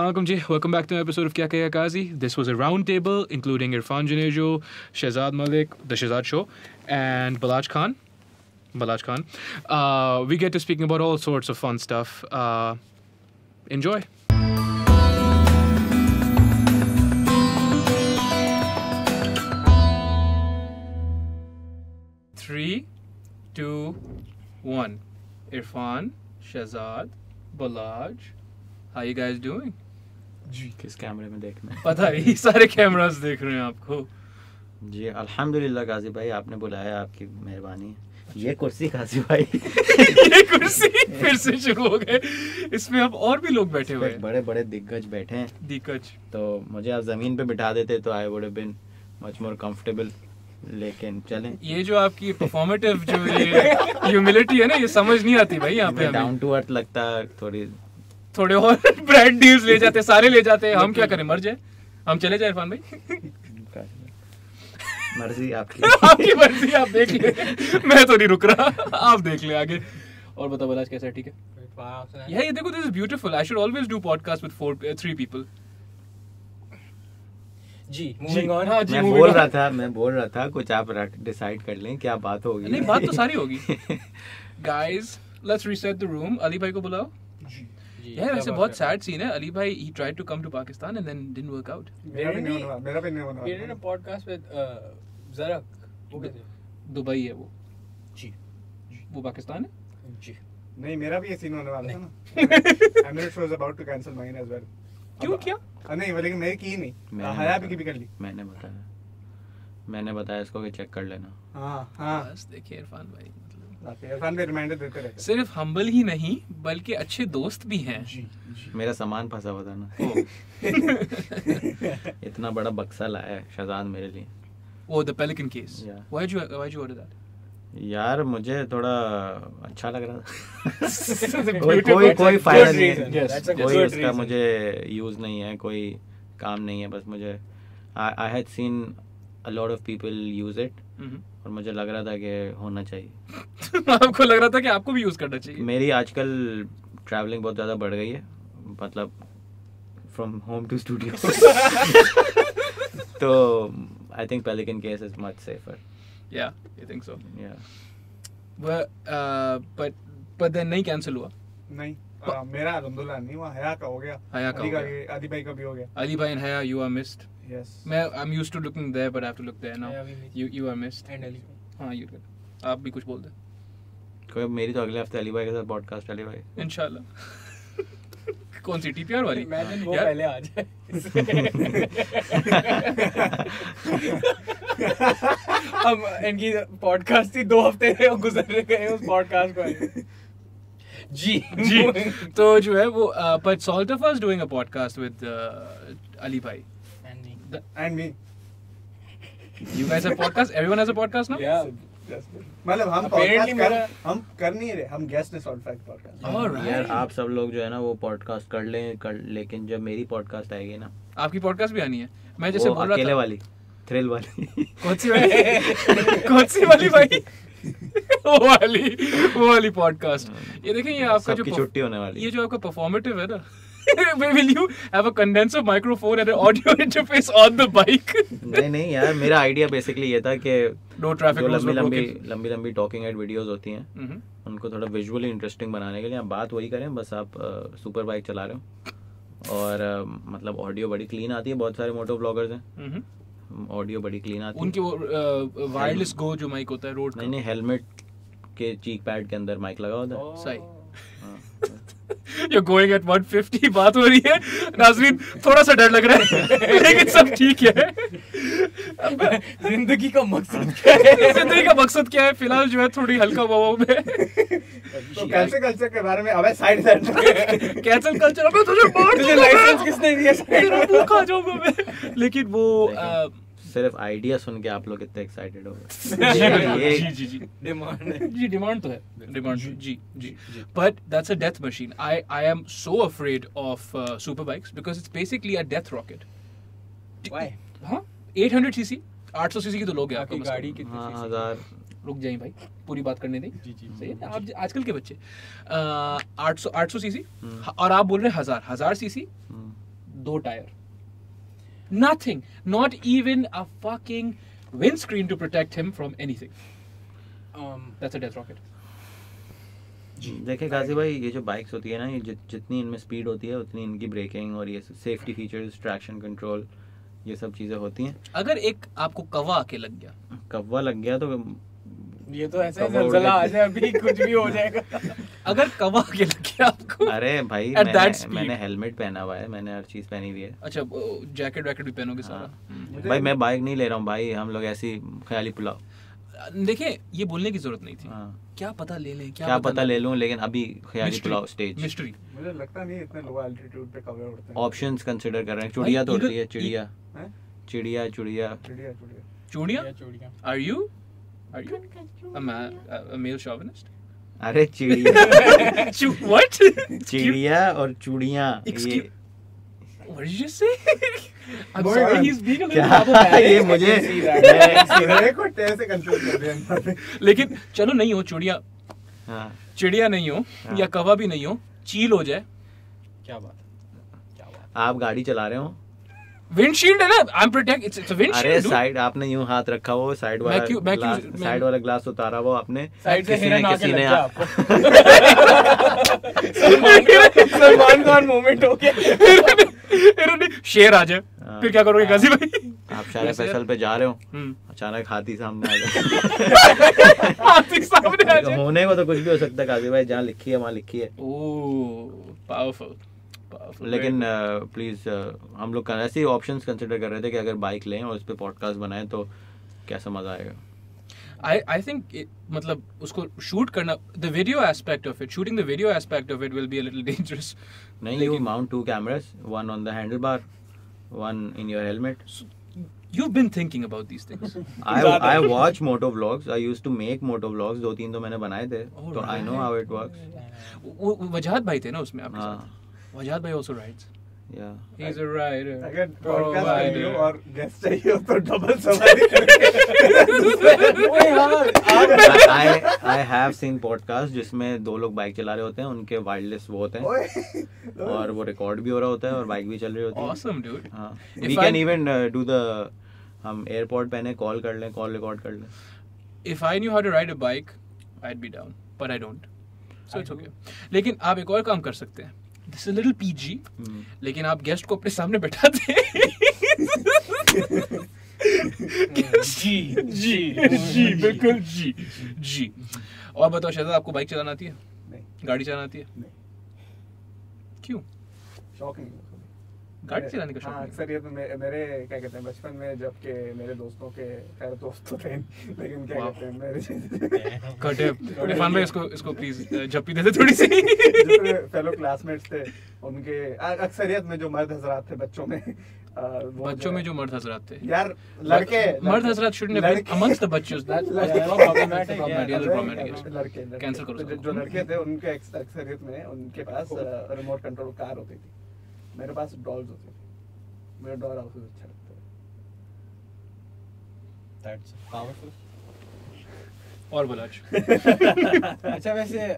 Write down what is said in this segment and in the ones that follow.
Assalamualaikum ji, welcome back to an episode of Kiya Kahe Ga Kazi. This was a roundtable including Irfan Junejo, Shehzad Malik, the Shehzad Show, and Baalaaj Khan. We get to speaking about all sorts of fun stuff. Enjoy. Three, two, one. Irfan, Shehzad, Baalaaj. How you guys doing? जी किस कैमरे में देखना है पता नहीं, सारे cameras देख रहे हैं आपको जी। अल्हम्दुलिल्लाह काजी भाई, आपने बुलाया, आपकी मेहरबानी। ये कुर्सी काजी भाई ये कुर्सी फिर से शुरू हो गए, इसमें अब और भी लोग बैठे हुए हैं, बड़े बड़े दिग्गज बैठे हैं। दिग्गज तो मुझे आप जमीन पे बिठा देते तो I would have been much more comfortable, लेकिन चलें। ये जो आपकी परफॉर्मेटिव जो ह्यूमिलिटी है ना, ये समझ नहीं आती भाई। यहाँ पे डाउन टू अर्थ लगता, थोड़े और ब्रांड डील्स ले जाते, सारे ले जाते हैं। हम क्या करें, मर जाए, हम चले जाए इरफान भाई मर्जी आपकी आपकी मर्जी, आप देख ले मैं तो नहीं रुक रहा, आप देख ले आगे। और बताओ बालाज कैसा है? ठीक है यार, ये देखो, this is beautiful. I should always do podcast with 3 people. जी मूविंग ऑन। हाँ जी, मैं बोल रहा था कुछ आप डिसाइड कर लें क्या बात होगी। नहीं, बात तो सारी होगी। Guys let's reset the room. Ali भाई को बुलाओ। यार ऐसे बहुत सैड सीन है। अली भाई he tried to come to Pakistan and then didn't work out. मेरा भी नहीं होना। ये ना पॉडकास्ट विद ज़रक, वो दुबई है वो। जी वो पाकिस्तान है जी। नहीं, मेरा भी ये सीन होने वाला था ना। Emirates was about to cancel mine as well. क्यों क्या? नहीं, लेकिन मैं की नहीं, हया भी की कर ली। मैंने बताया इसको कि चेक कर लेना। हां हां बस देखिए इरफान भाई, सिर्फ हम्बल ही नहीं बल्कि अच्छे दोस्त भी हैं। जी। मेरा सामान फंसा हुआ था ना इतना बड़ा बक्सा लाया है शहजाद मेरे लिए, वो the pelican case. Why you order that? यार मुझे थोड़ा अच्छा लग रहा था कोई फायदा नहीं है, कोई उसका मुझे यूज नहीं है, कोई काम नहीं है। बस मुझे I had seen a lot of people use it और मुझे लग रहा था कि होना चाहिए आपको लग रहा था कि आपको भी यूज़ करना चाहिए। मेरी आजकल ट्रैवलिंग बहुत ज़्यादा बढ़ गई है, मतलब फ्रॉम होम टू स्टूडियो तो I think pelican case is much safer. या I think so, yeah but then नहीं कैंसिल हुआ। नहीं मेरा अल्हम्दुलिल्लाह नहीं हुआ, हया का हो गया। हया का अली भाई का भी हो गया। अली भाई and Haya, you are missed. Yes. I'm used to looking there, but I have to look there now. You are missed. And Ali. हाँ, you can. आप भी कुछ बोल दे। कोई मेरी तो अगले हफ्ते अली भाई के साथ पॉडकास्ट। अली भाई इंशाल्लाह। कौन सी TPR वाली? Imagine वो पहले आ जाए। हम इनकी पॉडकास्ट ही 2 हफ्ते गुजरने गए उस पॉडकास्ट को। जी तो जो है वो but Salt of Us doing a podcast with Ali bhai. And me. You guys have podcast? Everyone has a podcast now? Yeah. मतलब हम podcast कर नहीं रहे, हम guest ने Salt Fact podcast। Alright. यार आप सब लोग जो है ना वो podcast कर लें लेकिन जब मेरी podcast आएगी ना, आपकी podcast भी आनी है। मैं जैसे बोल रहा था अकेले वाली, थ्रिल वाली। कौन सी वाली भाई वो वाली पॉडकास्ट। ये देखें, ये आपका जो छुट्टी होने वाली, ये जो आपका परफॉर्मेटिव है ना will you have a condenser microphone and an audio interface on the bike? नहीं यार, मेरा आइडिया बेसिकली ये था कि no traffic rules, लंबी टॉकिंग हेड वीडियोस होती हैं, उनको थोड़ा विजुअली इंटरेस्टिंग बनाने के लिए आप बात वही करें, बस आप सुपर बाइक चला रहे हो और मतलब ऑडियो बड़ी क्लीन आती है। बहुत सारे मोटो ब्लॉगर्स हैं, ऑडियो बड़ी क्लीन आती है उनकी। वो वायरलेस गो जो माइक होता है रोड का, नहीं हेलमेट के चीक पैड के अंदर माइक लगा होता है। सही। You're going at 150, बात हो रही है। नाज़रीन थोड़ा सा डर लग रहा है लेकिन सब ठीक है। जिंदगी का मकसद क्या है फिलहाल जो है थोड़ी हल्का हुआ मैं तो कैंसिल कल्चर के बारे में। अबे साइड कैंसिल कल्चर, अबे तुझे लाइसेंस किसने दिया? लेकिन वो सिर्फ आइडिया सुन के आप लोग इतने एक्साइटेड हो गए। जी डिमांड तो है, डिमांड जी but that's a death machine. I am so afraid of super bikes because it's basically a death rocket. Why? हां 800 सीसी 800 सीसी की तो लोग हैं आपकी गाड़ी कितनी? 1000। रुक जाइए भाई, पूरी बात करने दें। सही है, आप आजकल के बच्चे 800 सीसी और आप बोल रहे हैं 1000 सीसी दो tyre, nothing, not even a fucking windscreen to protect him from anything, that's a death rocket. देखिए गाजी भाई, ये जो बाइक्स होती है ना, ये जितनी इनमें स्पीड होती है उतनी इनकी ब्रेकिंग और ये सेफ्टी फीचर्स, ट्रैक्शन कंट्रोल, ये सब चीज़ें होती हैं। अगर एक आपको कवा आके लग गया, कवा लग गया तो ये तो ऐसा ज़लज़ला आ जाए, अभी कुछ भी हो जाएगा। अगर कवा आके लग गया आपको, अरे भाई मैंने हेलमेट पहना हुआ है, मैंने हर चीज़ पहनी हुई है। अच्छा, जैकेट वैकेट भी पहनोगे सारा? भाई मैं बाइक नहीं ले रहा हूँ भाई, हम लोग ऐसी ख्याली पुलाव। देखिए ये बोलने की जरूरत नहीं थी, क्या पता ले लें, क्या पता ले लूं, लेकिन अभी ख्याली पुलाव स्टेज मिस्ट्री। मुझे लगता नहीं इतने लो एल्टीट्यूड पे कवर उड़ते हैं। ऑप्शंस कंसीडर कर रहे हैं। चुड़िया तो उड़ती है, चिड़िया, चिड़िया, चुड़िया, चिड़िया, चुड़िया, चुड़िया। Are you a male chauvinist? अरे चिड़िया, व्हाट? चिड़िया और चुड़िया, What did you say? I'm sorry, he's being a little ये मुझे ऐसे कंट्रोल कर रहे हैं। लेकिन चलो नहीं हो चिड़िया, हाँ चिड़िया नहीं हो, या कवा भी नहीं हो, चील हो जाए, क्या बात है, क्या बात। आप गाड़ी चला रहे हो, विंडशील्ड है ना, I'm protect, it's a windshield, अरे साइड आपने यूं हाथ रखा हो, साइड वाला साइड वाला ग्लास उतारा हो आपने, साइड से हिरन आके लग गया आपको, सलमान खान मोमेंट हो गया, शेर आ जाए, फिर क्या करोगे गाजी भाई? आप शायद फैसल पे जा रहे हो, अचानक हाथी सामने आ जाए, हाथी सामने आ जाए, होने को तो कुछ भी हो सकता है गाजी भाई, जहाँ लिखी है वहाँ लिखी है। ओह पावरफुल। लेकिन प्लीज़ हम लोग ऐसे ही ऑप्शंस कंसिडर कर रहे थे कि अगर बाइक लें और उस पर पॉडकास्ट बनाएं तो कैसा मज़ा आएगा। आई थिंक मतलब उसको शूट करना, the video aspect of it, shooting the video aspect of it will be a little dangerous. नहीं, you mount two cameras, one on the handle bar, one in your helmet. You've been thinking about these things. I watch moto vlogs. I used to make moto vlogs. 2-3 तो मैंने बनाए थे, तो I know how it works. वो वजहत भाई थे ना उसमें आपके साथ? Wajad bhai also writes. Yeah. He's a writer. Again, podcast video or guest चाहिए तो double सवारी करके। I have seen podcast जिसमें दो लोग बाइक चला रहे होते हैं, उनके wireless वो होते हैं और वो रिकॉर्ड भी हो रहा होता है और बाइक भी चल रही होती है। Awesome dude. हाँ। We can even do the, हम एयरपोर्ट पे ने कॉल कर लें, कॉल रिकॉर्ड कर लें। If I knew how to ride a bike, I'd be down, but I don't, so it's okay. लेकिन आप एक और काम कर सकते हैं। This is a little PG, लेकिन आप गेस्ट को अपने सामने बैठा दे। जी बिल्कुल। और बताओ शहजाद, आपको बाइक चलाना आती है? नहीं। गाड़ी चलाना आती है? नहीं। क्यों? शौक नहीं, गाड़ी चलाने का शौक। हाँ अक्सर ये तो मेरे क्या कहते हैं बचपन में, जबकि मेरे दोस्तों के खैर दोस्त थे, लेकिन क्या कहते हैं मेरे कटे इरफान भाई, इसको प्लीज जप्पी दे दे थोड़ी सी। फेलो क्लासमेट्स थे उनके, अक्सरियत में जो मर्द हजरात थे बच्चों में, बच्चों में जो मर्द हजरात थे यार, लड़के मर्द हजरात शुडन्ट बी अमंगस्ट द बच्चोस, कैंसिल करो। जो लड़के थे उनके अक्सरियत में उनके पास रिमोट कंट्रोल कार होती थी, मेरे पास डॉल्स होते थे, मेरा डॉल हाउस अच्छा लगता है। That's powerful. और बलाज अच्छा वैसे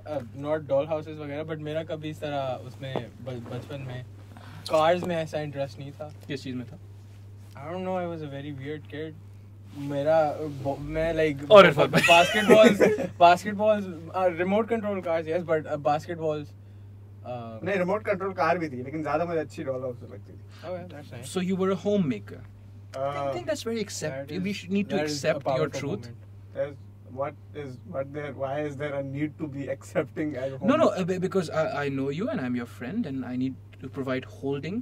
नॉट डॉल हाउसेस वगैरह, बट मेरा कभी इस तरह उसमें बचपन में कार्स में ऐसा इंटरेस्ट नहीं था। किस चीज़ में था? I don't know, I was a very weird kid. मेरा मैं like basketballs, remote control cars yes, but basketballs नहीं, रिमोट कंट्रोल कार भी थी, लेकिन ज़्यादा मुझे अच्छी डॉल हाउस लगती थी। That's nice. So you were a home maker. I think that's very accept, we need to accept your truth. Why is there a need to be accepting as a home? No, because I know you and I'm your friend and I need to provide holding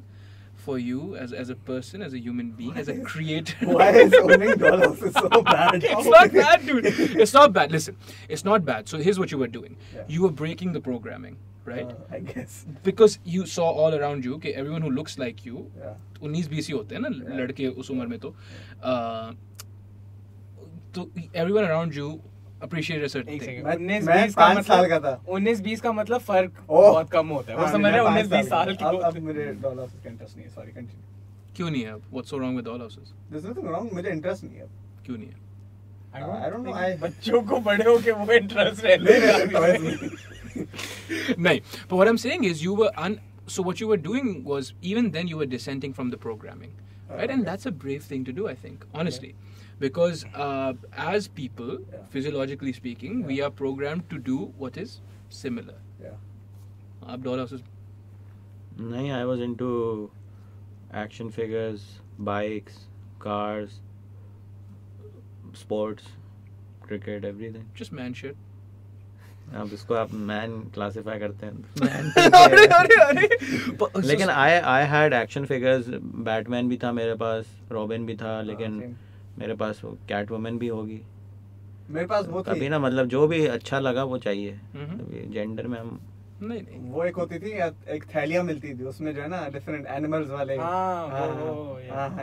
for you as a person, as a human being, as a creator. Why is owning doll houses so bad? It's not bad, dude. It's not bad. Listen, it's not bad. So here's what you were doing. Yeah. You were breaking the programming, right? I guess. Because you saw all around you that everyone who looks like you, 19-20 होते हैं ना लड़के उस उम्र में, तो everyone around you appreciate a certain thing. मैं 5 साल का था। 19-20 का मतलब फर्क बहुत कम होता है, वो समझ रहे हो? 19-20 साल की। अब मेरे डॉल हाउसेस का इंटरेस्ट नहीं है, सॉरी कंटिन्यू। क्यों नहीं है? What's so wrong with doll houses? There's nothing wrong, मुझे इंटरेस्ट नहीं है। क्यों नहीं है? I don't know, बच्चों को बड़े हो के वो इंटरेस्ट है नहीं, but what I'm saying is you were So what you were doing was, even then you were dissenting from the programming, right? Okay. And that's a brave thing to do, I think, honestly. Yeah. Because as people, yeah, physiologically speaking, yeah, we are programmed to do what is similar. Yeah. No, I was into action figures, bikes, cars, sports, cricket, everything. Just man shit. आप इसको आप man classify करते हैं, लेकिन I had action figures, Batman भी था मेरे पास, robin भी था, लेकिन मेरे पास वो कैट वुमन भी होगी, मेरे पास वो थी अभी ना, मतलब जो भी अच्छा लगा वो चाहिए, जेंडर में हम नहीं, नहीं वो एक होती थी, एक थैलियाँ मिलती थी उसमें जो है ना डिफरेंट एनिमल्स वाले,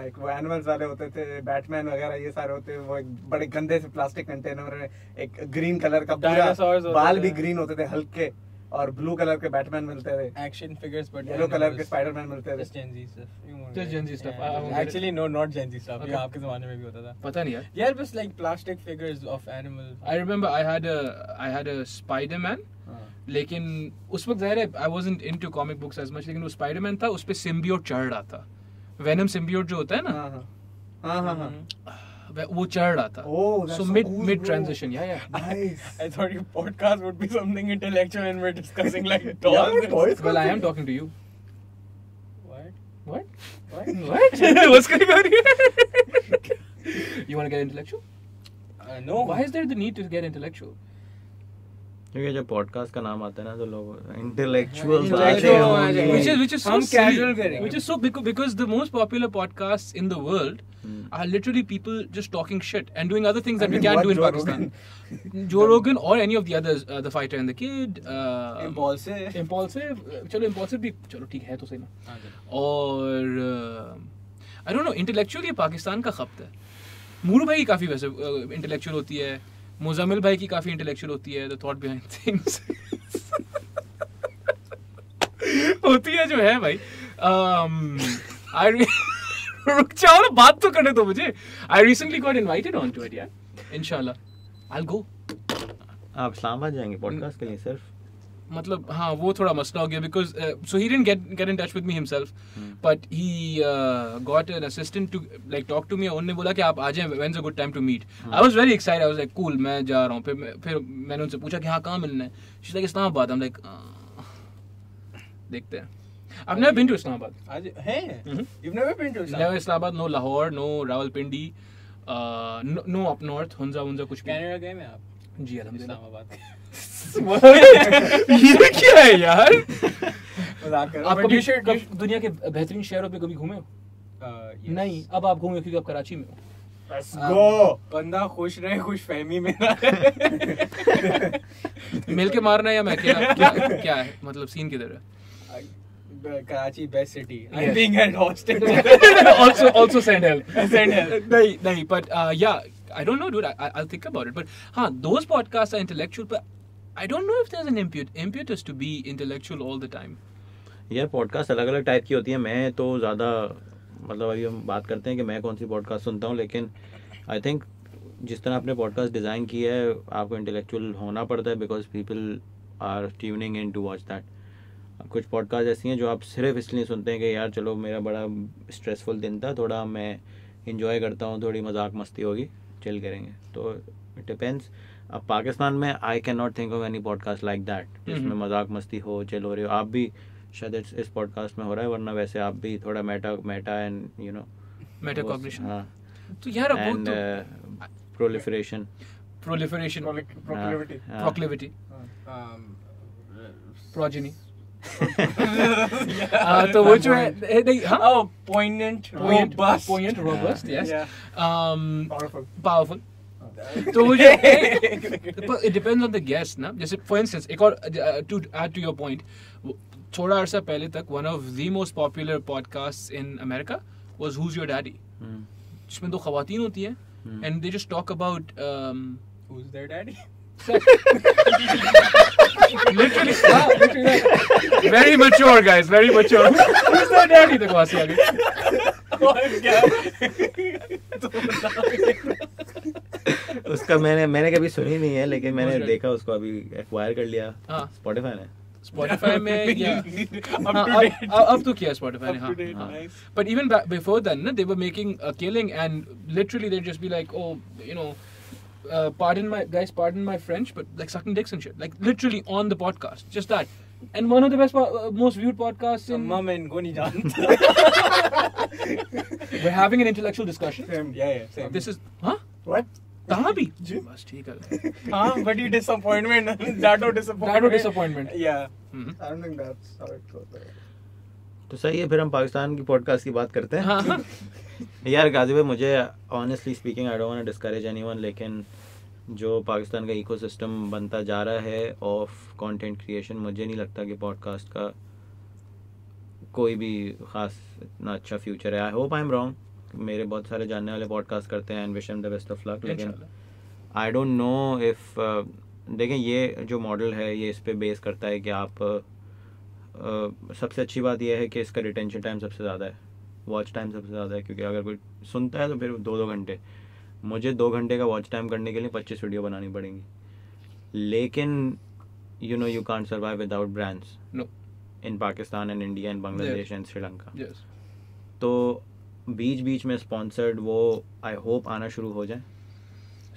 एक वो एनिमल्स वाले होते थे, बैटमैन वगैरह ये सारे होते, वो एक बड़े गंदे से प्लास्टिक कंटेनर में एक ग्रीन कलर का पूरा बाल भी ग्रीन होते थे हल्के, और ब्लू कलर के बैटमैन मिलते थे, action figures, but yellow colour के स्पाइडरमैन मिलते थे। Gen Z stuff actually, no not Gen Z stuff, ये आपके जमाने में भी होता था, पता नहीं यार, यार बस like plastic figures of animal. I remember I had a Spiderman, लेकिन उस वक्त ज़ाहिर है I wasn't into comic books as much, लेकिन वो स्पाइडरमैन था, उस पे सिम्बियोट चढ़ रहा था, वेनम सिम्बियोट जो होता है ना, हां हां हां, वो चढ़ रहा था। So mid transition, yeah. Nice. I thought your podcast would be something intellectual and we're discussing like toys. Well, I am talking to you. What? What's going on here? You want to get intellectual? No. Why is there the need to get intellectual? क्योंकि जब podcast का नाम आता है ना तो लोग intellectual बातें होंगी, which is so casual, which is so because the most popular podcasts in the world are literally people just talking shit and doing other things that we can't do in Pakistan. Joe Rogan or any of the others, the Fighter and the Kid, impulsive, चलो impulsive भी चलो ठीक है तो सही ना, और I don't know, intellectual ये पाकिस्तान का खपत है। मूरू भाई काफी वैसे इंटेलेक्चुअल होती है, मुज़म्मिल भाई की काफी इंटेलेक्चुअल होती है, द थॉट बिहाइंड थिंग्स होती है जो है भाई। रुक जाओ ना, बात तो करने दो मुझे। I recently got invited on to it यार, इंशाल्लाह आई विल गो। आप इस्लामाबाद जाएंगे पॉडकास्ट के लिए सिर्फ? मतलब हाँ, वो थोड़ा मसला हो गया, because so he didn't get in touch with me himself, but he got an assistant to like talk to me. उन्होंने बोला कि आप आ जाएं, when's a good time to meet. I was very excited, I was like cool, मैं जा रहा हूँ। फिर मैंने उनसे पूछा कि हाँ कहाँ मिलना है, she is like Islamabad. I am like देखते हैं। I've never been to Islamabad. Hey, you've never been to Islamabad? Never Islamabad, no Lahore, no Rawalpindi, no up north, Hunza कुछ भी। Canada गए मैं आप? जी अलहमदुलिल्लाह। ये क्या है यार? आप कभी दुनिया के बेहतरीन शहरों पे कभी घूमे हो? नहीं, अब आप घूमे क्योंकि आप कराची में हो। Let's go. बंदा खुश रहे, खुश फहमी में मिल के मारना है या मैं क्या है, मतलब सीन किधर है? Karachi best city. I'm being held hostage. Also send help. No, but yeah, I don't know, dude. I'll think about it. But huh, those podcasts are intellectual, but I don't know if there's an impetus to be intellectual all the time. Yeah, podcasts अलग-अलग type की होती है। मैं तो ज़्यादा, मतलब अभी हम बात करते हैं कि मैं कौन सी podcast सुनता हूँ, लेकिन I think जिस तरह आपने podcast design की है, आपको intellectual होना पड़ता है because people are tuning in to watch that. कुछ पॉडकास्ट ऐसी हैं जो आप सिर्फ इसलिए सुनते हैं कि यार चलो मेरा बड़ा स्ट्रेसफुल दिन था, थोड़ा मैं इन्जॉय करता हूँ, थोड़ी मजाक मस्ती होगी, चिल करेंगे। तो इट डिपेंड्स। अब पाकिस्तान में I can not think of any podcast like that जिसमें मजाक मस्ती हो, चिल हो रही हो। आप भी शायद इस पॉडकास्ट में हो रहा है, वरना वैसे आप भी थोड़ा meta and you know meta cognition, हाँ, तो यार एंड प्रोलिफरेशन प्रोजेनी तो वो जो है नहीं, हाँ, poignant, robust, yes, powerful. तो वो जो it depends on the guest ना। जैसे for instance, एक और to add to your point, थोड़ा अर्सा पहले तक one of the most popular podcasts in America was Who's Your Daddy, जिसमें दो ख़वातीन होती हैं and they just talk about who's their daddy. Literally, very mature guys, very mature. Who's the daddy? The Kazi Akber. उसका मैंने कभी सुनी नहीं है, लेकिन मैंने देखा, उसको अभी एक्वायर कर लिया। Spotify ने Spotify में या अब तो किया Spotify ने, हाँ. But even before then, ना, they were making a killing and literally they'd just be like, oh, you know, pardon my French, but like sucking dicks and shit, like literally on the podcast, just that. And one of the best, most viewed podcasts in. Amma main ko nahi janta. We're having an intellectual discussion. Same, yeah, same. This is, huh? What? कहाँ भी बस ठीक है हाँ but you disappointment yeah I don't think that's how it goes तो सही है फिर हम पाकिस्तान की पॉडकास्ट की बात करते हैं यार गाजी भाई मुझे honestly speaking I don't want to discourage anyone लेकिन जो पाकिस्तान का इकोसिस्टम बनता जा रहा है ऑफ कंटेंट क्रिएशन मुझे नहीं लगता कि पॉडकास्ट का कोई भी खास इतना अच्छा फ्यूचर है I hope I'm wrong मेरे बहुत सारे जानने वाले पॉडकास्ट करते हैं and wish them the best of luck लेकिन आई डोंट नो इफ देखें ये जो मॉडल है ये इस पे बेस करता है कि आप सबसे अच्छी बात यह है कि इसका रिटेंशन टाइम सबसे ज़्यादा है वॉच टाइम सबसे ज़्यादा है क्योंकि अगर कोई सुनता है तो फिर 2 घंटे मुझे 2 घंटे का वॉच टाइम करने के लिए 25 वीडियो बनानी पड़ेंगी लेकिन you know you can't survive without brands in Pakistan and India and Bangladesh and Sri Lanka तो बीच बीच में स्पॉन्सर्ड वो आई होप आना शुरू हो जाए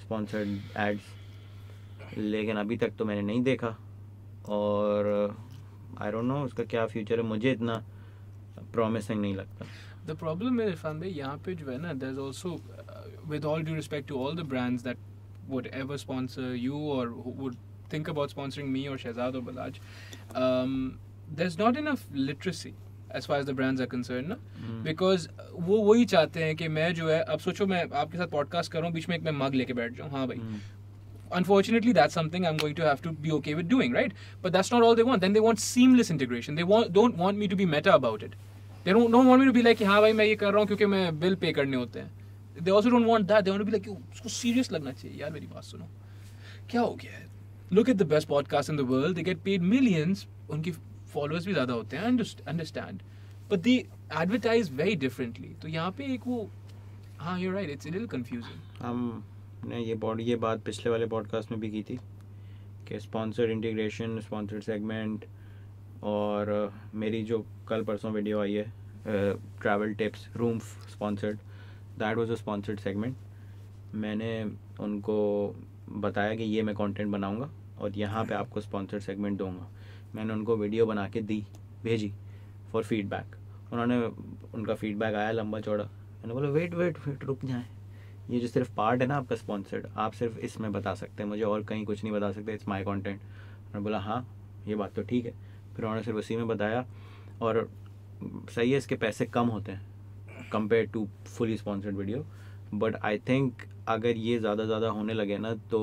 स्पॉन्सर्ड एड्स लेकिन अभी तक तो मैंने नहीं देखा और आई डोंट नो उसका क्या फ्यूचर है मुझे इतना प्रॉमिसिंग नहीं लगता द प्रॉब्लम है इरफान भाई यहाँ पे जो है ना there is also with all due respect to all the brands that would ever sponsor you और would think about sponsoring me और शहजाद और Balaj there is not enough literacy as far as the brands are concerned, because वही चाहते हैं कि मैं जो है अब सोचो मैं आपके साथ पॉडकास्ट कर रहा हूँ बीच में एक मैं मग लेके बैठ जाऊँ हाँ भाई unfortunately that's something I'm going to have to be okay with doing right but that's not all they want then they want seamless integration they want don't want me to be meta about it they don't want me to be like हाँ भाई मैं ये कर रहा हूँ क्योंकि मैं bill pay करने होते हैं they also don't want that they want to be like उसको serious लगना चाहिए यार मेरी बात सुनो क्या हो गया है look at the best podcast in the world they get paid millions उनकी फॉलोअर्स भी ज़्यादा होते हैं understand but they advertise very differently तो यहाँ पे एक वो हाँ you are right it's a little confusing हमने ये बात पिछले वाले पॉडकास्ट में भी की थी कि स्पॉन्सर्ड इंटीग्रेशन स्पॉन्सर्ड सेगमेंट और मेरी जो कल परसों वीडियो आई है travel tips room sponsored that was a sponsored segment मैंने उनको बताया कि ये मैं कॉन्टेंट बनाऊँगा और यहाँ पर आपको स्पॉन्सर्ड सेगमेंट दूँगा मैंने उनको वीडियो बना के भेजी फॉर फीडबैक उनका फीडबैक आया लंबा चौड़ा मैंने बोला वेट वेट वेट रुक जाएं ये जो सिर्फ पार्ट है ना आपका स्पॉन्सर्ड आप सिर्फ इसमें बता सकते हैं मुझे और कहीं कुछ नहीं बता सकते इट्स माय कंटेंट उन्होंने बोला हाँ ये बात तो ठीक है फिर उन्होंने सिर्फ उसी में बताया और सही है इसके पैसे कम होते हैं compare to fully sponsored video but I think अगर ये ज़्यादा होने लगे ना तो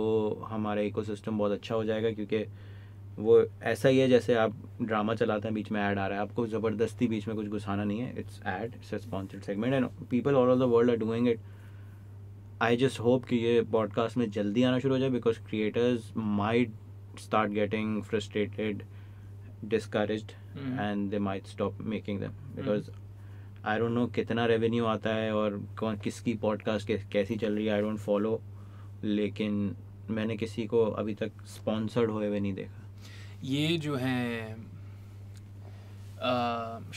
हमारा इकोसिस्टम बहुत अच्छा हो जाएगा क्योंकि वो ऐसा ही है जैसे आप ड्रामा चलाते हैं बीच में ऐड आ रहा है आपको ज़बरदस्ती बीच में कुछ घुसाना नहीं है it's ad it's sponsored segment and people all over the world are doing it I just hope कि ये पॉडकास्ट में जल्दी आना शुरू हो जाए because creators might start getting frustrated discouraged and they might stop making them because I don't know कितना revenue आता है और किसकी पॉडकास्ट कैसी चल रही है आई डोंट फॉलो लेकिन मैंने किसी को अभी तक स्पॉन्सर्ड होए हुए नहीं देखा ये जो हैं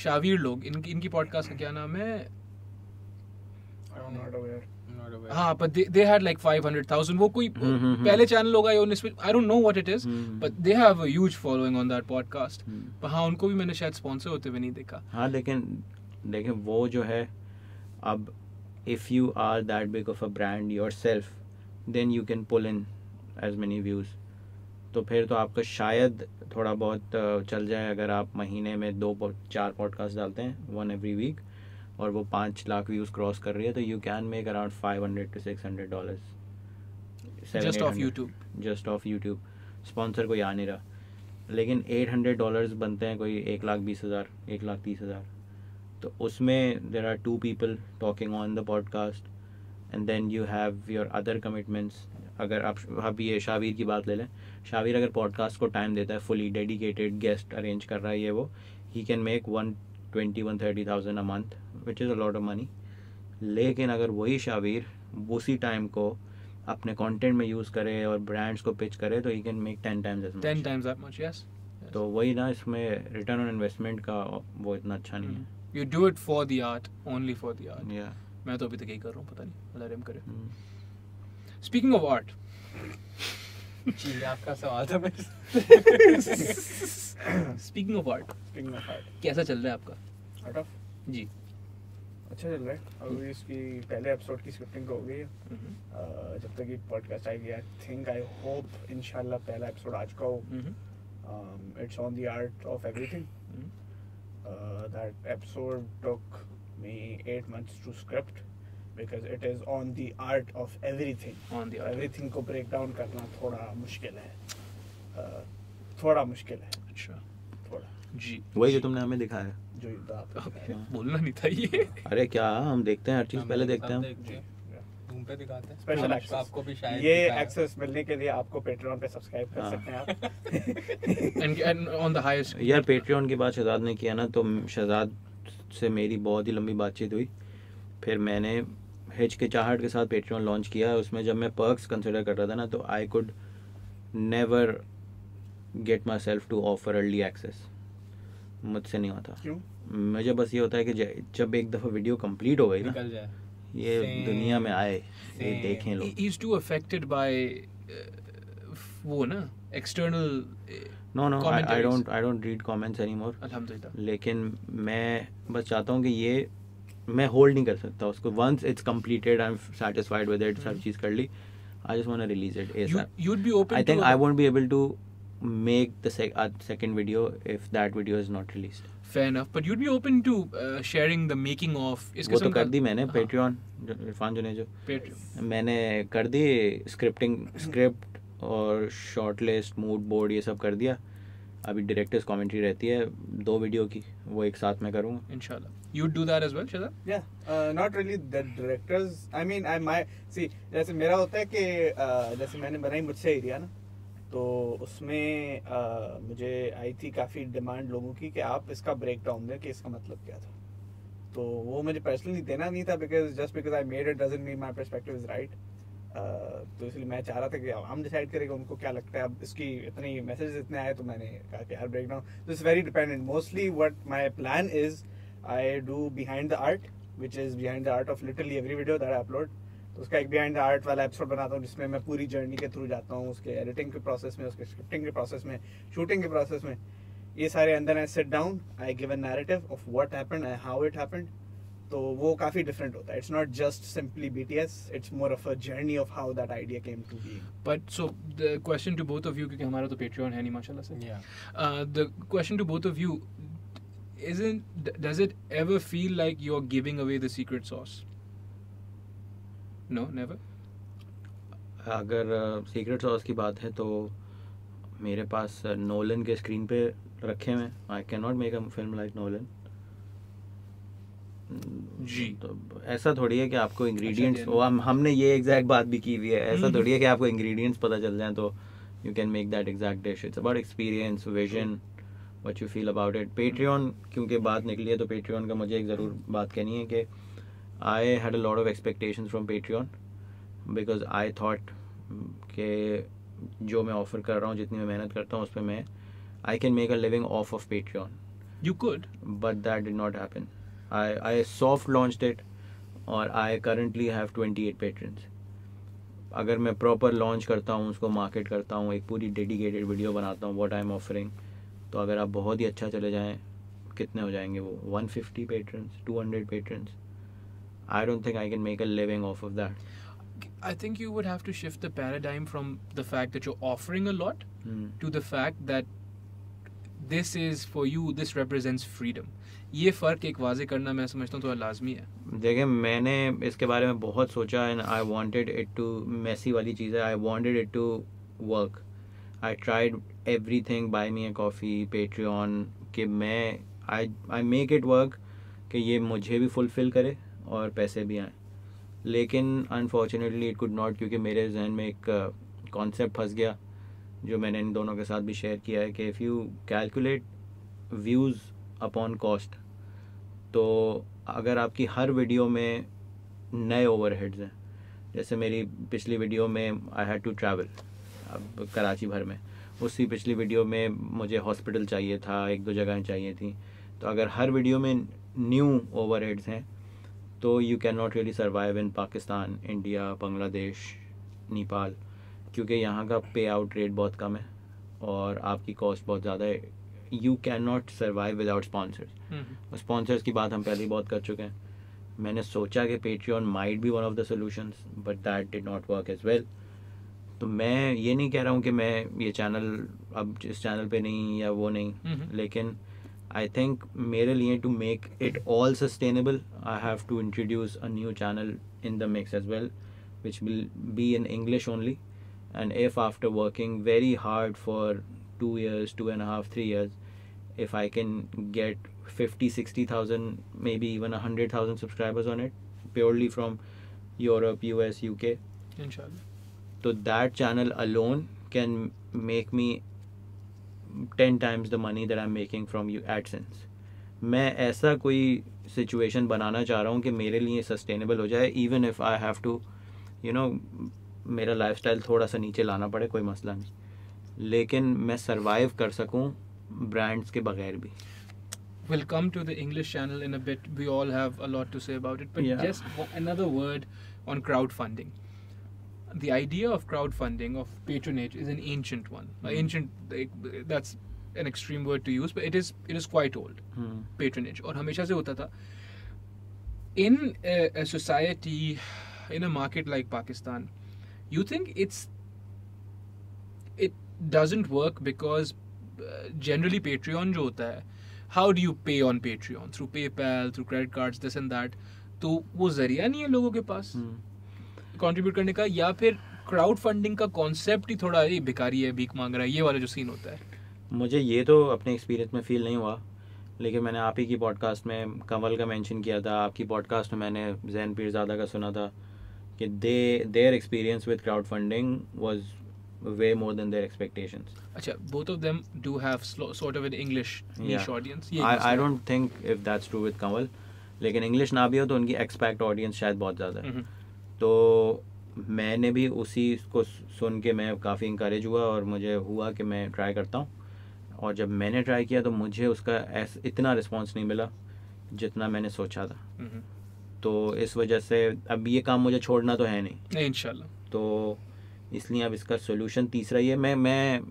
शाबीर लोग इनकी पॉडकास्ट का क्या नाम है हाँ but they had like 500,000 वो कोई पहले चैनल होगा या उनमें I don't know what it is but they have a huge following on that podcast पर हाँ उनको भी मैंने शायद स्पॉन्सर होते हुए नहीं देखा हाँ लेकिन वो जो है अब if you are that big of a brand yourself then you can pull in as many views तो फिर तो आपका शायद थोड़ा बहुत चल जाए अगर आप महीने में 2-4 पॉडकास्ट डालते हैं 1 every week और वो 5 लाख व्यूज़ क्रॉस कर रही है तो you can make around $500 to $600 just off YouTube sponsor कोई आ नहीं रहा लेकिन $800 बनते हैं कोई 1,20,000 1,30,000 तो उसमें there are 2 people talking on the podcast and then you have your other commitments अगर आप ये शाबीर की बात ले लें शाबीर अगर पॉडकास्ट को टाइम देता है फुली डेडिकेटेड गेस्ट अरेंज कर रहा है ये वो he can make 120,000-130,000 a month which is a lot of money लेकिन अगर वही शाबीर उसी टाइम को अपने कंटेंट में यूज़ करे और ब्रांड्स को पिच करे तो he can make 10 times that much तो वही ना, इसमें रिटर्न ऑन इन्वेस्टमेंट का वो इतना अच्छा नहीं है. You do it for the art, only for the art. मैं तो अभी तक यही कर रहा हूँ, पता नहीं अल्लाह रहम करे. स्पीकिंग ऑफ आर्ट, जी आपका सवाल था. स्पीकिंग ऑफ आर्ट, कैसा चल रहा है आपका आर्ट ऑफ? जी अच्छा चल रहा है. अभी इसकी पहले एपिसोड की स्क्रिप्टिंग हो गई है. जब तक ये पॉडकास्ट आएगी आई थिंक, आई होप इंशाल्लाह पहला एपिसोड आज का हो. It's on the art of everything. That episode took me 8 months to script because it is on the art of everything. On the everything को ब्रेक डाउन करना थोड़ा मुश्किल है. अच्छा थोड़ा जी, वही जो तुमने हमें दिखाया जो बोलना नहीं था ये. अरे क्या हम देखते हैं हर चीज पहले देखते हैं, घूम पे दिखाते हैं. स्पेशल एक्सेस आपको भी शायद ये एक्सेस मिलने के लिए आपको Patreon पे सब्सक्राइब कर सकते हैं आप. एंड ऑन द हाईएस्ट यार, Patreon के बाद शहजाद ने किया ना, तो शहजाद से मेरी बहुत ही लंबी बातचीत हुई. फिर मैंने हिचकिचाहट के साथ Patreon लॉन्च किया. उसमें जब मैं पर्क्स कंसिडर कर रहा था ना, तो I could never get myself to offer early access. मुझसे नहीं होता. क्यों? मुझे बस ये होता है कि जब एक दफा वीडियो कंप्लीट हो गई ना, ये दुनिया में आए, ये देखें लोग. He is too affected by वो ना external. No, I don't read comments anymore. अल्हम्दुलिल्लाह. लेकिन मैं बस चाहता हूँ कि ये मैं होल्ड नहीं कर सकता उसको. Once it's completed, I'm satisfied with it. सब चीज़ कर ली. I just want to release it ASAP. You'd be open? I think I won't be able to make the second video if that video is not released. Fair enough, but you'd be open to sharing the making of. इसके वो तो कर दी मैंने Patreon, Irfan Junejo Patreon मैंने कर दी. Script और short list, mood board, ये सब कर दिया. अभी डायरेक्टर्स कमेंट्री रहती है 2 वीडियो की, वो एक साथ में करूंगा इंशाल्लाह. You do that as well Shahzad? या not really the directors, I mean I my see. जैसे मेरा होता है कि जैसे मैंने बनाई मुझसे एरिया ना, तो उसमें मुझे आई थी काफ़ी डिमांड लोगों की कि आप इसका ब्रेक डाउन दें कि इसका मतलब क्या था. तो वो मुझे पर्सनली देना नहीं था, because just because I made it doesn't mean my perspective is right. तो इसलिए मैं चाह रहा था कि हम डिसाइड करें कि उनको क्या लगता है. अब इसकी इतनी मैसेज इतने आए, तो मैंने कहा कि यार break down. This very dependent mostly what my plan is. I do behind the art, which is behind the art of literally every video that I upload. उसका एक बिहाइंड द आर्ट वाला एपिसोड बनाता हूँ जिसमें मैं पूरी journey के through जाता हूँ, उसके एडिटिंग के प्रोसेस में, उसके स्क्रिप्टिंग के प्रोसेस में, शूटिंग के प्रोसेस में, ये सारे अंदर. I sit down, I give a narrative of what happened and how it happened. तो वो काफ़ी डिफरेंट होता है. It's not just simply BTS, it's more of a journey of how that idea came to be. But so the question to both of you, क्योंकि हमारा तो Patreon है नहीं माशाल्लाह से, the question to both of you isn't, does it ever feel like you're giving away the secret sauce? No, never. अगर secret sauce की बात है तो मेरे पास नोलन के स्क्रीन पे रखे हुए. I can not make a film like Nolan ji. तो ऐसा थोड़ी है कि आपको इंग्रेडिएंट्स, वो हमने ये एग्जैक्ट बात भी की हुई है. ऐसा थोड़ी है कि आपको इंग्रेडिएंट्स पता चल जाए तो you can make that exact dish. It's about experience, vision, what you feel about it. Patreon क्योंकि बात निकली है, तो Patreon का मुझे एक ज़रूर बात कहनी है कि I had a lot of expectations from Patreon because I thought कि जो मैं ऑफर कर रहा हूँ, जितनी मैं मेहनत करता हूँ, उस पर मैं I can make a living off of Patreon. You could. But that did not happen. I soft launched it और I currently have 28 patrons. अगर मैं प्रॉपर लॉन्च करता हूँ, उसको मार्केट करता हूँ, एक पूरी डेडिकेटेड वीडियो बनाता हूँ what I am offering, तो अगर आप बहुत ही अच्छा चले जाएँ, कितने हो जाएंगे वो 150 patrons, 200 patrons. I don't think I can make a living off of that. I think you would have to shift the paradigm from the fact that you're offering a lot to the fact that this is for you, this represents freedom. ये फ़र्क एक वाज़े करना मैं समझता हूँ थोड़ा लाजमी है. देखिए मैंने इसके बारे में बहुत सोचा and I wanted it to messy वाली चीज़ है. I wanted it to work. I tried everything, buy me a coffee, Patreon कि मैं I make it work कि ये मुझे भी fulfill करे और पैसे भी आए. लेकिन अनफॉर्चुनेटली इट कुड नॉट, क्योंकि मेरे जहन में एक कॉन्सेप्ट फंस गया जो मैंने इन दोनों के साथ भी शेयर किया है कि if you calculate views upon cost, तो अगर आपकी हर वीडियो में नए ओवरहेड्स हैं, जैसे मेरी पिछली वीडियो में I had to travel Karachi भर में, उसी पिछली वीडियो में मुझे हॉस्पिटल चाहिए था, एक दो जगहें चाहिए थी। तो अगर हर वीडियो में न्यू ओवरहेड्स हैं तो you can not really survive in Pakistan, India, Bangladesh, Nepal, क्योंकि यहाँ का पे आउट रेट बहुत कम है और आपकी कॉस्ट बहुत ज़्यादा है। You can not survive without sponsors. Sponsors की बात हम पहले ही बहुत कर चुके हैं। मैंने सोचा कि Patreon might be one of the solutions but that did not work as well. तो मैं ये नहीं कह रहा हूँ कि मैं ये चैनल अब इस चैनल पे नहीं या वो नहीं, लेकिन आई थिंक मेरे लिए to make it all sustainable I have to introduce a new channel in the mix as well which will be in English only. And if after working very hard for 2 years, 2.5, 3 years, if I can get 50, 60,000, maybe even 100,000 subscribers on it, purely from Europe, US, UK, inshallah, so that channel alone can make me 10 times the money that I'm making from AdSense. मैं ऐसा कोई situation बनाना चाह रहा हूँ कि मेरे लिए sustainable हो जाए, even if I have to, you know. मेरा लाइफस्टाइल थोड़ा सा नीचे लाना पड़े कोई मसला नहीं, लेकिन मैं सरवाइव कर सकूं ब्रांड्स के बगैर भी। We'll come to the English channel in a bit. We all have a lot to say about it, but yeah. Just another word on crowdfunding. The idea of crowdfunding, of patronage, is an ancient one. Ancient, that's an extreme word to use, but it is quite old. Patronage और हमेशा से होता था in a society, in a market like Pakistan. You think it doesn't work because generally Patreon जो होता है, how do you pay on Patreon? Through PayPal, through credit cards, this and that. तो वो जरिया नहीं है लोगों के पास contribute करने का, या फिर crowdfunding का concept ही थोड़ा ये भिखारी है, भीख मांग रहा है, ये वाला जो सीन होता है। मुझे ये तो अपने experience में feel नहीं हुआ, लेकिन मैंने आप ही की podcast में कंवल का mention किया था, आपकी podcast में मैंने जैन पीरजादा का सुना था कि their experience with crowd funding was way more than their expectations. अच्छा, both of them do have sort of an English niche audience. I don't think if that's true with Kanwal, लेकिन इंग्लिश ना भी हो तो उनकी एक्सपेक्ट ऑडियंस शायद बहुत ज़्यादा है। तो मैंने भी उसी को सुन के मैं काफ़ी इंकरेज हुआ और मुझे हुआ कि मैं ट्राई करता हूँ, और जब मैंने ट्राई किया तो मुझे उसका इतना रिस्पॉन्स नहीं मिला जितना मैंने सोचा था। तो इस वजह से अब ये काम मुझे छोड़ना तो है नहीं इंशाल्लाह, तो इसलिए अब इसका सोल्यूशन तीसरा ये मैं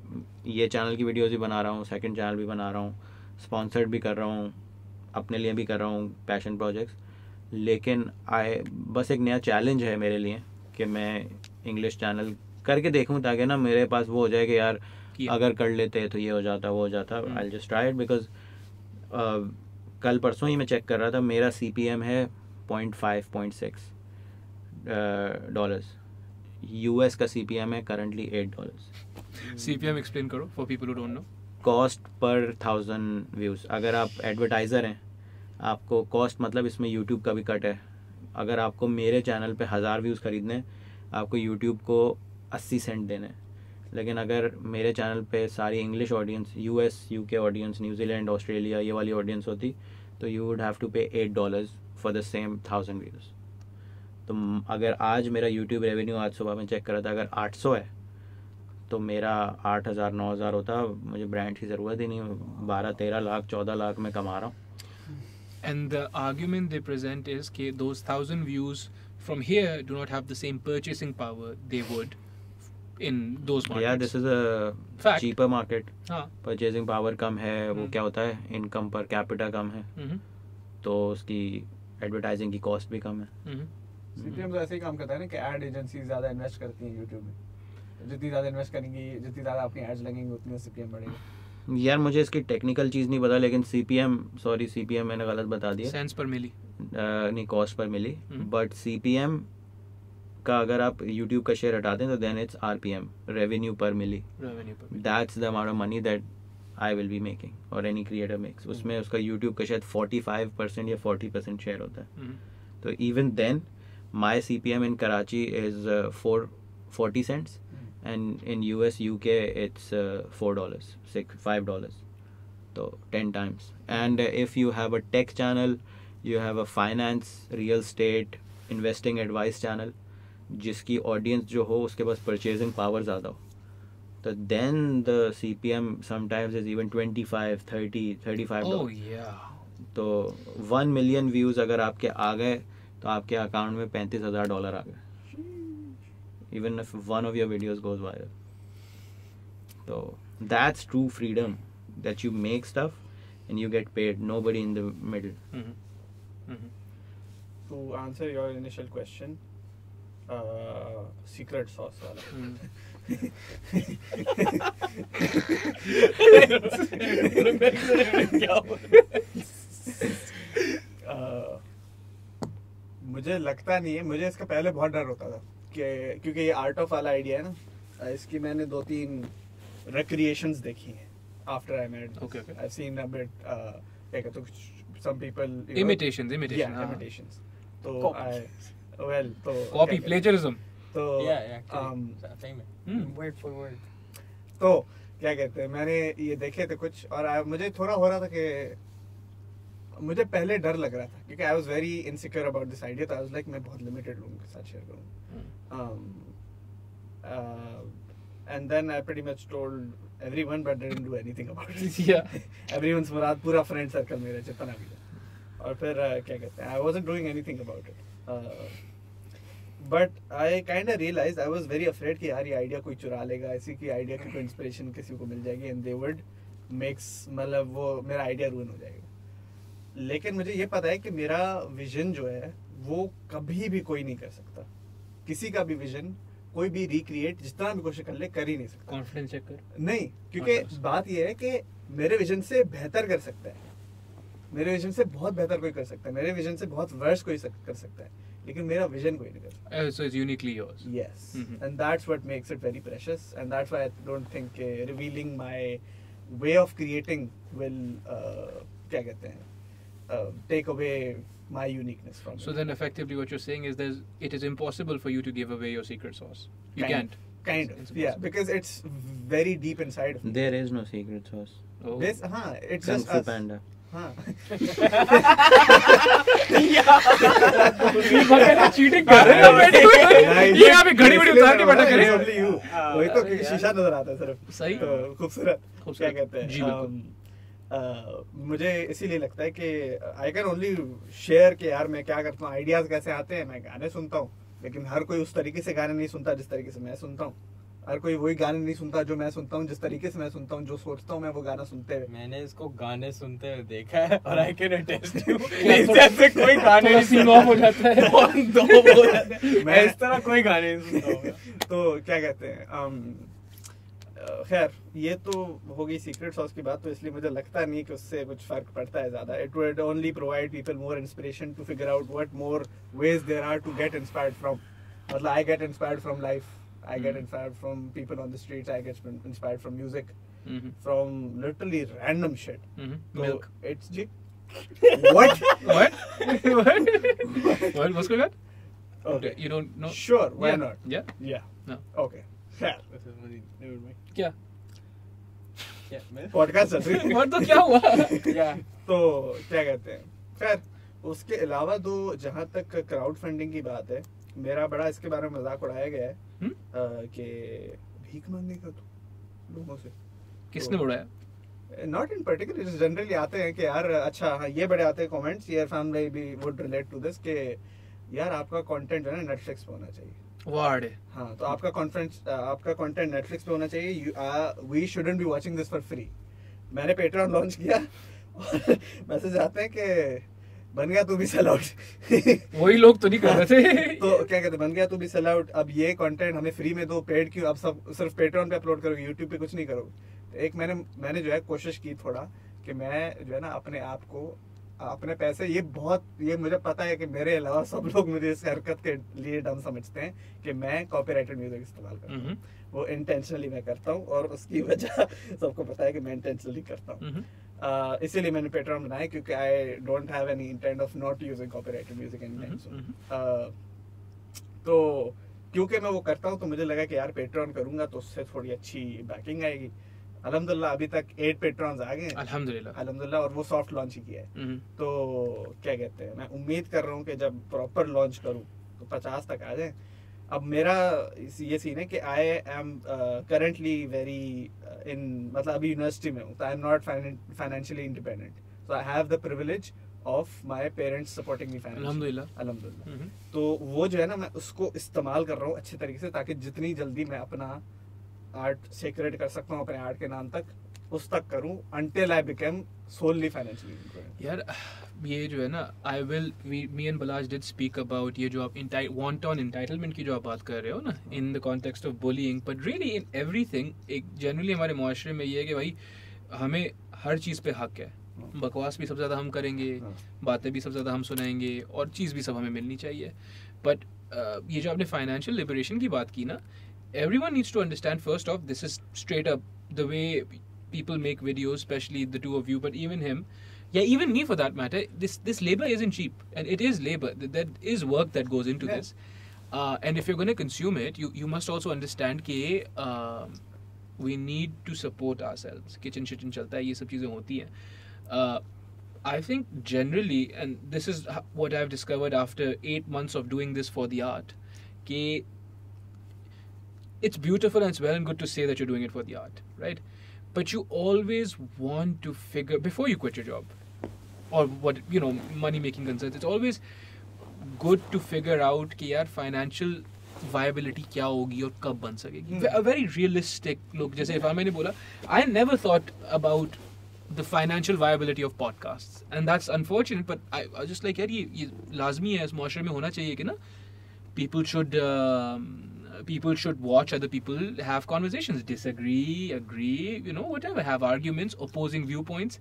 ये चैनल की वीडियोज़ भी बना रहा हूँ, सेकंड चैनल भी बना रहा हूँ, स्पॉन्सर्ड भी कर रहा हूँ, अपने लिए भी कर रहा हूँ पैशन प्रोजेक्ट्स, लेकिन बस एक नया चैलेंज है मेरे लिए कि मैं इंग्लिश चैनल करके देखूँ ताकि ना मेरे पास वो हो जाए कि यार अगर कर लेते तो ये हो जाता वो हो जाता। I will just try it because कल परसों ही मैं चेक कर रहा था, मेरा CPM है $0.5, $0.6 US का CPM है currently $8। CPM explain करो for people who don't know. Cost per 1000 views. अगर आप एडवर्टाइज़र हैं, आपको कॉस्ट मतलब इसमें YouTube का भी कट है। अगर आपको मेरे चैनल पे 1000 व्यूज़ खरीदने, आपको YouTube को 80 सेंट देने, लेकिन अगर मेरे चैनल पे सारी English audience, US, UK audience, New Zealand, Australia, ये वाली ऑडियंस होती तो यू वुड हैव टू पे $8 फॉर द सेम 1000 व्यूज़। तो अगर आज मेरा यूट्यूब रेवेन्यू आज सुबह में चेक करा था, अगर 800 है तो मेरा 8000 9000 होता, मुझे ब्रांड की ज़रूरत ही नहीं, 12-13 लाख 14 लाख में कमा रहा हूँ। And the argument they present is कि those 1000 views from here do not have the same purchasing power they would in those markets. या this is a cheaper market, purchasing power कम है। वो क्या होता है, इनकम पर कैपिटा कम है, तो उसकी एडवर्टाइजिंग की कॉस्ट भी कम है। CPM तो ऐसे ही काम करता है ना कि एड एजेंसी ज़्यादा इन्वेस्ट करती हैं यूट्यूब में, जितनी ज़्यादा इन्वेस्ट करेंगी, जितनी ज़्यादा आपकी एड्स लगेंगी, उतनी CPM बढ़ेगा। यार मुझे इसकी टेक्निकल चीज़ नहीं पता, लेकिन CPM मैंने गलत बता दिया, सेंस पर मिली नहीं, cost per milli. But CPM का अगर आप यूट्यूब का शेयर हटा दें तो then it's RPM, revenue per mille. That's the amount of money that I will be making और एनी क्रिएटर मेक्स। उसमें उसका यूट्यूब का शायद 45% या 40% शेयर होता है। तो even then my CPM in Karachi is 40 cents and in US UK it's $4, $5, तो 10 times. And if you have a tech channel, you have a finance, real estate, investing advice channel, जिसकी audience जो हो उसके पास purchasing power ज़्यादा हो, So then the CPM sometimes is even 25, 30, 35. Oh yeah. So 1 million views अगर आपके आ गए तो आपके अकाउंट में $35,000 आ गए. Even if one of your videos goes viral. So that's true freedom, that you make stuff and you get paid. Nobody in the middle. Mm-hmm. Mm-hmm. To answer your initial question, secret sauce. मुझे लगता नहीं है, मुझे इसका पहले बहुत डर होता था कि क्योंकि ये आर्ट ऑफ वाला आइडिया है ना, इसकी मैंने 2-3 recreations देखी हैं after I married. Okay, okay. I've seen a bit like so some people imitations. Yeah, imitations. So copy plagiarism. So word for word. तो क्या कहते हैं, मैंने ये देखे थे कुछ और मुझे थोड़ा हो रहा था कि मुझे पहले डर लग रहा था क्योंकि I was very insecure about this idea. तो I was like मैं बहुत limited लोगों के साथ शेयर करूँगा. And then I pretty much told everyone, but didn't do anything about it. Yeah. Everyone's murad, पूरा friend circle मेरा जितना भी था. और फिर क्या कहते हैं, I wasn't doing anything about it. But I kind of realized I was very afraid कि यार ये idea कोई चुरा लेगा, ऐसी कि idea की कोई inspiration किसी को मिल जाएगी and they would makes मतलब वो मेरा idea ruin हो जाएगा. लेकिन मुझे ये पता है कि मेरा vision जो है वो कभी भी कोई नहीं कर सकता. किसी का भी vision कोई भी रिक्रिएट जितना भी कोशिश कर ले कर ही नहीं सकता. कॉन्फिडेंस चेक कर नहीं, क्योंकि बात यह है कि मेरे विजन से बेहतर कर सकता है, मेरे विजन से बहुत बेहतर कोई कर सकता है, मेरे विजन से बहुत वर्स कोई कर सकता है, लेकिन मेरा विजन कोई नहीं कर सकता. So it's uniquely yours. Yes, and that's what makes it very precious, and that's why I don't think revealing my way of creating will क्या कहते हैं take away my uniqueness from so it. Then effectively what you're saying is it is impossible for you to give away your secret sauce. You can't. Kind of. Yeah, because it's very deep inside of me. There is no secret sauce. Oh. This it's Kung just Fu us. Panda. Cheating कर रहे हो, ये आप घड़ी बड़ी उतार के बैठा करें. वही तो शीशा नजर आता है सिर्फ. सही खूबसूरत क्या कहते हैं. मुझे इसीलिए लगता है कि आई कैन ओनली शेयर कि यार मैं क्या करता हूँ, आइडियाज कैसे आते हैं. मैं गाने सुनता हूँ, लेकिन हर कोई उस तरीके से गाने नहीं सुनता जिस तरीके से मैं सुनता हूँ. हर कोई वही गाने नहीं सुनता जो मैं सुनता हूँ, जिस तरीके से मैं सुनता हूँ, जो सोचता हूँ मैं वो गाना सुनते हुए. मैंने इसको गाने सुनते हुए देखा है और आई कैन अटेस्ट यू. जैसे कोई गाने नहीं सुनता हो जाता है, मैं इस तरह कोई गाने नहीं सुनता. तो क्या कहते हैं, खैर ये तो होगी सीक्रेट सॉस की बात, तो इसलिए मुझे लगता नहीं कि उससे कुछ फर्क पड़ता है ज़्यादा. It would only provide people more inspiration to figure out what more ways there are to get inspired from. मतलब I get inspired from life, I get inspired from people on the streets, I get inspired from music, from literally random shit. तो it's ji what what what's going on. Okay, you don't know. Sure, why not. Yeah yeah no okay. क्या podcast तो क्या हुआ. तो क्या कहते हैं, खैर उसके अलावा तो जहाँ तक क्राउड फंडिंग की बात है, मेरा बड़ा इसके बारे में मजाक उड़ाया गया है कि भीख मांगने का तो लोगों से. किसने उड़ाया? नॉट इन पर्टिकुलर, जनरली आते हैं कि यार अच्छा हाँ ये बड़े आते हैं कॉमेंट्स, यार फैमिली भी वुड रिलेट टू दिस कि यार आपका कॉन्टेंट जो है ना नेटफ्लिक्स पे होना चाहिए. वार्ड हाँ, तो आपका कंटेंट नेटफ्लिक्स पे होना चाहिए. We shouldn't be watching this for free. मैंने पेट्रियन लॉन्च किया और मैसेज आते हैं कि बन गया तू भी सेल आउट. वही लोग तो नहीं कर रहे थे. तो क्या कहते हैं, बन गया तू भी सेल आउट, अब ये कंटेंट हमें फ्री में दो, पेड क्यों. अब सब सिर्फ पेट्रियन पे अपलोड करोगे, यूट्यूब पे कुछ नहीं करोगे. तो एक मैंने जो है कोशिश की थोड़ा कि मैं जो है ना अपने आप को, अपने पैसे, ये मुझे पता है कि मेरे अलावा सब लोग मुझे इस हरकत के लिए डम समझते हैं कि मैं कॉपीराइटेड म्यूजिक इस्तेमाल करता हूँ. वो इंटेंशनली मैं करता हूँ और उसकी वजह सबको पता है कि मैं इंटेंशनली करता हूँ. इसीलिए मैंने पेट्रॉन बनाया क्योंकि I don't have any intent of not using copyrighted music any time soon. तो क्योंकि मैं वो करता हूँ तो मुझे लगा कि यार पेट्रॉन करूंगा तो उससे थोड़ी अच्छी बैकिंग आएगी. अल्हम्दुलिल्लाह अभी तक 8 पेट्रॉन्स आ गए. अल्हम्दुलिल्लाह, और वो सॉफ्ट लॉन्च ही किया है. तो क्या कहते हैं, मैं उम्मीद कर रहा हूँ कि जब प्रॉपर लॉन्च करूँ तो 50 तक आ जाए. अब मेरा ये सीन है कि I am currently very in, मतलब अभी यूनिवर्सिटी में हूँ तो I am not financially independent, so I have the privilege of my parents supporting me financially, अल्हम्दुलिल्लाह। तो वो जो है ना, मैं उसको इस्तेमाल कर रहा हूँ अच्छे तरीके से, ताकि जितनी जल्दी मैं अपना आर्ट सेक्रेट कर सकता हूँ अपने आर्ट के नाम तक, उस तक करूँ until I became solely financially independent। यार ये जो है ना, I will, me and Baalaaj did speak about ये जो आप wanton entitlement की जो आप बात कर रहे हो ना, in the context of bullying, but really in everything, एक generally हमारे माशरे में ये है कि भाई हमें हर चीज़ पे हक है, बकवास भी सबसे ज़्यादा हम करेंगे, बातें भी सबसे ज़्यादा हम सुनाएंगे, और चीज़ भी सब हमें मिलनी चाहिए। बट ये जो आपने फाइनेंशियल लिबरेशन की बात की ना, everyone needs to understand first off, this is straight up the way people make videos, especially the two of you, but even him, yeah, even me for that matter, this labor isn't cheap, and it is labor, that is work that goes into this, and if you're going to consume it, you must also understand कि we need to support ourselves, kitchen shitchen चलता है, ये सब चीज़ें होती हैं। I think generally, and this is what I've discovered after 8 months of doing this for the art, कि it's beautiful and it's well and good to say that you're doing it for the art, right? But you always want to figure before you quit your job or what, you know, money making concerns, it's always good to figure out कि यार financial viability क्या होगी और कब बन सकेगी। A very realistic look, जैसे इरफान मैंने बोला, I never thought about the financial viability of podcasts, and that's unfortunate, but I just like यार ये लाजमी है, इस माशरे में होना चाहिए कि ना people should watch other people, have conversations, disagree, agree, you know, whatever, have arguments, opposing viewpoints,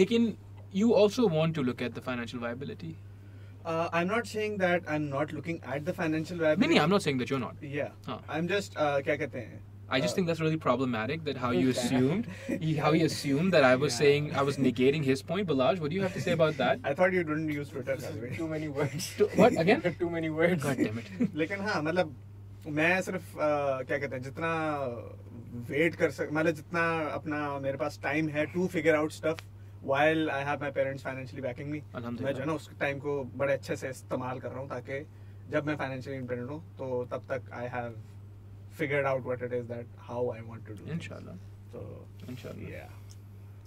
lekin you also want to look at the financial viability. I'm not saying that I'm not looking at the financial viability. No, I'm not saying that you're not. Yeah. Huh. I'm just kya kehte hain, I just think that's really problematic that how you assumed, how you assumed that I was saying, I was negating his point. Baalaaj, what do you have to say about that? I thought you didn't use Twitter. Too many words. What again? Too many words. God damn it. लेकिन हाँ, मतलब मैं सिर्फ क्या कहते हैं, जितना wait कर सक, मतलब जितना अपना मेरे पास टाइम है to figure out stuff while I have my parents financially backing me. मैं जो है ना उस टाइम को बड़े अच्छे से इस्तेमाल कर रहा हूँ, ताकि जब मैं financially independent हूँ तो तब तक I have figured out what it is that how I want to do it. Inshallah. So inshallah. Yeah.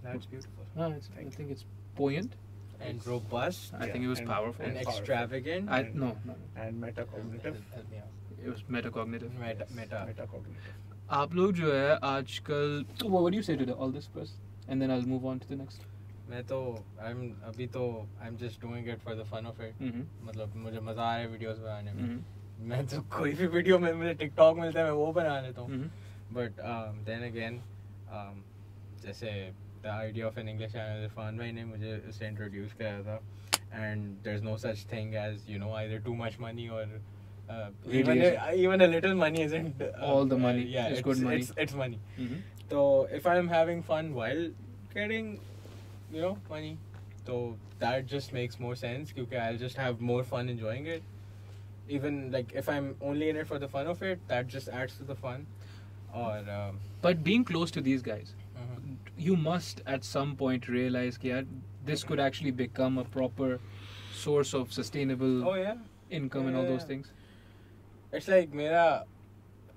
That's beautiful. No, I think it's buoyant and robust. I think it was powerful and extravagant. And metacognitive. It was metacognitive. Metacognitive. आप लोग जो है आजकल, what do you say to all this first, and then I'll move on to the next. मैं तो I'm just doing it for the fun of it. मतलब मुझे मजा आ रहा है videos बनाने में. मैं तो कोई भी वीडियो में मुझे टिकटॉक मिलता है मैं वो बना लेता हूँ, बट देन अगेन जैसे the idea of an English channel Irfan भाई ने मुझे उसे इंट्रोड्यूस कराया था, and there is no such thing as you know either too much money और even a little money isn't all the money, yeah, it's good money, it's money. So if I'm having fun while getting, you know, money, so that just makes more sense क्योंकि I'll just have more fun enjoying it. Even like if I'm only in it for the fun of it, that just adds to the fun. Or but being close to these guys, you must at some point realize कि यार this could actually become a proper source of sustainable income and all those things. It's like मेरा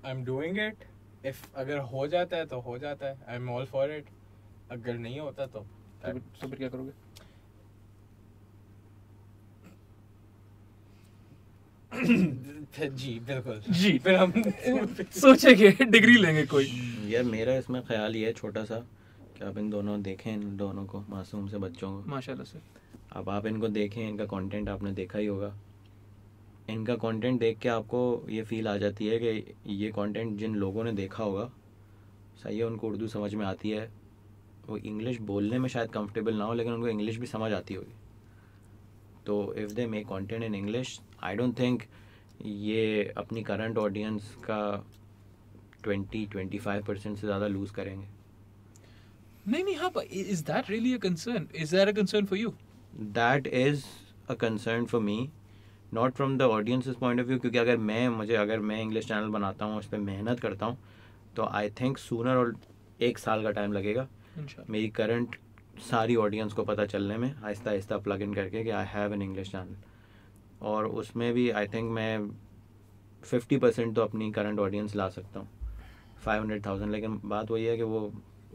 I'm doing it. If अगर हो जाता है तो हो जाता है. I'm all for it. अगर नहीं होता तो फिर क्या करोगे? जी बिल्कुल जी, फिर हम सोचेंगे डिग्री लेंगे कोई। यार मेरा इसमें ख्याल ये है छोटा सा कि आप इन दोनों देखें, इन दोनों को, मासूम से बच्चों को माशाल्लाह से, अब आप इनको देखें, इनका कंटेंट आपने देखा ही होगा, इनका कंटेंट देख के आपको ये फील आ जाती है कि ये कंटेंट जिन लोगों ने देखा होगा सही है, उनको उर्दू समझ में आती है, वो इंग्लिश बोलने में शायद कम्फर्टेबल ना हो लेकिन उनको इंग्लिश भी समझ आती होगी। तो if they make content in English, I don't think ये अपनी करंट ऑडियंस का 20-25% से ज़्यादा लूज़ करेंगे। नहीं हाँ, but is that really a concern? Is that a concern for you? That is a concern for me, not from the audience's point of view, क्योंकि अगर मैं इंग्लिश चैनल बनाता हूँ, उस पर मेहनत करता हूँ, तो आई थिंक सूनर और 1 साल का टाइम लगेगा मेरी करंट सारी ऑडियंस को पता चलने में, आहिस्ता आहिस्ता प्लग इन करके कि I have an English channel. और उसमें भी आई थिंक मैं 50% तो अपनी करंट ऑडियंस ला सकता हूँ 500,000। लेकिन बात वही है कि वो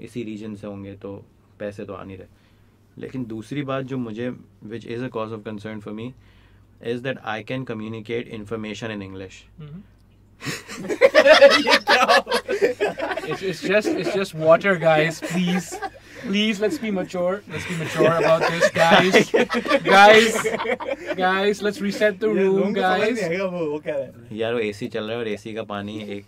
इसी रीजन से होंगे तो पैसे तो आ नहीं रहे। लेकिन दूसरी बात जो मुझे which is a cause of concern for me is that I can communicate information in English. It's just water, guys. Please, let's be mature. Let's be mature about this, guys. Guys, let's reset the room, guys. यार वो AC चल रहा है और AC का पानी एक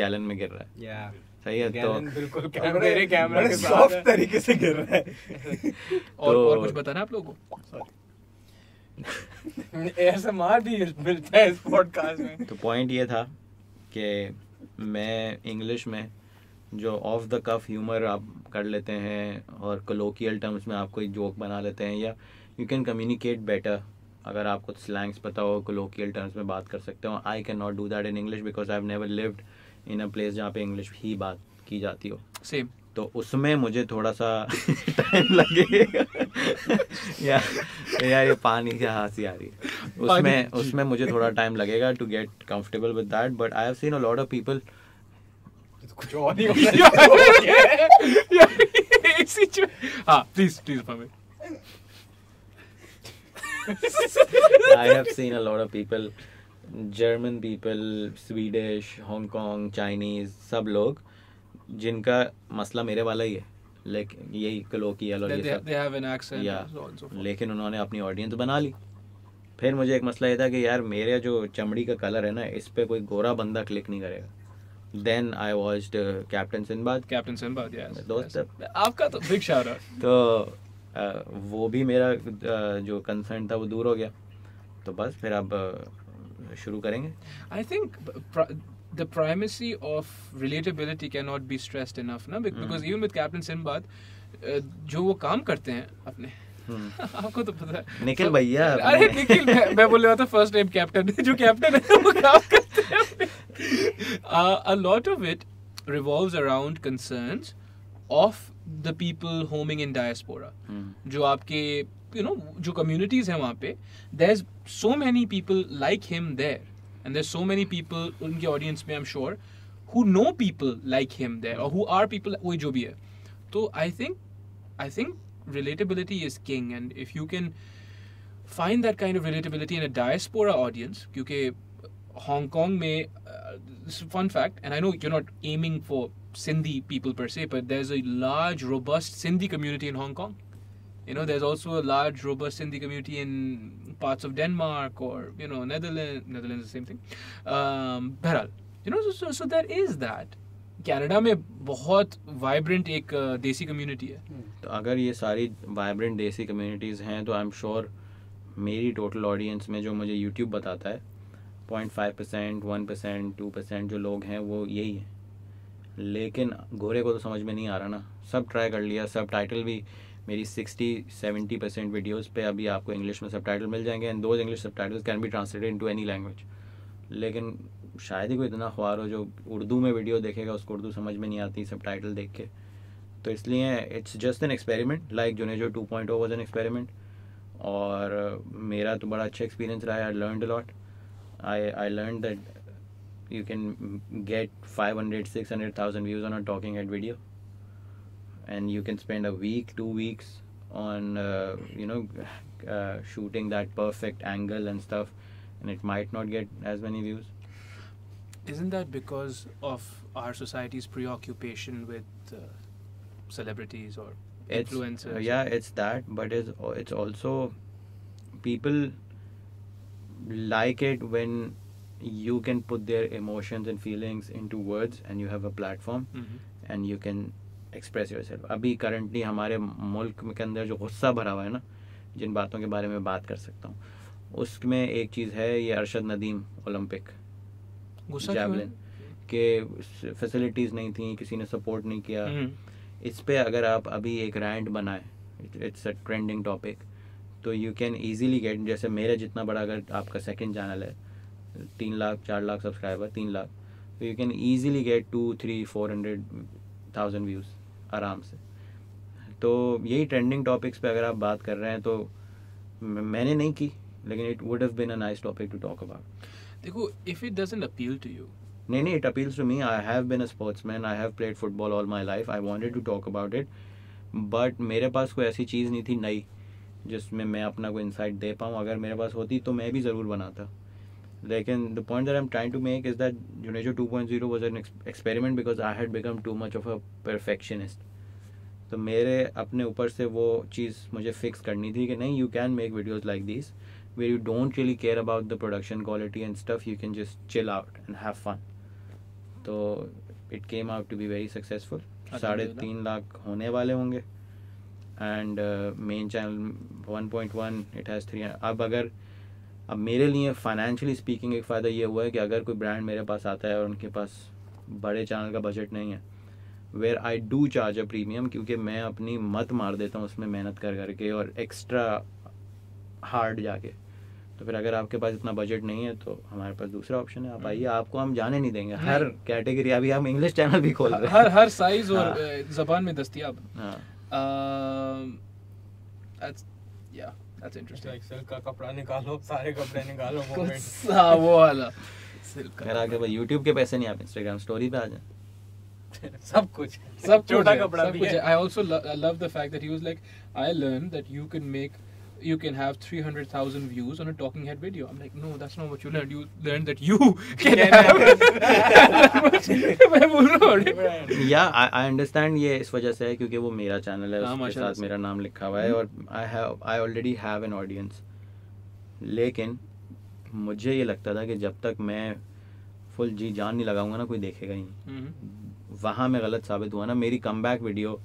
gallon में गिर रहा है। Yeah. सही है तो बिल्कुल कैमरा के साथ सॉफ्ट तरीके से गिर रहा है। और कुछ बताना आप लोगों को? ASMR भी मिलता है इस पॉडकास्ट में। तो पॉइंट ये था कि मैं इंग्लिश में जो ऑफ द कफ ह्यूमर आप कर लेते हैं और कलोकियल टर्म्स में आप कोई जोक बना लेते हैं या यू कैन कम्युनिकेट बेटर अगर आपको स्लैंग्स पता हो, कलोकियल टर्म्स में बात कर सकते हो। I can not do that in English because I have never lived in a place जहाँ पे इंग्लिश ही बात की जाती हो। सेम। तो उसमें मुझे थोड़ा सा टाइम लगेगा। यार ये पानी की हंसी आ रही है। उसमें मुझे थोड़ा टाइम लगेगा to get comfortable with that but I have seen a lot of people. कुछ और नहीं होगा। हाँ please for me. I have seen a lot of people, German people, Swedish, Hong Kong, Chinese, सब लोग जिनका मसला मेरे वाला ही है लेकिन यही कलोकियल और ये सब या लेकिन उन्होंने अपनी ऑडियंस बना ली। फिर मुझे एक मसला ये था कि यार मेरे जो चमड़ी का कलर है ना इस पे कोई गोरा बंदा क्लिक नहीं करेगा। Then I watched Captain Sinbad दोस्त आपका तो बिग शाउट आउट। तो वो भी मेरा जो कंसर्न था वो दूर हो गया। तो बस फिर अब शुरू करेंगे। I think the primacy of relatability cannot be stressed enough na because even with Captain Sinbad जो वो काम करते हैं अपने आपको तो पता है निखिल भैया। अरे निखिल मैं बोल रहा था फर्स्ट नेम कैप्टन जो कैप्टन है वो काम करते हैं। A lot of it revolves around concerns of the people homing in diaspora जो आपके you know जो communities हैं वहाँ पे there's so many people like him there and there's so many people unke audience mein I'm sure who know people like him there or who are people wo jo bhi hai to I think relatability is king and if you can find that kind of relatability in a diaspora audience kyunki Hong Kong mein this is a fun fact and I know you're not aiming for Sindhi people per se but there's a large robust Sindhi community in Hong Kong. You know there's also a large robust Sindhi community in parts of Denmark or you know Netherlands is the same thing Bharal you know so there is that Canada में बहुत vibrant एक desi community है। तो अगर ये सारी vibrant desi communities हैं तो I'm sure मेरी total audience में जो मुझे YouTube बताता है 0.5% 1% 2% जो लोग हैं वो यही है। लेकिन गोरे को तो समझ में नहीं आ रहा ना। सब ट्राई कर लिया सब टाइटल भी मेरी 60-70% वीडियोज़ पे अभी आपको इंग्लिश में सबटाइटल मिल जाएंगे and those English subtitles can be translated into any language. लेकिन शायद ही कोई इतना ख्वार हो जो उर्दू में वीडियो देखेगा उसको उर्दू समझ में नहीं आती सबटाइटल देख के। तो इसलिए it's just an experiment like Junejo 2.0 was an experiment और मेरा तो बड़ा अच्छा एक्सपीरियंस रहा है। I learned a lot. I learned that you can get 500-600,000 views on a talking head video and you can spend a week 2 weeks on shooting that perfect angle and stuff and it might not get as many views. Isn't that because of our society's preoccupation with celebrities or influencers? It's that but it's also people like it when you can put their emotions and feelings into words and you have a platform and you can express yourself. अभी currently हमारे मुल्क के अंदर जो गुस्सा भरा हुआ है ना जिन बातों के बारे में बात कर सकता हूँ उसमें एक चीज़ है ये अरशद नदीम ओलंपिक जैवलिन के फैसिलिटीज़ नहीं थी किसी ने सपोर्ट नहीं किया। इस पर अगर आप अभी एक रैंट बनाएं इट्स अ ट्रेंडिंग टॉपिक तो यू कैन ईजीली गेट जैसे मेरा जितना बड़ा अगर आपका सेकेंड चैनल है 3 लाख 4 लाख सब्सक्राइबर 3 लाख तो you can easily get 200-300-400,000 views आराम से। तो यही ट्रेंडिंग टॉपिक्स पे अगर आप बात कर रहे हैं तो मैंने नहीं की लेकिन it would have been a nice topic to talk about. देखो if it doesn't appeal to you, नहीं it appeals to me. I have been a sportsman, I have played football all my life, I wanted to talk about it, but मेरे पास कोई ऐसी चीज़ नहीं थी नई जिसमें मैं अपना कोई इंसाइट दे पाऊँ. अगर मेरे पास होती तो मैं भी ज़रूर बनाता. लेकिन the point that I am trying to make is that Junejo 2.0 was an experiment because I had become too much of a perfectionist. तो मेरे अपने ऊपर से वो चीज़ मुझे फिक्स करनी थी कि नहीं, you can make videos like this where you don't really care about the production quality and stuff, you can just chill out and have fun. तो it came out to be very successful. 3.5 lakh होने वाले होंगे and main channel 1.1, it has 3. अब मेरे लिए financially speaking एक फ़ायदा ये हुआ है कि अगर कोई ब्रांड मेरे पास आता है और उनके पास बड़े चैनल का बजट नहीं है, where I do charge a premium, क्योंकि मैं अपनी मत मार देता हूँ उसमें मेहनत कर करके और एक्स्ट्रा हार्ड जाके. तो फिर अगर आपके पास इतना बजट नहीं है तो हमारे पास दूसरा ऑप्शन है, आप आइए, आपको हम जाने नहीं देंगे. हर कैटेगरी, अभी हम इंग्लिश चैनल भी खोल रहे हैं, हर साइज और ज़बान में दस्तियाब. That's interesting. Like silk का कपड़ा निकालो, सारे कपड़े निकालो, वो वाला silk. घर आके भाई YouTube के पैसे नहीं, आप Instagram story पे आ जाए. सब कुछ, सब छोटा कपड़ा भी है. I also love the fact that he was like, I learned that you can have 300,000 views on a talking head video. I'm like, no, that's not what you learned. You learned that you can have. Yeah, I understand. ये इस वजह से है क्योंकि वो मेरा channel है, उसके साथ मेरा नाम लिखा हुआ है और I already have an audience. लेकिन मुझे ये लगता था कि जब तक मैं फुल जी जान नहीं लगाऊंगा ना, कोई देखेगा ही नहीं. वहाँ मैं गलत साबित हुआ ना. मेरी कमबैक वीडियो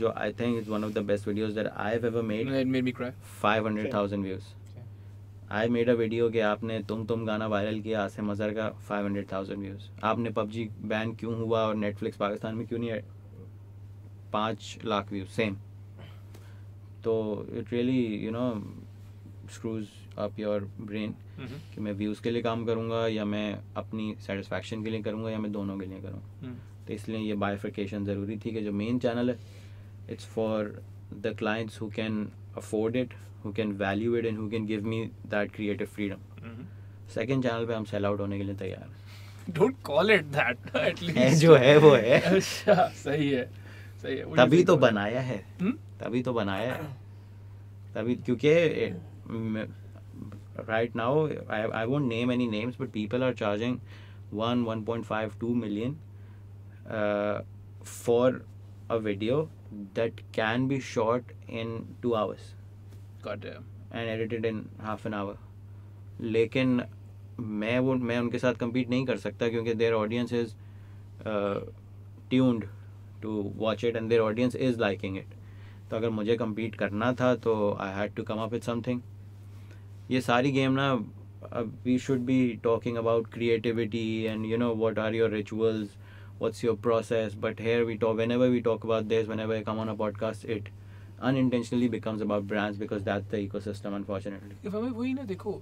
जो I think is one of the best videos that I have ever made, it made me cry, 500,000 views. I made a video कि आपने तुम गाना वायरल किया आसिम अजहर का, 500,000 व्यूज. आपने पबजी बैन क्यों हुआ और नेटफ्लिक्स पाकिस्तान में क्यों नहीं है, 5 लाख व्यूज सेम. तो it really you know screws up your brain कि मैं व्यूज़ के लिए काम करूँगा या मैं अपनी सेटिस्फैक्शन के लिए करूँगा या मैं दोनों के लिए करूँगा. तो इसलिए ये बाइफिकेशन ज़रूरी थी कि जो मेन चैनल है, it's for the clients who can afford it, who can value it and who can give me that creative freedom. Second channel पे हम sell out होने के लिए तैयार हैं. Don't call it that, at least. जो है वो है. अच्छा, सही है, सही है. तभी तो बनाया है, तभी तो बनाया है, तभी, क्योंकि right now I won't name any names but people are charging 1.5, 2 million for a video that can be shot in 2 hours, goddamn, and edited in half an hour. लेकिन मैं उनके साथ compete नहीं कर सकता क्योंकि their audience is tuned to watch it and their audience is liking it. तो अगर मुझे compete करना था तो I had to come up with something. ये सारी game ना, we should be talking about creativity and you know what are your rituals, what's your process, but here we talk, whenever we talk about this, whenever I come on a podcast, it unintentionally becomes about brands because that's the ecosystem, unfortunately. If I mean, na dekho,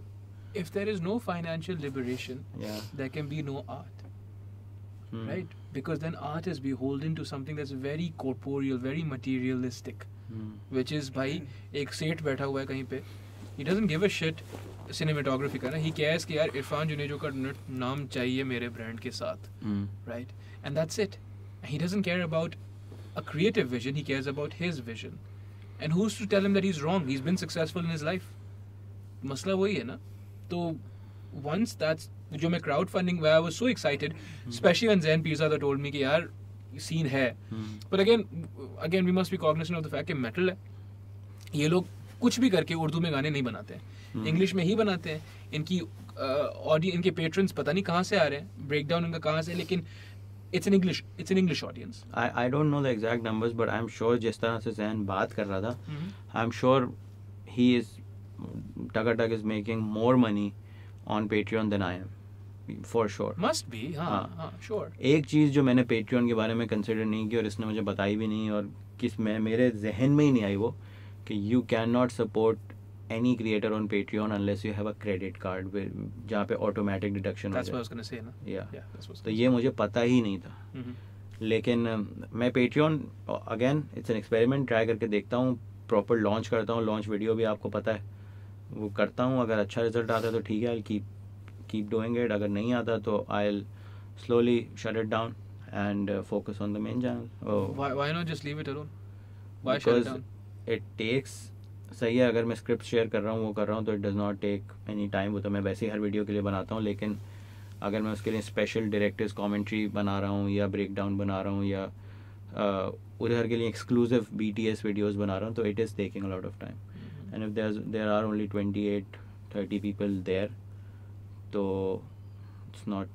if there is no financial liberation, yeah, there can be no art, right? Because then art is beholden to something that's very corporeal, very materialistic, which is bhai ek set baitha hua hai kahin pe, he doesn't give a shit cinematography ka, na he cares ki yaar Irfan Junejo ka naam chahiye mere brand ke sath, right? And that's it. He doesn't care about a creative vision. He cares about his vision. And who's to tell him that he's wrong? He's been successful in his life. Masla wohi hai na. So once that's, जो मैं crowdfunding where I was so excited, especially when Zain Peerzada told me कि यार scene है. But again we must be cognizant of the fact कि metal है. ये लोग कुछ भी करके उर्दू में गाने नहीं बनाते हैं, इंग्लिश में ही बनाते हैं. इनकी ऑडियंस, इनके patrons पता नहीं कहाँ से आ रहे हैं, breakdown उनका कहाँ से, लेकिन it's an English audience. I don't know the exact numbers but I'm sure जिस तरह से Zain बात कर रहा था, I'm sure he is Takatak is making more money on Patreon than I am, for sure. Must be, हाँ, sure. एक चीज़ जो मैंने Patreon के बारे में consider नहीं की और इसने मुझे बताई भी नहीं और मेरे जहन में ही नहीं आई वो, कि you cannot support any creator on Patreon unless you have a credit card जहाँ पे automatic deduction हो जाए. That's what I was gonna say ना. Yeah, that's what. तो ये मुझे पता ही नहीं था. लेकिन मैं Patreon again it's an experiment, try करके देखता हूँ, proper launch करता हूँ. launch video भी आपको पता है वो करता हूँ। अगर अच्छा रिजल्ट आता है तो ठीक है, आई कीप डूइंग इट, अगर नहीं आता तो I slowly shut it down and focus on the main channel. Oh. Why not just leave it alone? Why shut it down? Because it takes. सही है, अगर मैं स्क्रिप्ट शेयर कर रहा हूँ वो कर रहा हूँ तो it does not take any time. वो तो मैं वैसे ही हर वीडियो के लिए बनाता हूँ, लेकिन अगर मैं उसके लिए स्पेशल डायरेक्टर्स कमेंट्री बना रहा हूँ या ब्रेकडाउन बना रहा हूँ या उधर के लिए एक्सक्लूसिव BTS वीडियोज़ बना रहा हूँ तो it is taking a lot of time and if there are only 28-30 people there तो it's not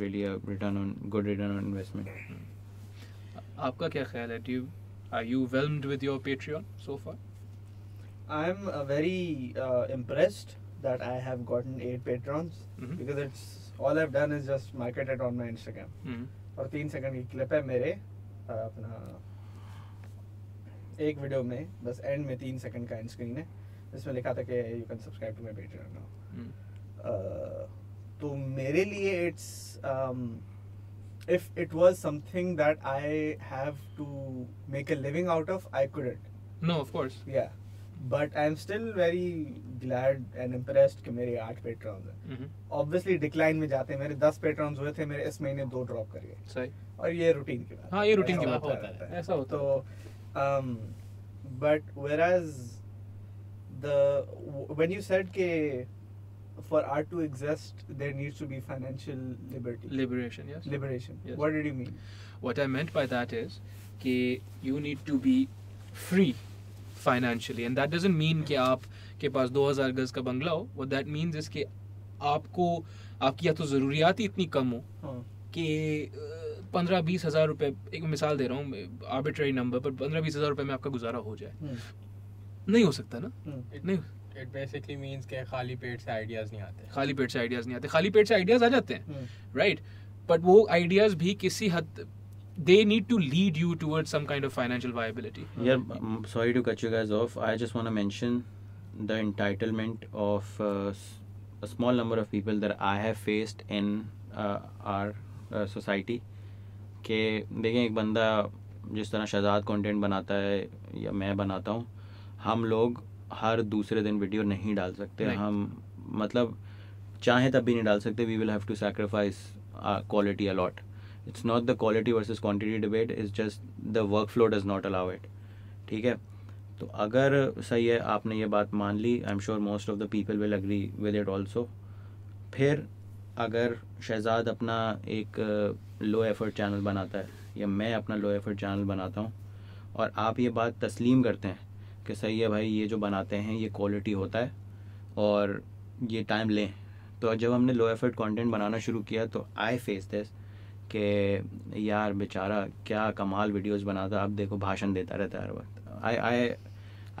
really a good return on investment. आपका क्या ख्याल है? Are you whelmed with your Patreon so far? I'm very impressed that I have gotten 8 patrons because it's all I've done is just market it on my Instagram. और 3 second की clip है मेरे अपना एक वीडियो में, बस and में 3 second का एंड स्क्रीन है जिसमें लिखा था कि you can subscribe to my Patreon now. तो मेरे लिए it's if it was something that I have to make a living out of I couldn't no of course या but I am still very glad and impressed कि मेरे 8 पेट्रॉन्स हैं. Obviously decline में जाते हैं, मेरे 10 पेट्रॉन्स हुए थे मेरे इस महीने 2 ड्रॉप कर गए. सही. और ये रूटीन की बात. हाँ, ये रूटीन की बात होता है, ऐसा होता है. तो but whereas the when you said के for art to exist there needs to be financial liberation. Yes, liberation. Yes. What did you mean? What I meant by that is that you need to be free financially and that doesn't mean कि आपके पास 2000 गज का बंगला हो. What that means is कि आपको आपकी या तो ज़रूरियात ही इतनी कम हो कि 15-20 हज़ार रुपये, एक मिसाल दे रहा हूँ आर्बिट्रेरी नंबर, पर 15-20 हज़ार रुपये में आपका गुजारा हो जाए. नहीं हो सकता ना. नहीं. It basically means कि खाली पेट से आइडियाज नहीं आते. खाली पेट से आइडियाज नहीं आते. खाली पेट से आइडियाज आ जाते हैं, राइट, बट वो आइडियाज भी किसी हद they need to lead you towards some kind of financial viability. Yeah, I'm sorry to cut you guys off. I just want to mention the entitlement of a small number of people that I have faced in our society. के देखें, एक बंदा जिस तरह Shahzad content बनाता है या मैं बनाता हूँ, हम लोग हर दूसरे दिन वीडियो नहीं डाल सकते. हम मतलब चाहे तब भी नहीं डाल सकते. We will have to sacrifice quality a lot. It's not the quality versus quantity debate, is just the work flow does not allow it. ठीक है, तो अगर सही है आपने ये बात मान ली, I am sure most of the people will agree with it also. फिर अगर शहजाद अपना एक लो एफर्ट चैनल बनाता है या मैं अपना लो एफर्ट चैनल बनाता हूँ और आप ये बात तस्लीम करते हैं कि सही है भाई ये जो बनाते हैं ये क्वालिटी होता है और ये टाइम लें, तो जब हमने लो एफर्ट कंटेंट बनाना शुरू किया तो आई फेस दिस कि यार बेचारा क्या कमाल वीडियोस बनाता, अब देखो भाषण देता रहता है हर वक्त.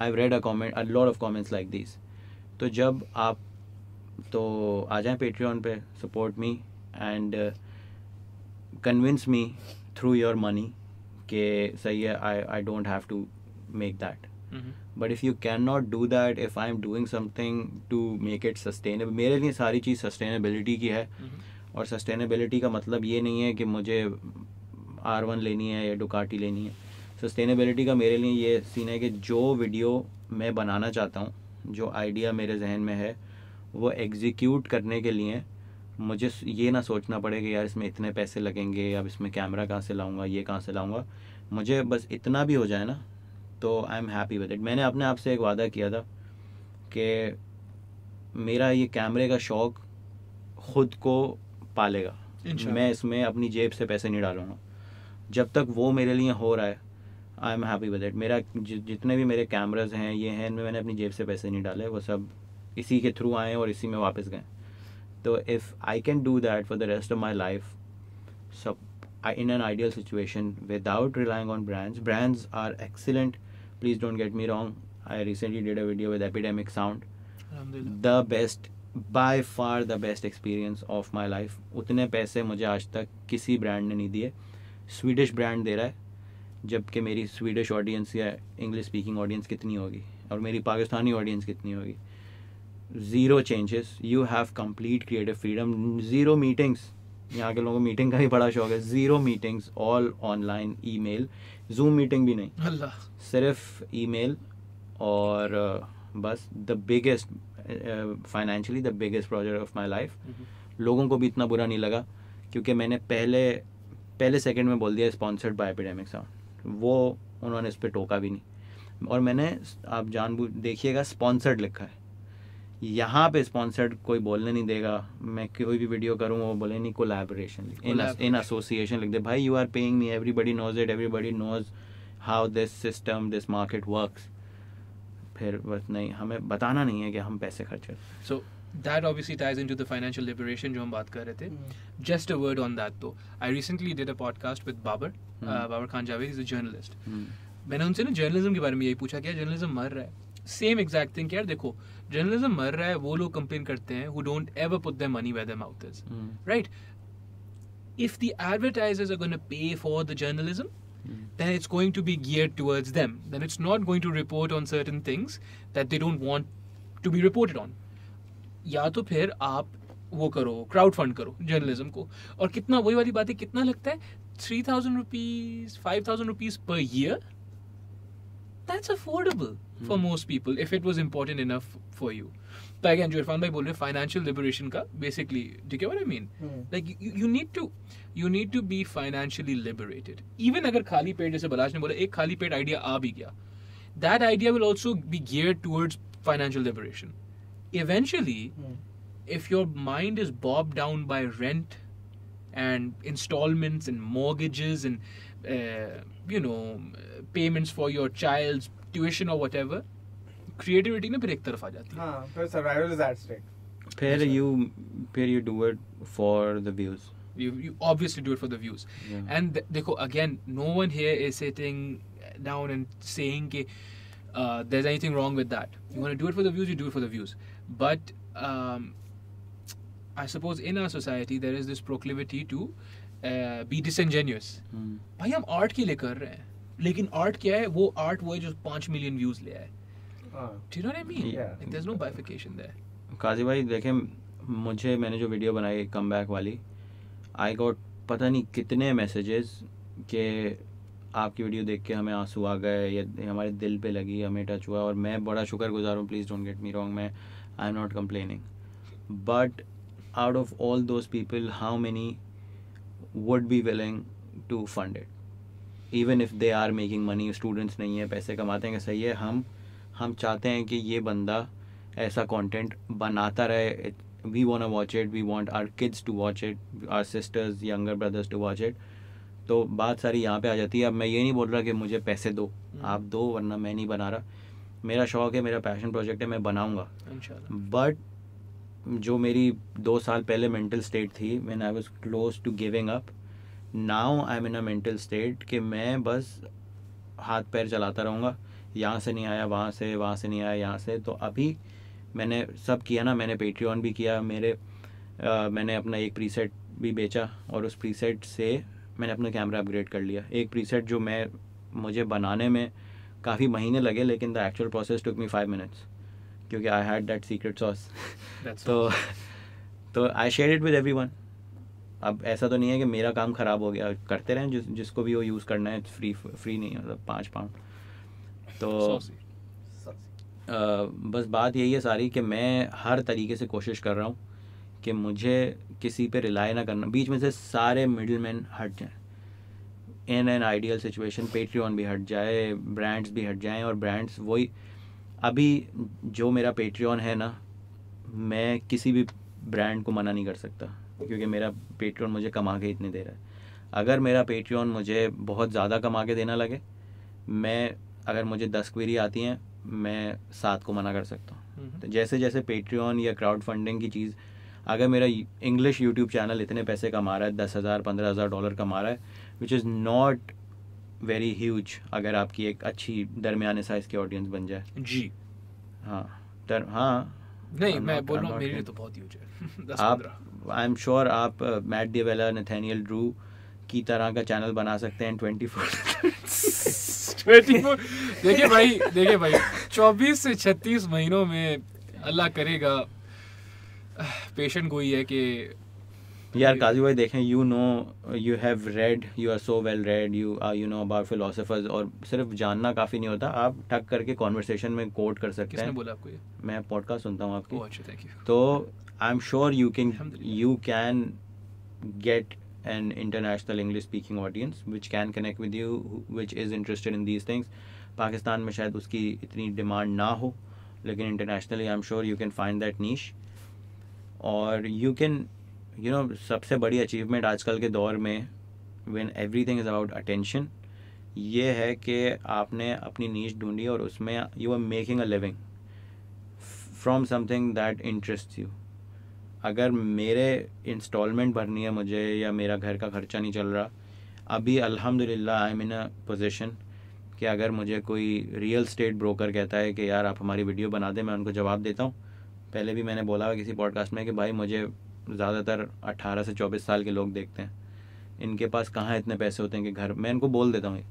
I read a comment, a lot of comments like this. तो जब आप तो आ जाएं पेट्रियन पे, support me and convince me through your money कि सही है I don't have to make that. But if you cannot do that, if I'm doing something to make it sustainable, मेरे लिए सारी चीज़ sustainability की है. और sustainability का मतलब ये नहीं है कि मुझे R1 लेनी है या Ducati लेनी है. Sustainability का मेरे लिए ये सीन है कि जो वीडियो मैं बनाना चाहता हूँ, जो आइडिया मेरे जहन में है, वो एग्जीक्यूट करने के लिए मुझे ये ना सोचना पड़ेगा यार इसमें इतने पैसे लगेंगे, अब इसमें कैमरा कहाँ से लाऊँगा, ये कहाँ से लाऊँगा. मुझे बस इतना भी हो जाए ना तो I am happy with it. मैंने अपने आप से एक वादा किया था कि मेरा ये कैमरे का शौक़ ख़ुद को पालेगा, मैं इसमें अपनी जेब से पैसे नहीं डालूँगा. जब तक वो मेरे लिए हो रहा है I am happy with it. मेरा जितने भी मेरे कैमराज हैं ये हैं, इनमें मैंने अपनी जेब से पैसे नहीं डाले, वो सब इसी के थ्रू आए और इसी में वापस गए. तो if I can do that for the rest of my life सब in an ideal situation without relying on brands. Brands are excellent. Please don't get me wrong. I recently did a video with Epidemic Sound. The best, by far the best experience of my life. उतने पैसे मुझे आज तक किसी brand ने नहीं दिए. Swedish brand दे रहा है, जबकि मेरी Swedish audience या English speaking audience कितनी होगी और मेरी पाकिस्तानी audience कितनी होगी. Zero changes. You have complete creative freedom. Zero meetings. यहाँ के लोगों को मीटिंग का ही बड़ा शौक है. Zero meetings, all online, email, Zoom meeting भी नहीं, सिर्फ ईमेल और बस the biggest financially the biggest project of my life. लोगों को भी इतना बुरा नहीं लगा क्योंकि मैंने पहले सेकंड में बोल दिया स्पॉन्सर्ड बाय एपिडेमिक साउंड, वो उन्होंने इस पर टोका भी नहीं। और मैंने आप जानबूझ देखिएगा स्पॉन्सर्ड लिखा है यहाँ पे, स्पॉन्सर्ड कोई बोलने नहीं देगा। मैं कोई भी वीडियो करूँ वो बोले नहीं कोलैबोरेशन, इन एसोसिएशन लिख दे। भाई you are paying me, everybody knows it, everybody knows how this system this market works. फिर बस नहीं, हमें बताना नहीं है कि हम पैसे खर्च करें। सो that obviously ties into the financial liberation जो हम बात कर रहे थे। Just a word on that though. I recently did a podcast with Babar Khan Javed, he's a journalist. मैंने उनसे ना जर्नलिज्म के बारे में यही पूछा कि जर्नलिज्म मर रहा है, सेम एग्जैक्ट थिंग। यार देखो जर्नलिज्म मर रहा है, वो लोग कंप्लेन करते हैं who don't ever put their money where their mouth is, right? If the advertisers are going to pay for the journalism, then it's going to be geared towards them. Then it's not going to report on certain things that they don't want to be reported on. या तो फिर आप वो करो, crowd fund करो journalism को। और कितना, वही वाली बात है, कितना लगता है? 3,000 rupees, 5,000 rupees per year. That's affordable for most people if it was important enough for you. But again, जो इरफान भाई बोल रहे हैं फाइनेंशियल लिबरेशन का, basically do you get what I mean? Like you need to be financially liberated. Even अगर खाली पेट, जैसे बलाज ने बोला एक खाली पेट आइडिया आ भी गया, that idea will also be geared towards financial liberation. Eventually, if your mind is bogged down by rent and installments and mortgages and payments for your child's tuition or whatever, creativity na phir ek taraf aa jati hai. Haan, phir survival is at stake. Phir you do it for the views. You obviously do it for the views. Yeah. And देखो again, no one here is sitting down and saying that there's anything wrong with that. You want to do it for the views, you do it for the views. But I suppose in our society there is this proclivity to be disingenuous. भाई हम art के लिए कर रहे हैं, लेकिन art क्या है? वो आर्ट वो है जो 5 million views ले आए। Do you know what I mean? Yeah. Like, there's no bifurcation there. काजी भाई देखें, मैंने जो वीडियो बनाई कमबैक वाली, I got पता नहीं कितने मैसेजेस के आपकी वीडियो देख के हमें आंसू आ गए या हमारे दिल पे लगी, हमें टच हुआ। और मैं बड़ा शुक्रगुजार हूँ, please don't get me wrong, मैं I am not complaining, but out of all those people how many would be willing to fund it even if they are making money. Students नहीं है, पैसे कमाते हैं, सही है। हम चाहते हैं कि ये बंदा ऐसा कॉन्टेंट बनाता रहे, we want watch it, we want our kids to watch it, our sisters younger brothers to watch it. तो बात सारी यहाँ पे आ जाती है। अब मैं ये नहीं बोल रहा कि मुझे पैसे दो, आप दो, वरना मैं नहीं बना रहा। मेरा शौक़ है, मेरा पैशन प्रोजेक्ट है, मैं बनाऊँगा इंशाल्लाह। बट जो मेरी 2 साल पहले मेंटल स्टेट थी, when I was close to giving up, now I am in a mental state कि मैं बस हाथ पैर चलाता रहूँगा, यहाँ से नहीं आया वहाँ से नहीं आया यहाँ से। तो अभी मैंने सब किया ना, मैंने पेट्रियन भी किया, मैंने अपना एक प्रीसेट भी बेचा और उस प्रीसेट से मैंने अपना कैमरा अपग्रेड कर लिया। एक प्रीसेट जो मुझे बनाने में काफ़ी महीने लगे, लेकिन the actual process took me 5 minutes क्योंकि I had that secret sauce. तो I share it with everyone. अब ऐसा तो नहीं है कि मेरा काम ख़राब हो गया, करते रहें, जिसको भी वो यूज़ करना है, फ्री नहीं, मतलब 5 पाउंड। तो बस बात यही है सारी कि मैं हर तरीके से कोशिश कर रहा हूँ कि मुझे किसी पे रिलाई ना करना, बीच में से सारे मिडिल मैन हट जाएं। In an ideal situation Patreon भी हट जाए, ब्रांड्स भी हट जाएं। और ब्रांड्स वही, अभी जो मेरा पेट्रियन है ना, मैं किसी भी ब्रांड को मना नहीं कर सकता क्योंकि मेरा पेट्रियन मुझे कमा के इतने दे रहा है। अगर मेरा पेट्रियन मुझे बहुत ज़्यादा कमा के देना लगे, अगर मुझे 10 क्वेरी आती हैं, मैं 7 को मना कर सकता हूँ। तो जैसे जैसे पेट्रियन या क्राउड फंडिंग की चीज़, अगर मेरा इंग्लिश यूट्यूब चैनल इतने पैसे कमा रहा है, $10,000-15,000 कमा रहा है, which is not very huge, अगर आपकी एक अच्छी दरमियाने साइज़ की ऑडियंस बन जाए। जी हाँ, नहीं मैं बोल रहा हूँ, मेरे लिए तो बहुत ह्यूज है। आप, आई एम श्योर, आप मैट डिवेला, नथानियल ड्रू की तरह का चैनल बना सकते हैं 24 देखिए भाई 24 से 36 महीनों में अल्लाह करेगा, पेशेंट को ही है कि यार काजी भाई देखें, you know, you have read, you are so well read, you know about philosophers, और सिर्फ जानना काफ़ी नहीं होता, आप ठक करके कॉन्वर्सेशन में कोट कर सकते हैं। किसने बोला आपको ये? मैं पॉडकास्ट सुनता हूँ आपकी। अच्छा, थैंक यू। तो I am sure you can get an international English speaking audience which can connect with you, which is interested in these things. Pakistan में शायद उसकी इतनी demand ना हो, लेकिन internationally I'm sure you can find that niche और you can, you know, सबसे बड़ी achievement आजकल के दौर में when everything is about attention ये है कि आपने अपनी niche ढूंढी और उसमें you are making a living from something that interests you. अगर मेरे इंस्टॉलमेंट भरनी है मुझे या मेरा घर का खर्चा नहीं चल रहा, अभी अल्हम्दुलिल्लाह आई एम इन अ पोजीशन कि अगर मुझे कोई रियल स्टेट ब्रोकर कहता है कि यार आप हमारी वीडियो बना दें, मैं उनको जवाब देता हूँ। पहले भी मैंने बोला हुआ किसी पॉडकास्ट में कि भाई मुझे ज़्यादातर 18 से 24 साल के लोग देखते हैं, इनके पास कहाँ इतने पैसे होते हैं कि घर, मैं इनको बोल देता हूँ,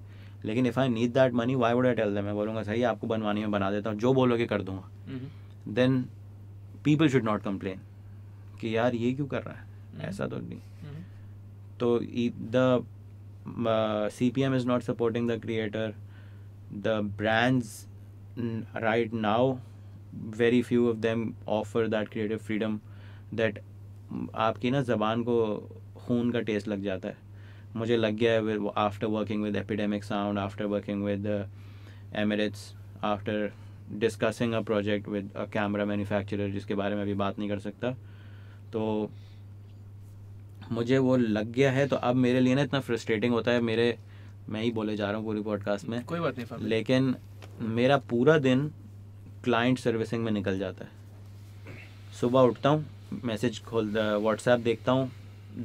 लेकिन if I need that money why would I tell them, मैं बोलूँगा सही आपको बनवानी में बना देता हूँ, जो बोलोगे कर दूँगा। Then people should not complain कि यार ये क्यों कर रहा है, ऐसा तो नहीं। तो the CPM is not supporting the creator, the brands right now very few of them offer that creative freedom, that आपकी ना ज़बान को खून का टेस्ट लग जाता है। मुझे लग गया है after working with Epidemic Sound, after working with Emirates, after discussing a project with a camera manufacturer जिसके बारे में अभी बात नहीं कर सकता, तो मुझे वो लग गया है। तो अब मेरे लिए ना इतना फ्रस्ट्रेटिंग होता है, मैं ही बोले जा रहा हूँ पूरी पॉडकास्ट में, कोई बात नहीं, लेकिन मेरा पूरा दिन क्लाइंट सर्विसिंग में निकल जाता है। सुबह उठता हूँ, मैसेज व्हाट्सएप देखता हूँ,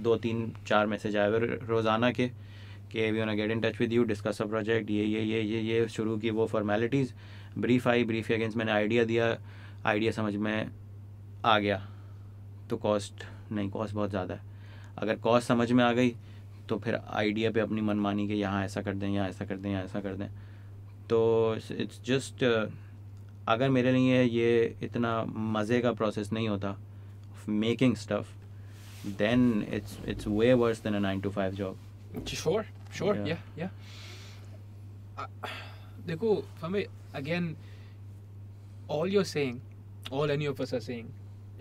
2-3-4 मैसेज आए हुए रोज़ाना के कि we want to get in touch with you, discuss a project, ये ये ये ये ये शुरू की वो फॉर्मेलिटीज़, ब्रीफ आई, ब्रीफ के अगेंस्ट मैंने आइडिया दिया, आइडिया समझ में आ गया तो कॉस्ट बहुत ज़्यादा है, अगर कॉस्ट समझ में आ गई तो फिर आइडिया पे अपनी मनमानी के यहाँ ऐसा कर दें, यहाँ ऐसा कर दें, यहाँ ऐसा कर दें। तो इट्स जस्ट, अगर मेरे लिए ये इतना मज़े का प्रोसेस नहीं होता making stuff, then it's way worse than a 9 to 5 job. Sure, या देखो हमें again all you're saying, all any of us are saying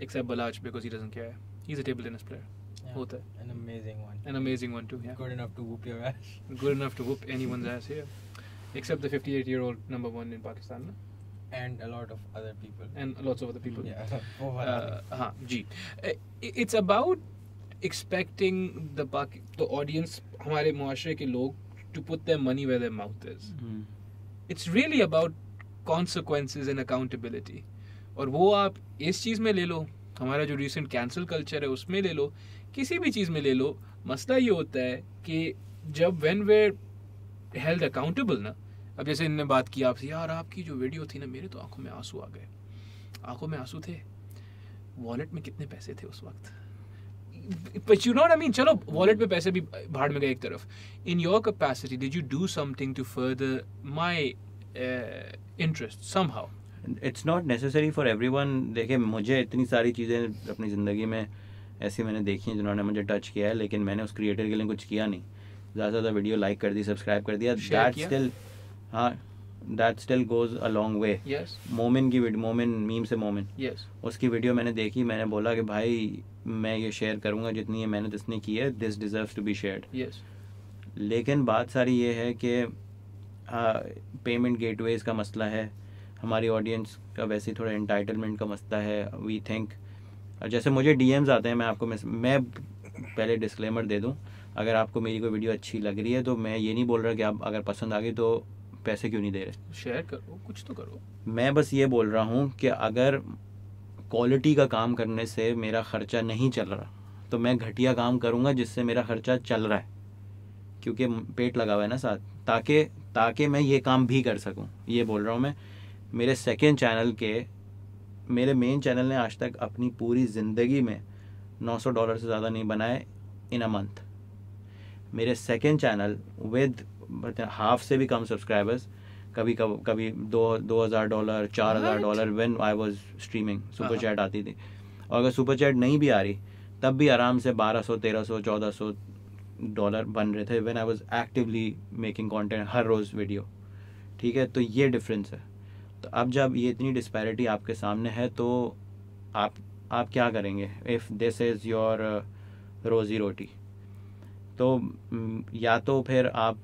except Baalaaj because he doesn't care. He's a table tennis player. Yeah, hota hai. An amazing one. An amazing one too. Yeah. Good enough to whoop your ass. Good enough to whoop anyone's ass here, except the 58-year-old number one in Pakistan. And a lot of other people. Yeah. जी. It's about expecting the audience, हमारे मुआशरे के लोग, to put their money where their mouth is. Mm-hmm. It's really about consequences and accountability. और वो आप इस चीज़ में ले लो, हमारा जो रिसेंट कैंसिल कल्चर है उसमें ले लो, किसी भी चीज़ में ले लो, मसला ये होता है कि जब व्हेन वेयर हेल्ड अकाउंटेबल ना, अब जैसे इनने बात की आपसे, यार आपकी जो वीडियो थी ना, मेरे तो आंखों में आंसू आ गए, आंखों में आंसू थे, वॉलेट में कितने पैसे थे उस वक्त, but you know what I mean, चलो वॉलेट में पैसे भी भाड़ में गए एक तरफ, in your capacity did you do something to further my interest somehow? It's not necessary for every one. देखिए मुझे इतनी सारी चीज़ें अपनी ज़िंदगी में ऐसी मैंने देखी हैं जिन्होंने मुझे टच किया है, लेकिन मैंने उस क्रिएटर के लिए कुछ किया नहीं, ज़्यादा से ज़्यादा वीडियो लाइक कर दी, सब्सक्राइब कर दिया, that still goes a long way. Momin meme से मोमिन, उसकी वीडियो मैंने देखी, मैंने बोला कि भाई मैं ये शेयर करूँगा, जितनी ये मेहनत इसने की है, this deserves to be shared. लेकिन बात सारी ये है कि पेमेंट गेटवेज़ का मसला है, हमारी ऑडियंस का वैसे ही थोड़ा एंटाइटलमेंट का मसला है। वी थिंक, जैसे मुझे DMs आते हैं, मैं आपको मैं पहले डिस्क्लेमर दे दूं, अगर आपको मेरी कोई वीडियो अच्छी लग रही है तो मैं ये नहीं बोल रहा कि आप अगर पसंद आ गई तो पैसे क्यों नहीं दे रहे, शेयर करो, कुछ तो करो। मैं बस ये बोल रहा हूँ कि अगर क्वालिटी का काम करने से मेरा खर्चा नहीं चल रहा तो मैं घटिया काम करूँगा जिससे मेरा खर्चा चल रहा है, क्योंकि पेट लगा हुआ है ना साथ, ताकि मैं ये काम भी कर सकूँ, ये बोल रहा हूँ मैं। मेरे सेकेंड चैनल के, मेरे मेन चैनल ने आज तक अपनी पूरी ज़िंदगी में $900 से ज़्यादा नहीं बनाए इन अ मंथ। मेरे सेकेंड चैनल विद हाफ से भी कम सब्सक्राइबर्स, कभी $2,000, $4,000 when I was streaming, super chat आती थी, और अगर सुपर चैट नहीं भी आ रही तब भी आराम से 1200, 1300, 1400 डॉलर बन रहे थे when I was actively making content हर रोज़ वीडियो। ठीक है, तो ये डिफरेंस है। तो अब जब ये इतनी डिस्पैरिटी आपके सामने है तो आप क्या करेंगे इफ़ दिस इज़ योर रोज़ी रोटी? तो या तो फिर आप,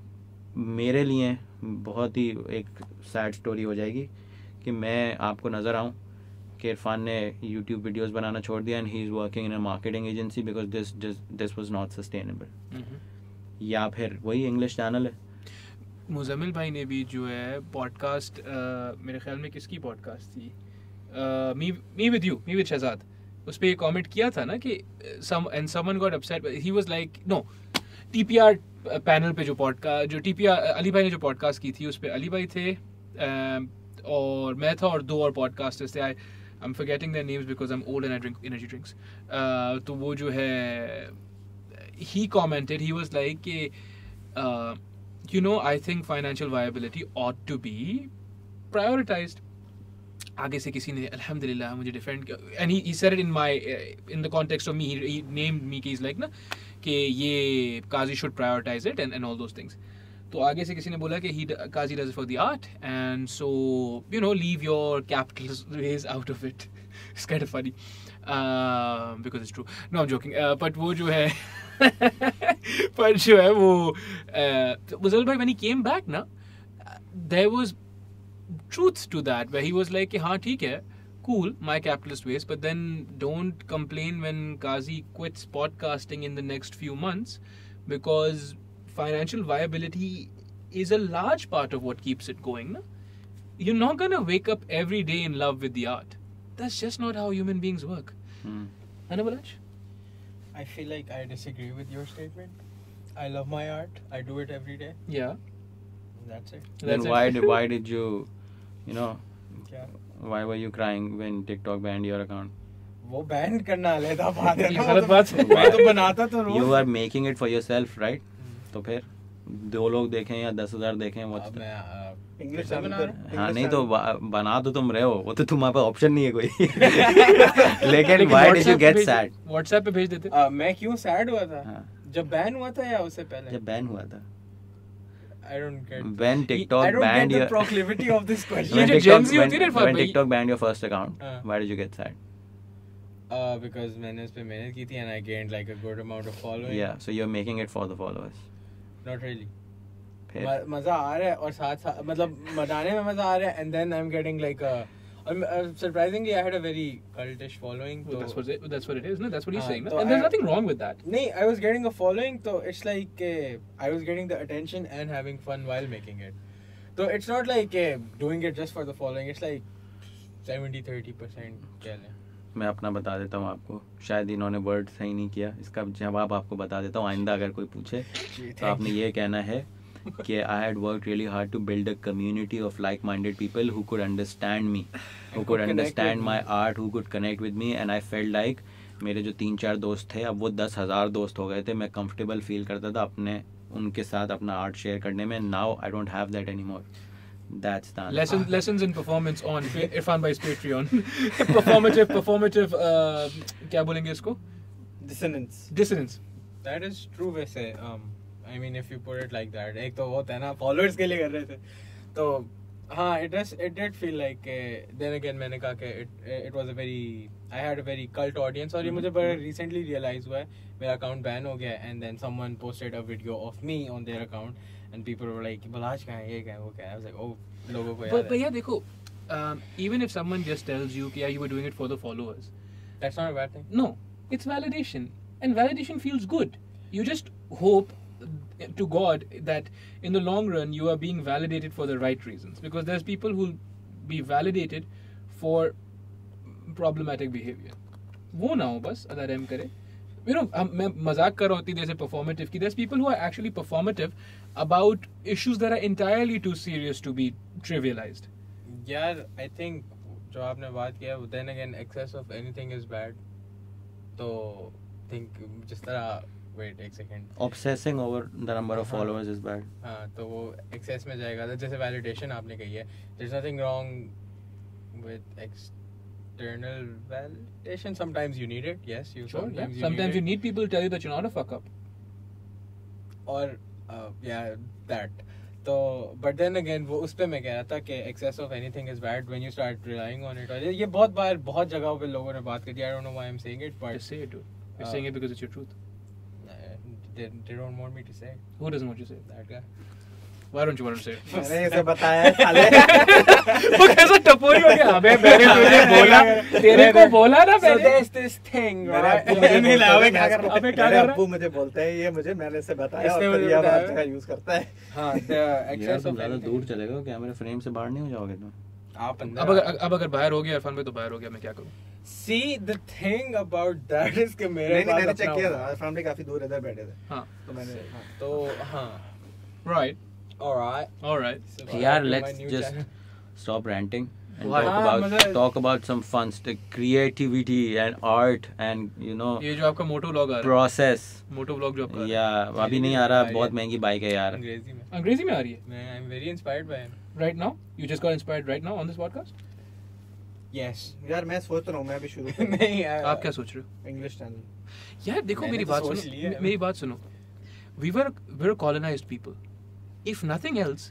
मेरे लिए बहुत ही एक सैड स्टोरी हो जाएगी कि मैं आपको नज़र आऊँ कि इरफान ने YouTube वीडियोज़ बनाना छोड़ दिया and he is working in a marketing agency because this was not sustainable. या फिर वही इंग्लिश चैनल है। मुज़म्मिल भाई ने भी जो है पॉडकास्ट, मेरे ख्याल में किसकी पॉडकास्ट थी, मी विद शहजाद, उस पर कॉमेंट किया था ना कि someone got upset, he was like no, TPR panel पे जो पॉडकास्ट, जो टीपीआर अली भाई ने जो पॉडकास्ट की थी उस पर अली भाई थे और मैं था और दो और पॉडकास्टर्स थे, I am forgetting their names because I am old and I drink energy drinks. तो वो जो है he commented, he was like कि you know I think financial viability ought to be prioritised. आगे से किसी ने अल्हम्दुलिल्लाह मुझे डिफेंड किया and he said it in my in the context of me, he named me कि इज लाइक ना कि ये Qazi should prioritise it and all those things. तो आगे से किसी ने बोला कि he Qazi does for the art and so you know leave your capital raise out of it. It's kind of funny because it's true, no I am joking. But वो जो है पर जो है वो मुजल भाई व्हेन ही केम बैक ना there was truth to that where he was like हाँ ठीक है cool my capitalist ways but then don't complain when Kazi quits podcasting in the next few months because financial viability is a large part of what keeps it going na? You're not gonna wake up every day in love with the art, that's just not how human beings work. Baalaaj, I feel like I disagree with your statement. I love my art, I do it every day. Yeah, that's it. Then why did you, you know, yeah, why were you crying when TikTok banned your account? वो ban करना लेता बात है ना, गलत बात है। मैं तो बनाता तो रोज। You are making it for yourself, right? तो फिर 2 लोग देखें या 10,000 देखें वो इंग्लिश चैनल पर। हाँ नहीं तो बना तो तुम रहे हो, वो तो तुम्हारे पास ऑप्शन नहीं है कोई। लेकिन why did you get sad? WhatsApp पे भेज देते। मैं क्यों sad हुआ था? जब बैन हुआ था या उससे पहले? जब बैन हुआ था। I don't get when TikTok I don't banned get the proclivity of this question. When TikTok banned your first account, why did you get sad? Because मैंने उस पे मेहनत की थी and I gained like a good amount of following. Yeah, so you're making it for the followers. Not really. मजा आ रहा है और साथ मतलब बनाने में मजा आ रहा है and then I'm getting like a surprisingly I had a very cultish following. Well, that's what it is, no? That's what he's saying. And there's nothing wrong with that. No, I was getting a following, so it's like I was getting the attention and having fun while making it. So it's not like doing it just for the following. It's like 70-30%. मैं अपना बता देता हूँ आपको, शायद इन्होंने word सही नहीं किया, इसका जवाब आपको बता देता हूँ। आइंदा अगर कोई पूछे तो आपने ये कहना है कि I had worked really hard to build a community of like-minded people who could understand me, who could understand my art, who could connect with me, and I felt like मेरे जो 3-4 दोस्त थे अब वो 10,000 दोस्त हो गए थे। मैं comfortable feel करता था अपने उनके साथ अपना आर्ट शेयर करने में। Now I don't have that anymore. That's done. Lessons in performance on Irfan Bhai's Patreon. performative क्या बोलेंगे इसको? Dissonance. That is true वैसे. I mean if you put it like that, एक तो वो था ना followers के लिए कर रहे थे, तो हाँ it did feel like then again मैंने कहा कि it was a very I had a very cult audience और ये मुझे बड़ा recently realize हुआ है, मेरा account ban हो गया and then someone posted a video of me on their account and people were like Balaj कहाँ है, ये कहाँ है, वो कहाँ है। I was like oh लोगों को याद है। भैया देखो even if someone just tells you कि yeah, you were doing it for the followers, that's not a bad thing. No, it's validation and validation feels good. You just hope to God that in the long run you are being validated for the right reasons, because there's people who'll be validated for problematic behavior. वो ना हो बस अदा रहम करे, you know, मैं मजाक कर रहा होती जैसे performative की, there's people who are actually performative about issues that are entirely too serious to be trivialized. यार I think जो आपने बात किया, then again excess of anything is bad. तो think जिस तरह wait a second obsessing over the number of followers is bad. तो वो excess में जाएगा जैसे validation आपने कही है, there's nothing wrong with external validation. Sometimes you need it. Yes, you sure, sometimes, yeah. Sometimes you need people to tell you that you're not a fuck up. Or yeah, that. So, but then again, वो उस पे मैं कह रहा था कि excess of anything is bad when you start relying on it. ये बहुत बार बहुत जगहों पे लोगों ने बात की. I don't know why I'm saying it, but just say it, dude. You're saying it because it's your truth. They don't want me to say. Who doesn't want you to say? That guy. Why don't you want to say it? मैंने इसे बताया साले. वो कैसा टपोरी हो गया? अबे मैंने तुझे बोला, तेरे को बोला ना मैंने. So there's this thing. मैंने लावे क्या कर रहा? अबे क्या कर रहा? अबू मुझे बोलता है ये मुझे मैंने इसे बताया और फिर ये बात का यूज़ करता है. हाँ. यार तुम ज़्यादा दूर चले गए क्या? मेरे फ्रेम से बाहर नहीं हो जाओगे तुम? आप अंदर. अब अगर बाहर हो गया इरफान भाई तो बाहर हो गया, मैं क्या करूँ? See the thing about that is कि मेरे पास मैंने चेक किया था इरफान भाई काफी दूर इधर बैठे थे. हाँ. तो मैंने तो हाँ. Right. All right. So yaar, let's just channel. Stop ranting and talk about some fun stuff, creativity and art and you know. ये जो आपका मोटो व्लॉग आ रहा है. Process. मोटो व्लॉग जो आपका. Yeah, अभी नहीं आ रहा. बहुत महंगी बाइक है यार. अंग्रेजी में आ रही है. I'm very inspired by him. Right now? You just got inspired right now on this podcast? Yes. यार मैं सोच रहा हूँ मैं अभी शुरू. नहीं यार. आप क्या सोच रहे हो? English channel. यार देखो मेरी बात सुनो. We were colonized people. If nothing else,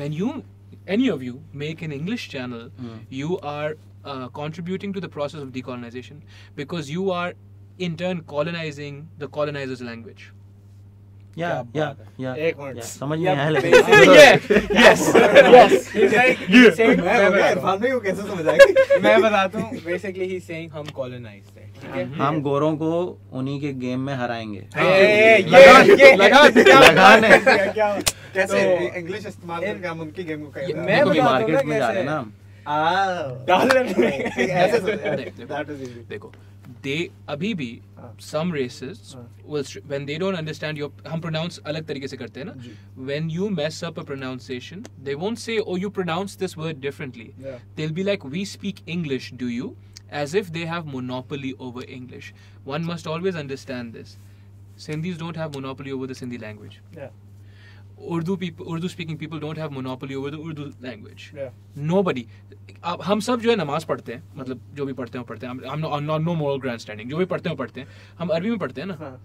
when any of you make an English channel, you are contributing to the process of decolonization, because you are in turn colonizing the colonizer's language. Yeah. Ek word. समझ में आया लगे. Yes. He's like saying को कैसे समझाएंगे? मैं बताता हूँ. Basically he's saying हम colonized हैं. हम गोरों को उन्हीं के गेम में हराएंगे. लगा कैसे इंग्लिश इस्तेमाल करके हम उनकी गेम को कहेंगे. मैं मार्केट में जा रहे हैं ना. देखो अभी भी some racists will, when they don't understand your, हम pronounce अलग तरीके से करते हैं ना. When you mess up a pronunciation, they won't say oh you pronounce this word differently. They'll be like we speak English, do you? As if they have monopoly over English. One must always understand this. Sindhis don't have monopoly over the Sindhi language. Yeah. Urdu-speaking people don't have monopoly over the Urdu language. Yeah. Nobody. हम सब जो है नमाज पढ़ते हैं, मतलब जो भी पढ़ते हैं. I'm no moral grandstanding. जो भी पढ़ते हैं. हम अरबी में पढ़ते हैं ना. हाँ.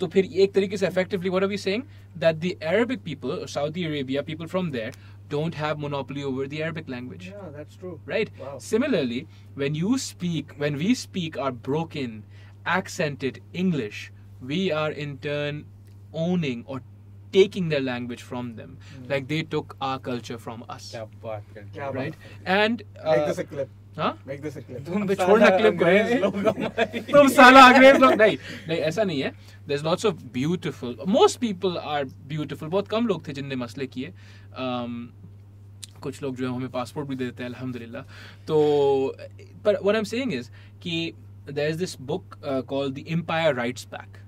तो फिर एक तरीके से effectively what are we saying that the Arabic people, Saudi Arabia people from there, don't have monopoly over the Arabic language. Yeah, that's true. Right? Wow. Similarly, when we speak our broken, accented English, we are in turn owning or taking their language from them. Like they took our culture from us. Right? And make this a clip. Huh? Make this a clip. Don't छोड़ ना clip को. तुम साला अंग्रेज लोग. नहीं ऐसा नहीं है. There's lots of beautiful. Most people are beautiful. बहुत कम लोग थे जिनने मसले किए. कुछ लोग जो है हमें पासपोर्ट भी दे देते हैं अल्हम्दुलिल्लाह. तो but what I'm saying is कि there's this book called The Empire Rights Back.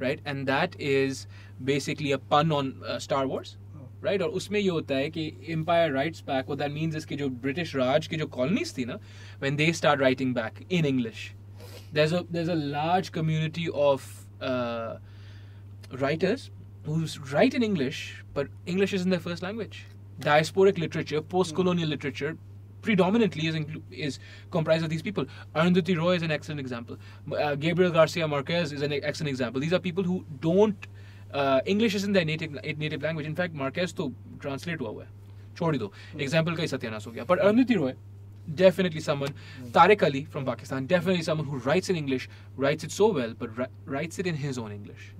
Right? And that is basically a pun on Star Wars. Right? और उसमें ये होता है कि Empire Writes Back, what that means is कि जो British राज की जो colonies थी ना, when they start writing back in English, there's a large community of writers who write in English, but English isn't their first language. Diasporic literature, post-colonial literature, predominantly is comprised of these people. Arundhati Roy is an excellent example. Gabriel Garcia Marquez is an excellent example. These are people who don't English isn't their native language. In fact, Marquez to translate hua hai. Chhodi do. Example ka hi satyanas ho gaya. But Arundhati Roy, definitely someone. Tariq Ali from Pakistan, definitely someone who writes in English, writes it so well, but writes it in his own English.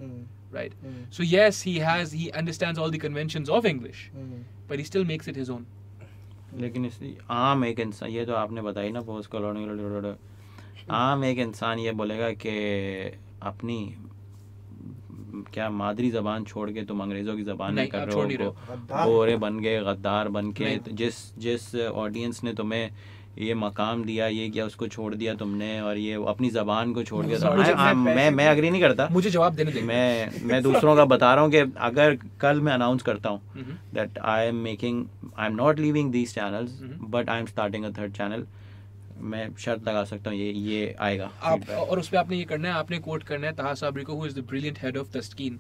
Right? So yes, he understands all the conventions of English, but he still makes it his own. लेकिन इसलिए आम एक इंसान, ये तो आपने बताई ना पोस्ट कॉलोनियल, आम एक इंसान ये बोलेगा कि अपनी क्या मादरी जबान छोड़ के तुम अंग्रेजों की जबान में कर रहे हो, गोरे बन गए, गद्दार बन के. जिस ऑडियंस ने तुम्हें ये मकाम दिया, ये क्या उसको छोड़ दिया तुमने, और ये अपनी जबान को छोड़ दिया. मैं अग्री नहीं करता. मुझे जवाब देने दे. मैं दूसरों का बता रहा हूँ कि अगर कल मैं अनाउंस करता हूँ that I am not leaving these channels but I am starting a third channel, मैं शर्त लगा सकता हूँ ये आएगा. और उसपे आपने ये करना है, आपने कोट करना है ताहा साबरी को, who is the brilliant head of Taskeen.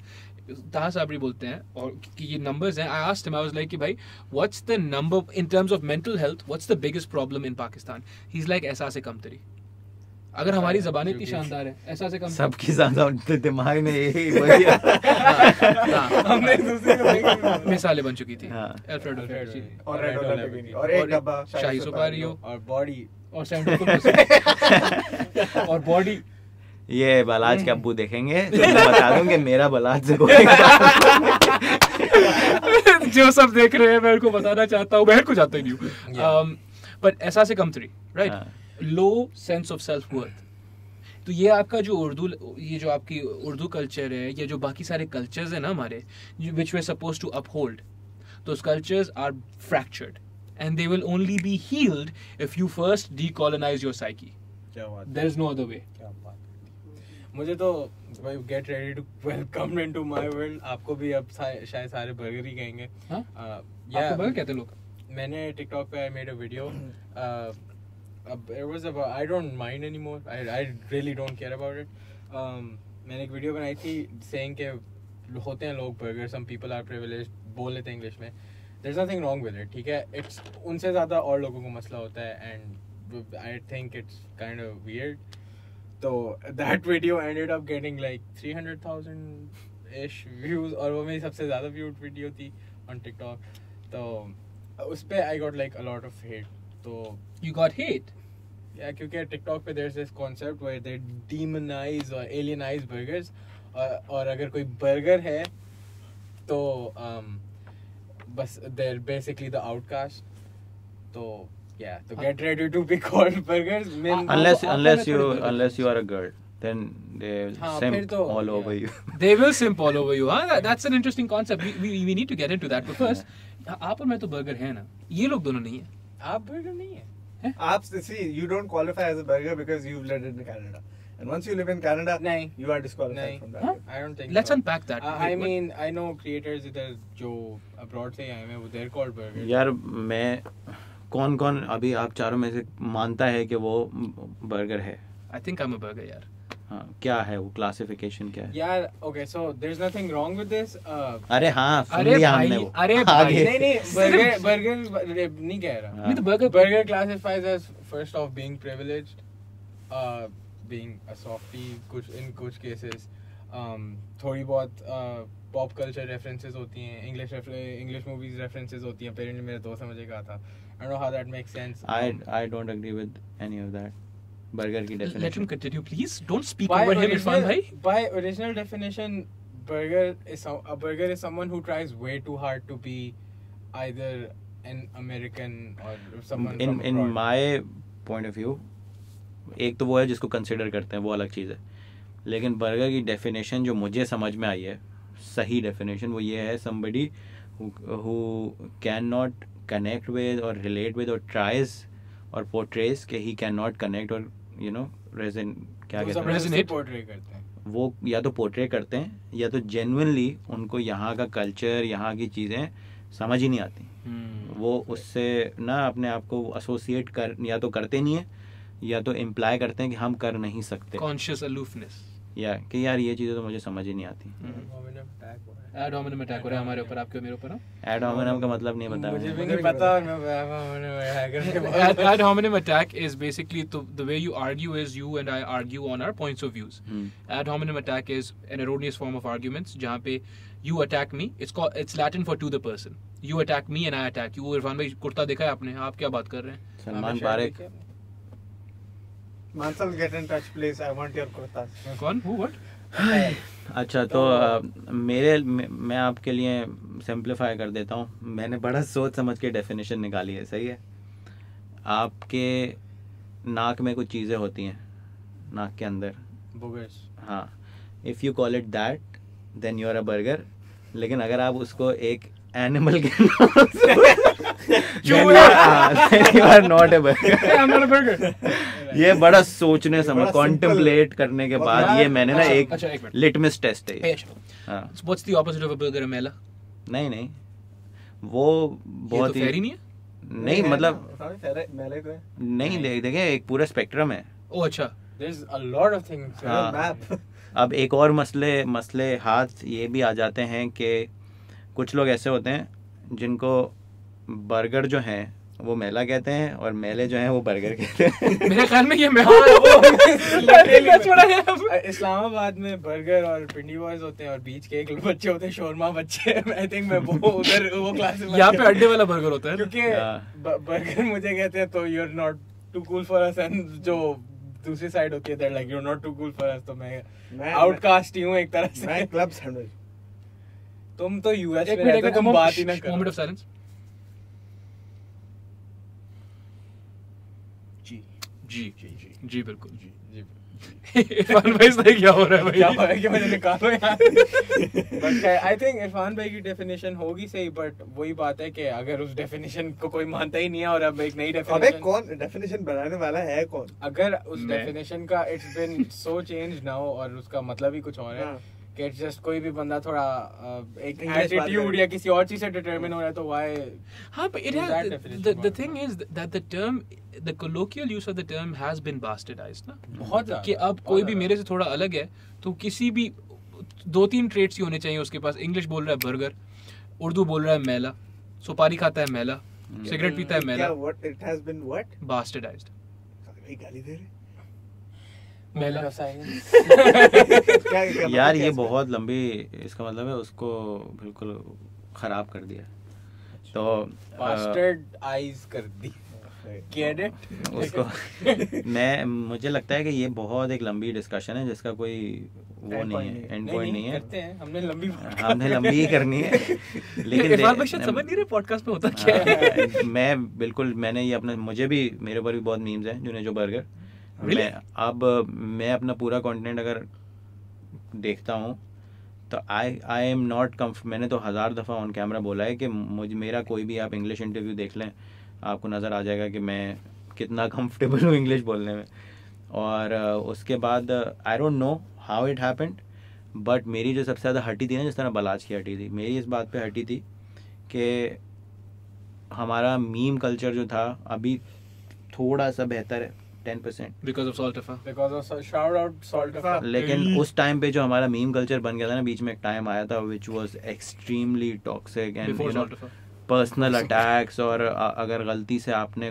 Taha Sabri बोलते हैं और कि ये नंबर्स हैं. I asked him, I was like कि भाई what's the number in terms of mental health, what's the biggest problem in Pakistan. He is like ऐसा से कमतरी. अगर हमारी जबान इतनी शानदार है, ऐसा से कम सबकी ज्यादा दिमाग में यही हमने दूसरे को मिसालें बन चुकी थी. और रेड डॉलर और एक डब्बा शाही सुपारी और बॉडी और सैंडल और बॉडी. ये बालाज के अब्बू देखेंगे तो बता दूं कि मेरा बालाज से जो सब देख रहे हैं मैं उनको बताना चाहता हूँ, मैं कुछ आता ही नहीं हूँ. बट ऐसा से कमतरी, right, low sense of self worth. तो ये आपका जो उर्दू, ये जो आपकी उर्दू कल्चर है या जो बाकी सारे कल्चर्स हैं ना हमारे which we suppose to uphold, those cultures are fractured and they will only be healed if you first decolonise your psyche. There is no other way. मुझे तो भाई get ready to welcome into my world. आपको भी अब शायद सारे burger ही कहेंगे. आपको बर्गर कहते लोग. मैंने टिकटॉक पे I made a video, it was about I don't mind anymore, I really don't care about it. मैंने एक वीडियो बनाई थी सेइंग के होते हैं लोग burger, some people are privileged, बोल लेते हैं इंग्लिश में, there is nothing wrong with it, ठीक है. इट्स उनसे ज़्यादा और लोगों को मसला होता है and I think it's kind of weird. So that video ended up getting like 300,000 ish views, और वो मेरी सबसे ज़्यादा viewed video थी on TikTok. तो उस पे I got like a lot of hate. तो you got hate? Yeah, क्योंकि TikTok पे there's this concept where they demonize or alienize burgers, और अगर कोई burger है तो बस they're basically the outcast. तो yeah, so get ready to be called burgers. Unless you are a girl, then they simp all over you. They will simp all over you. Huh? That's an interesting concept. We need to get into that. But first, आप और मैं तो burger हैं ना. ये लोग दोनों नहीं हैं. आप burger नहीं हैं. आप see, you don't qualify as a burger because you've lived in Canada. And once you live in Canada, you are disqualified from that. I don't think. Let's unpack that. I mean, I know creators इधर जो abroad से आए हैं वो they're called burgers. यार मैं कौन कौन अभी आप चारों में से मानता है कि वो बर्गर है? I think I'm a burger, यार. हाँ, क्या है वो क्लासिफिकेशन क्या है? यार, okay, so there's nothing wrong with this. अरे हाँ, सुन लिया हमने वो. अरे भाई, नहीं नहीं, बर्गर नहीं कह रहा. नहीं तो burger classifies as first of being privileged, being a softie, कुछ in कुछ cases, थोड़ी बहुत पॉप कल्चर रेफरेंसेस होती हैं, इंग्लिश मूवीज रेफरेंसेस होती हैं. पेरेंट मेरे दोस्त समझ गया था. I don't know how that makes sense. I don't agree with any of that. Burger की definition. Let him continue, please. Don't speak over him, Irfan bhai. By original definition, a burger is someone who tries way too hard to be either an American or someone from abroad. In my point of view, एक तो वो है जिसको consider करते हैं, वो अलग चीज़ है. लेकिन burger की definition जो मुझे समझ में आई है, सही definition वो ये है somebody who cannot connect with or relate with or tries or portrays कि he cannot connect or you know resonate portray करते हैं वो, या तो portray करते हैं या तो genuinely उनको यहाँ का culture, यहाँ की चीज़ें समझ ही नहीं आती. वो उससे ना अपने आप को associate कर या तो करते नहीं है या तो imply करते हैं कि हम कर नहीं सकते. Conscious aloofness. या कि यार ये चीज़ें तो मुझे समझ ही नहीं आती. एड होमिनम अटैक हो रहा है हमारे ऊपर, आपके मेरे ऊपर. एड होमिनम का मतलब नहीं पता मुझे, भी नहीं पता. Ad hominem attack is basically the way you argue is you and I argue on our points of views. Ad hominem attack is an erroneous form of arguments जहाँ पे you attack me, it's Latin for to the person. You attack me and I attack you. Irfan भाई कुर्ता देखा है आपने? आप क्या बात कर रहे हैं? सलमान बारिक मानसल, get in touch please, I want your kurta. कौन, हु, व्हाट? अच्छा तो मैं आपके लिए सिंप्लीफाई कर देता हूँ. मैंने बड़ा सोच समझ के डेफिनेशन निकाली है, सही है. आपके नाक में कुछ चीज़ें होती हैं नाक के अंदर, बुगर्स. हाँ, if you call it that then you are a burger. लेकिन अगर आप उसको एक एनिमल के नाम से then you are not a burger. ये बड़ा सोचने समझ कॉन्टेम्पलेट करने के बाद ये मैंने ना एक लिटमस टेस्ट है. What's the opposite of a burger? अमेला? नहीं नहीं, वो बहुत ही नहीं, मतलब नहीं. देखें एक पूरा स्पेक्ट्रम है. ओह अच्छा, there is a lot of things. अब एक और मसले हाथ ये भी आ जाते हैं कि कुछ लोग ऐसे होते हैं जिनको बर्गर जो हैं वो मेला कहते हैं और मेले जो हैं वो बर्गर कहते हैं। मेरे ख्याल में ये है इस्लामाबाद में बर्गर और पिंडी बॉयज होते हैं और बीच के एक बच्चे होते हैं शोरमा बच्चे। आई थिंक मैं वो उधर वो क्लास में यहाँ पे अड्डे वाला बर्गर होता है क्योंकि बर्गर मुझे कहते हैं तो you are not too cool for us एंड जो दूसरी साइड होती है like you are not too cool for us तो मैं आउटकास्ट ही हूँ एक तरह से। मैं क्लब सैंडविच तुम तो यूएस में रहते हो तुम बात ही ना करो। Moment of silence. जी जी जी जी बिल्कुल जी जी इरफान भाई से क्या हो रहा है भाई? क्या हो रहा है कि मैंने निकालो यार। बट आई थिंक इरफान भाई की डेफिनेशन होगी सही बट वही बात है कि अगर उस डेफिनेशन को कोई मानता ही नहीं है और अब एक नई डेफिनेशन। अबे कौन डेफिनेशन बनाने वाला है? कौन? अगर उस डेफिनेशन का it's been so change now और उसका मतलब ही कुछ और है कि जस्ट कोई भी बंदा थोड़ा एक एटीट्यूड या किसी और चीज से डिटरमिन हो रहा है तो व्हाई। हां but it has the thing is that the term the colloquial use of the term has been bastardized ना बहुत कि अब कोई भी मेरे से थोड़ा अलग है तो किसी भी दो तीन ट्रेड्स ही होने चाहिए उसके पास। इंग्लिश बोल रहा है बर्गर, उर्दू बोल रहा है मैला, सुपारी खाता है मैला, सिगरेट पीता है मैला। what it has been what bastardized गाली दे रहे मैला यार ये बहुत लंबी इसका मतलब है उसको बिल्कुल खराब कर दिया तो bastardized कर दी उसको। मैं मुझे लगता है कि ये बहुत एक लंबी डिस्कशन है जिसका कोई वो नहीं है एंड पॉइंट नहीं है। हमने लंबी ही करनी है लेकिन समझ नहीं रहे पॉडकास्ट पे होता क्या है। मैं बिल्कुल मैंने ये अपने मुझे भी मेरे ऊपर भी बहुत मीम्स हैं जुनेजो बर्गर। अब मैं अपना पूरा कंटेंट अगर देखता हूँ तो आई एम नॉट कम्फर्ट। मैंने तो 1000 दफ़ा ऑन कैमरा बोला है कि मेरा कोई भी आप इंग्लिश इंटरव्यू देख लें आपको नज़र आ जाएगा कि मैं कितना कंफर्टेबल हूँ इंग्लिश बोलने में। और उसके बाद I don't know how it happened but मेरी जो सबसे ज़्यादा हटी थी ना जिस तरह बालाज की हटी थी मेरी इस बात पे हटी थी कि हमारा मीम कल्चर जो था अभी थोड़ा सा बेहतर है 10% बिकॉज ऑफ सॉल्ट। लेकिन उस टाइम पे जो हमारा मीम कल्चर बन गया था ना बीच में एक टाइम आया था which was extremely toxic and personal attacks. और अगर गलती से आपने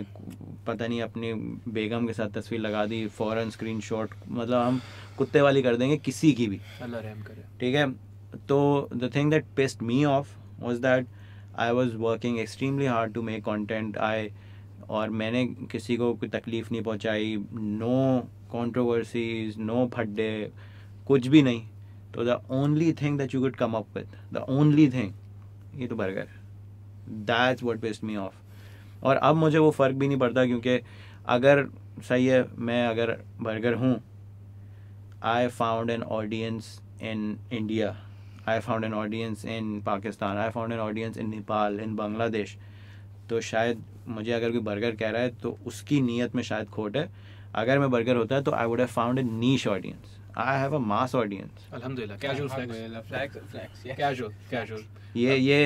पता नहीं अपनी बेगम के साथ तस्वीर लगा दी फ़ौरन स्क्रीनशॉट मतलब हम कुत्ते वाली कर देंगे किसी की भी। अल्लाह रहम करे। ठीक है तो the thing that pissed me off was that I was working extremely hard to make content I और मैंने किसी को कोई तकलीफ़ नहीं पहुंचाई। नो कंट्रोवर्सीज, नो फड्डे, कुछ भी नहीं। तो the only thing that you could come up with the only thing ये तो बर्गर है। That's what pissed me off. और अब मुझे वो फ़र्क भी नहीं पड़ता क्योंकि अगर सही है मैं अगर बर्गर हूँ। I found an audience in India. I found an audience in Pakistan. I found an audience in Nepal, in Bangladesh. तो शायद मुझे अगर कोई बर्गर कह रहा है तो उसकी नीयत में शायद खोट है। अगर मैं बर्गर होता है तो I would have found a niche audience. I have a mass audience. Alhamdulillah. Casual flex. Yeah. Casual. ये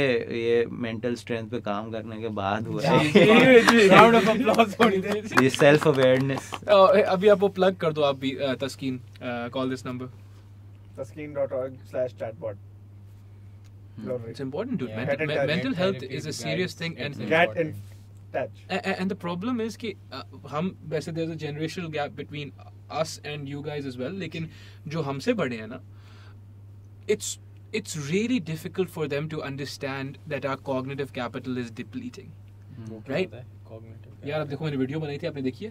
mental strength पे काम करने के बाद हुआ है। Round of applause होनी चाहिए। ये self awareness। अभी आप वो plug कर दो आप भी तस्कीन call this number taskin.org/chatbot. It's important dude. Mental health is a serious thing and get in touch. And the problem is कि हम वैसे there's a generational gap between us and you guys as well लेकिन जो हमसे बड़े हैं ना it's really difficult for them to understand that our cognitive capital is depleting right यार देखो मैंने वीडियो बनाई थी आपने देखी है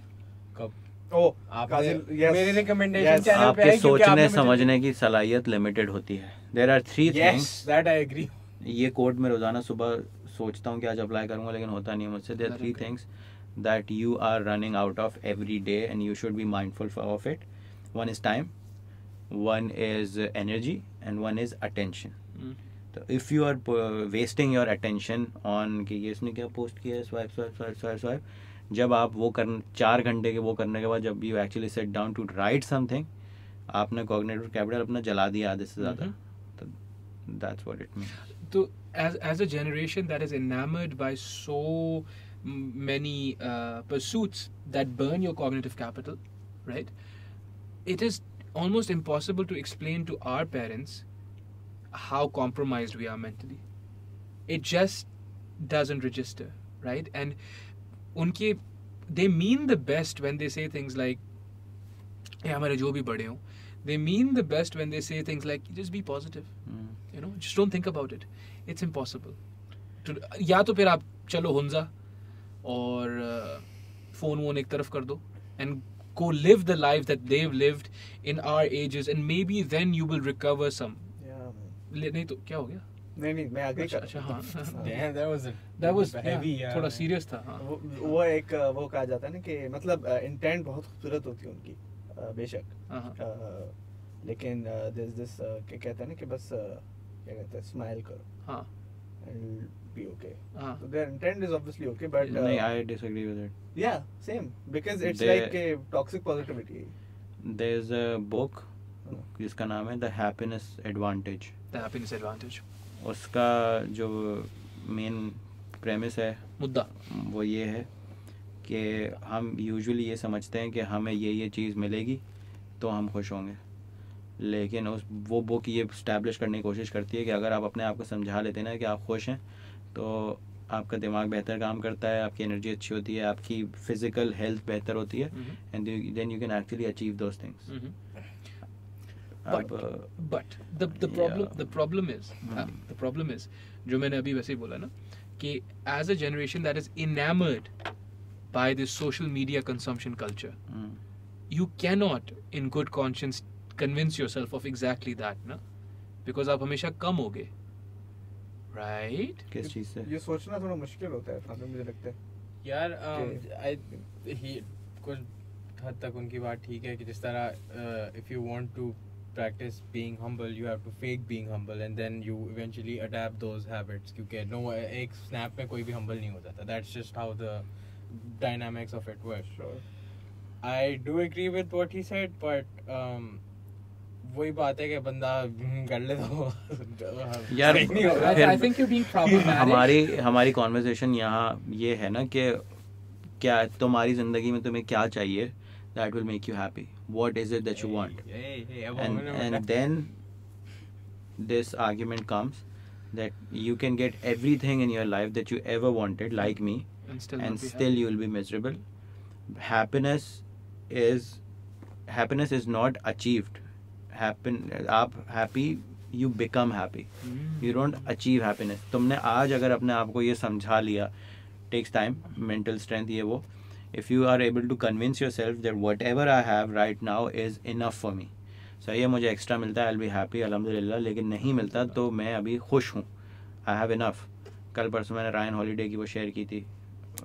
कब? ओ मेरे रिकमेंडेशन चैनल पे है कि सोचने समझने की सलाहियत लिमिटेड होती है। There are 3 things that I agree. ये कोड में रोजाना सुबह सोचता हूँ कि आज अप्लाई करूंगा लेकिन होता नहीं मुझसे। There are 3 things that you are running out of every day and you should be mindful of it. One is time, one is energy and one is attention. So if you are wasting your attention on कि ये इसने क्या post किया है swipe जब आप वो कर 4 घंटे के वो करने के बाद जब you actually sit down to write something आपने cognitive capital अपना जला दिया आधे से ज़्यादा। तो that's what it means. तो as a generation that is enamored by so many pursuits that burn your cognitive capital, right? It is almost impossible to explain to our parents how compromised we are mentally. It just doesn't register, right? And they mean the best when they say things like, hey, hamare jo bhi bade ho. They mean the best when they say things like, just be positive. You know, just don't think about it. It's impossible. Ya to phir aap chalo hunza aur phone won ek taraf kar do and go live the life that they've lived in our ages, and maybe then you will recover some. Yeah. Nahi to kya ho gaya? नहीं, मैं आगे कर थोड़ा serious था. हाँ. वो कहा जाता है ना कि मतलब इंटेंट बहुत खूबसूरत होती है उनकी बेशक, लेकिन कहते हैं ना कि बस क्या कहते हैं, स्माइल करो एंड बी ओके. तो their intent is obviously okay, but नहीं, I disagree with it. Yeah same, because it's like a toxic positivity. There is a book जिसका नाम है the Happiness Advantage. The Happiness Advantage, उसका जो main premise है, मुद्दा वो ये है कि हम यूजुअली ये समझते हैं कि हमें ये चीज़ मिलेगी तो हम खुश होंगे, लेकिन वो बुक ये इस्टेब्लिश करने की कोशिश करती है कि अगर आप अपने आप को समझा लेते ना कि आप खुश हैं तो आपका दिमाग बेहतर काम करता है, आपकी एनर्जी अच्छी होती है, आपकी फिज़िकल हेल्थ बेहतर होती है, and then you can actually achieve those things. But the problem is जो मैंने अभी वैसे ही बोला ना कि as a generation that is enamored by this social media consumption culture, you cannot in good conscience convince yourself of exactly that ना, because आप हमेशा कम होगे, right? किस चीज़ से ये सोचना थोड़ा मुश्किल होता है फादर, मुझे लगता है यार. कुछ हद तक उनकी बात ठीक है कि जिस तरह if you want to practice being humble, you have to fake being humble and then you eventually adapt those habits, kyunki no ek snap mein koi bhi humble nahi ho jata. That's just how the dynamics of it works. Sure. I do agree with what he said, but वही बात है कि बंदा कर ले तो यार I think you're being problematic. हमारी conversation यहाँ ये है ना कि क्या तुम्हारी जिंदगी में तुम्हें क्या चाहिए, that will make you happy, what is it that you want, and then this argument comes that you can get everything in your life that you ever wanted, like me, and still you will be miserable. Happiness is not achieved. You become happy. You don't achieve happiness. तुमने आज अगर अपने आप को ये समझा लिया, takes time, mental strength, ये वो. If you are able to convince yourself that whatever I have right now is enough for me, so ये मुझे एक्स्ट्रा मिलता है I'll be happy, अलहमदिल्ला, लेकिन नहीं मिलता तो मैं अभी खुश हूँ, I have enough. कल परसों मैंने रायन हॉलीडे की वो शेयर की थी,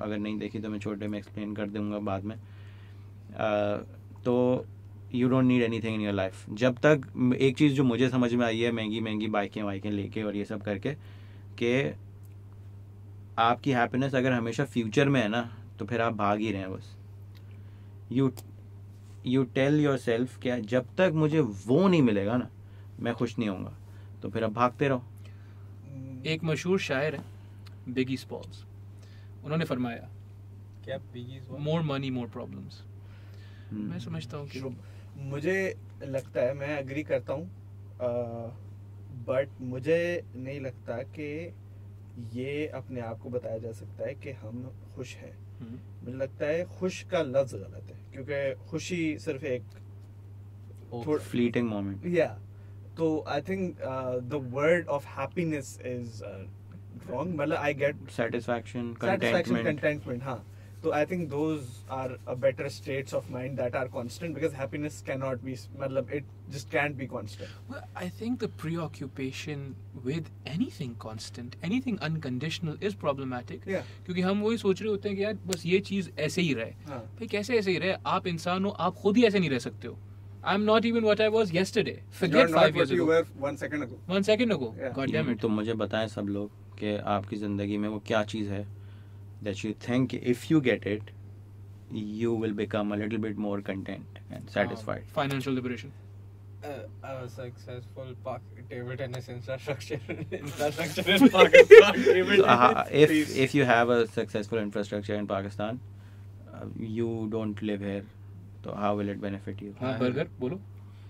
अगर नहीं देखी तो मैं छोटे में एक्सप्लेन कर दूँगा बाद में. तो you don't need anything in your life. जब तक एक चीज़ जो मुझे समझ में आई है महंगी बाइकें लेके और ये सब करके, कि आपकी हैप्पीनेस अगर हमेशा फ्यूचर में है ना तो फिर आप भाग ही रहे हैं बस. यू टेल योर सेल्फ क्या जब तक मुझे वो नहीं मिलेगा ना मैं खुश नहीं होऊंगा, तो फिर आप भागते रहो. एक मशहूर शायर है बिगी स्पॉल्स, उन्होंने फरमाया क्या मोर मनी मोर प्रॉब्लम्स. मैं समझता हूँ कि मुझे लगता है मैं एग्री करता हूँ, बट मुझे नहीं लगता कि ये अपने आप को बताया जा सकता है कि हम खुश हैं. मुझे लगता है खुश का लफ्ज गलत है, क्योंकि खुशी सिर्फ एक फ्लीटिंग मोमेंट. या तो I think the word of happiness is wrong. मतलब आई गेट सैटिस्फैक्शन, कंटेंटमेंट. हाँ, तो I think those are a better states of mind that are constant, because happiness can not be, मतलब it just can't be constant. Well, I think the preoccupation with anything constant, anything unconditional is problematic, क्योंकि हम वही सोच रहे होते हैं कि यार बस ये चीज ऐसे ही रहे. भाई कैसे ऐसे ही रहे? आप इंसान हो, आप खुद ही ऐसे नहीं रह सकते हो. I am not even what I was yesterday, forget 5 years ago, 1 second ago. God damn it. तो मुझे बताएं सब लोग कि आपकी जिंदगी में वो क्या चीज है that you think if you get it you will become a little bit more content and satisfied. Financial liberation, a successful table tennis infrastructure in Pakistan. If you have a successful infrastructure in Pakistan, you don't live here, so how will it benefit you? Burger bolo.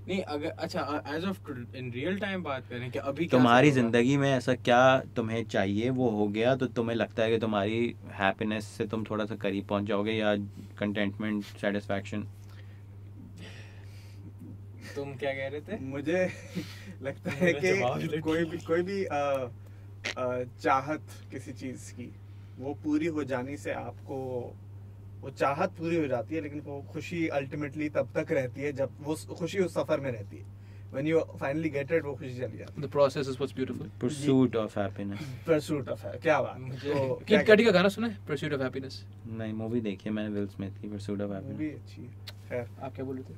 नहीं अगर अच्छा as of in real time बात करें कि अभी तुम्हारी जिंदगी में ऐसा क्या तुम्हें चाहिए वो हो गया तो तुम्हें लगता है कि तुम्हारी हैप्पीनेस से तुम थोड़ा सा करीब पहुंच जाओगे या कंटेंटमेंट सेटिस्फैक्शन? तुम क्या कह रहे थे? मुझे लगता है कि कोई भी चाहत किसी चीज़ की वो पूरी हो जाने से आपको वो चाहत पूरी हो जाती है, लेकिन वो खुशी अल्टीमेटली तब तक रहती है जब वो खुशी उस सफर में रहती है। When you finally get it, वो खुशी चली जाती है। The process is what's beautiful. Pursuit of happiness. Pursuit of happiness. क्या बात? किट कैट का गाना सुना है? Pursuit of happiness. नहीं, मूवी देखी है मैंने विल स्मिथ की Pursuit of happiness। मूवी अच्छी है। खैर आप क्या बोल रहे थे?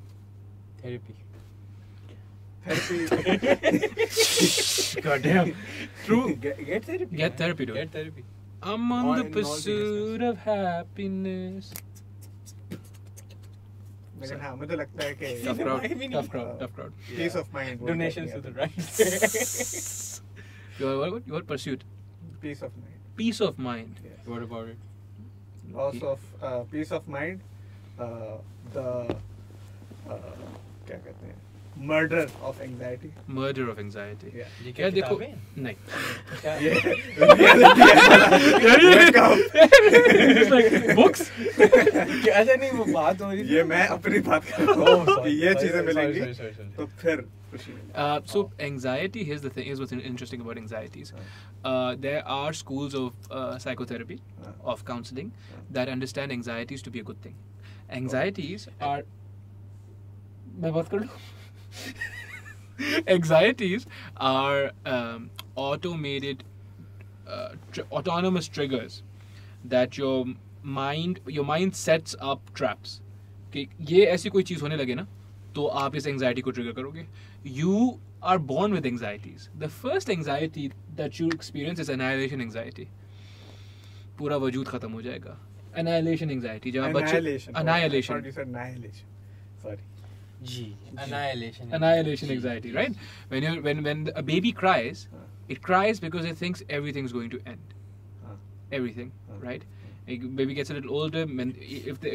Therapy. God damn. True. Get therapy. Get therapy. Get therapy. I'm on the pursuit of happiness. लेकिन हाँ मुझे लगता है कि tough crowd. Peace of mind. Donations to the right. Your pursuit. Peace of mind. Peace of mind. Yes. What about it? Loss of peace of mind. क्या कहते हैं? Murder of anxiety. Murder of anxiety. Yeah. ये क्या देखो? नहीं. ये books. अच्छा नहीं वो बात हो रही है. ये मैं अपनी बात कर रहा हूँ. ये चीजें मिलेंगी. तो फिर so anxiety, here's the thing, here's what's interesting about anxieties. There are schools of psychotherapy, of counseling, that understand anxieties to be a good thing. Anxieties are. मैं बात कर लूँ. Anxieties are automated autonomous triggers that your mind sets up traps कि ये ऐसी कोई चीज़ होने लगे ना तो आप इस anxiety को trigger करोगे. You are born with anxieties. The first anxiety that you experience is annihilation anxiety. पूरा वजूद ख़त्म हो जाएगा. Annihilation anxiety. जब बच्चे Annihilation. Annihilation anxiety, right? When a baby cries, it cries because it thinks everything's going to end. Everything, right? A baby gets a little older, and if the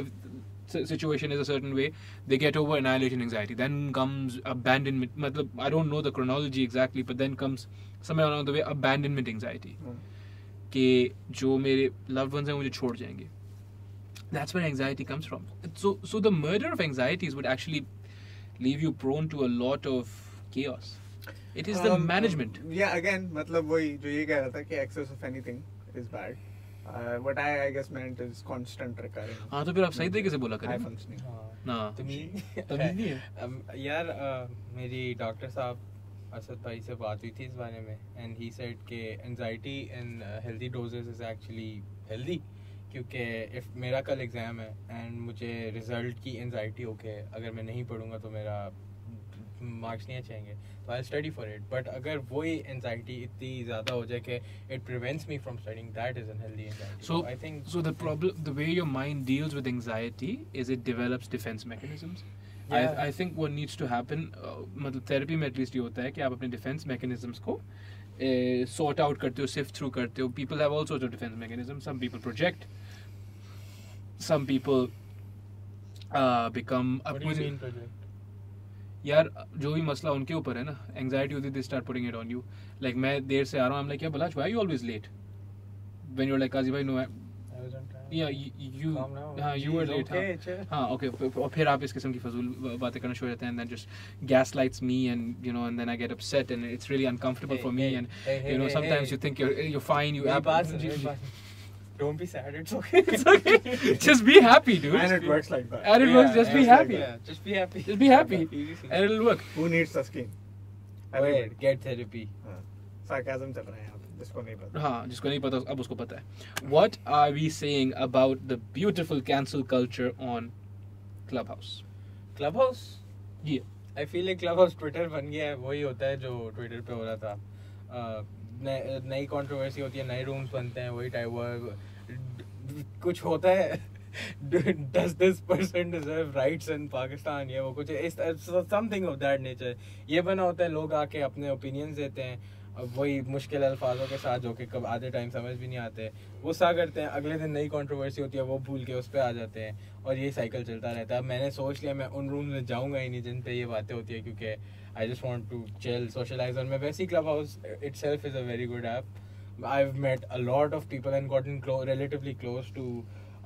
situation is a certain way, they get over annihilation anxiety. Then comes abandonment. I don't know the chronology exactly, but then comes somewhere along the way abandonment anxiety. कि जो मेरे loved ones हैं मुझे छोड़ जाएंगे. That's where anxiety comes from. So the murder of anxieties would actually leave you prone to a lot of chaos. It is the management. Yeah, again, मतलब वही जो ये कह रहा था कि excess of anything is bad. What I guess meant is constant recurring. हाँ तो फिर आप सही तरीके से बोला करें. High functioning. ना. तुम्हें नहीं है. यार मेरी डॉक्टर साहब असद भाई से बात हुई थी इस बारे में and he said कि anxiety in healthy doses is actually healthy. क्योंकि इफ़ मेरा कल एग्ज़ाम है एंड मुझे रिज़ल्ट की एनजाइटी होके अगर मैं नहीं पढ़ूंगा तो मेरा मार्क्स नहीं अच्छे आएंगे तो I study for it. But अगर वही एनजाइटी इतनी ज़्यादा हो जाए कि it prevents me from studying that is unhealthy anxiety. So I think so the problem the way your mind deals with anxiety is it develops defence mechanisms. I think what needs to happen मतलब therapy में at least ये होता है कि आप अपने defence mechanisms को sort out करते हो, sift through करते हो. People have all sorts of defense mechanisms. Some people project. Some people become. What do you mean project? यार जो भी मसला उनके ऊपर है ना anxiety होती they start putting it on you. Like मैं देर से आ रहा हूँ I'm like yeah Baalaaj why are you always late? When you're like Kazi bhai no I was on time. Yeah you हाँ you were late हाँ okay और फिर आप इस किस्म की फजूल बातें करना शुरू करते हैं and then just gaslights me and you know and then I get upset and it's really uncomfortable for me and you know sometimes you think you're fine you don't be sad it's okay just be happy dude and it works like that and it works just be happy and it'll work. Who needs a skin? Wait get therapy. Sarcasm चल रहा है जिसको नहीं पता. हाँ जिसको नहीं पता अब उसको पता है. What are we saying about the beautiful cancel culture on Clubhouse? Clubhouse? Yeah. I feel like Clubhouse Twitter बन गया है. वही होता है जो Twitter पे हो रहा था. नई कंट्रोवर्सी होती है, नए रूम्स बनते हैं, वही टाइप कुछ होता है. Does this person deserve rights in Pakistan? ये वो कुछ something of that nature. ये बना होता है लोग आके अपने ओपिनियंस देते हैं अब वही मुश्किल अल्फाजों के साथ जो कि कब आधे टाइम समझ भी नहीं आते, गुस्सा करते हैं, अगले दिन नई कंट्रोवर्सी होती है वो भूल के उस पर आ जाते हैं, और ये साइकिल चलता रहता है। अब मैंने सोच लिया मैं उन रूम में जाऊँगा ही नहीं जिन पे ये बातें होती है, क्योंकि I just want to chill, socialize. और मैं वैसे ही Clubhouse itself is a very good app. I have met a lot of people and gotten relatively close to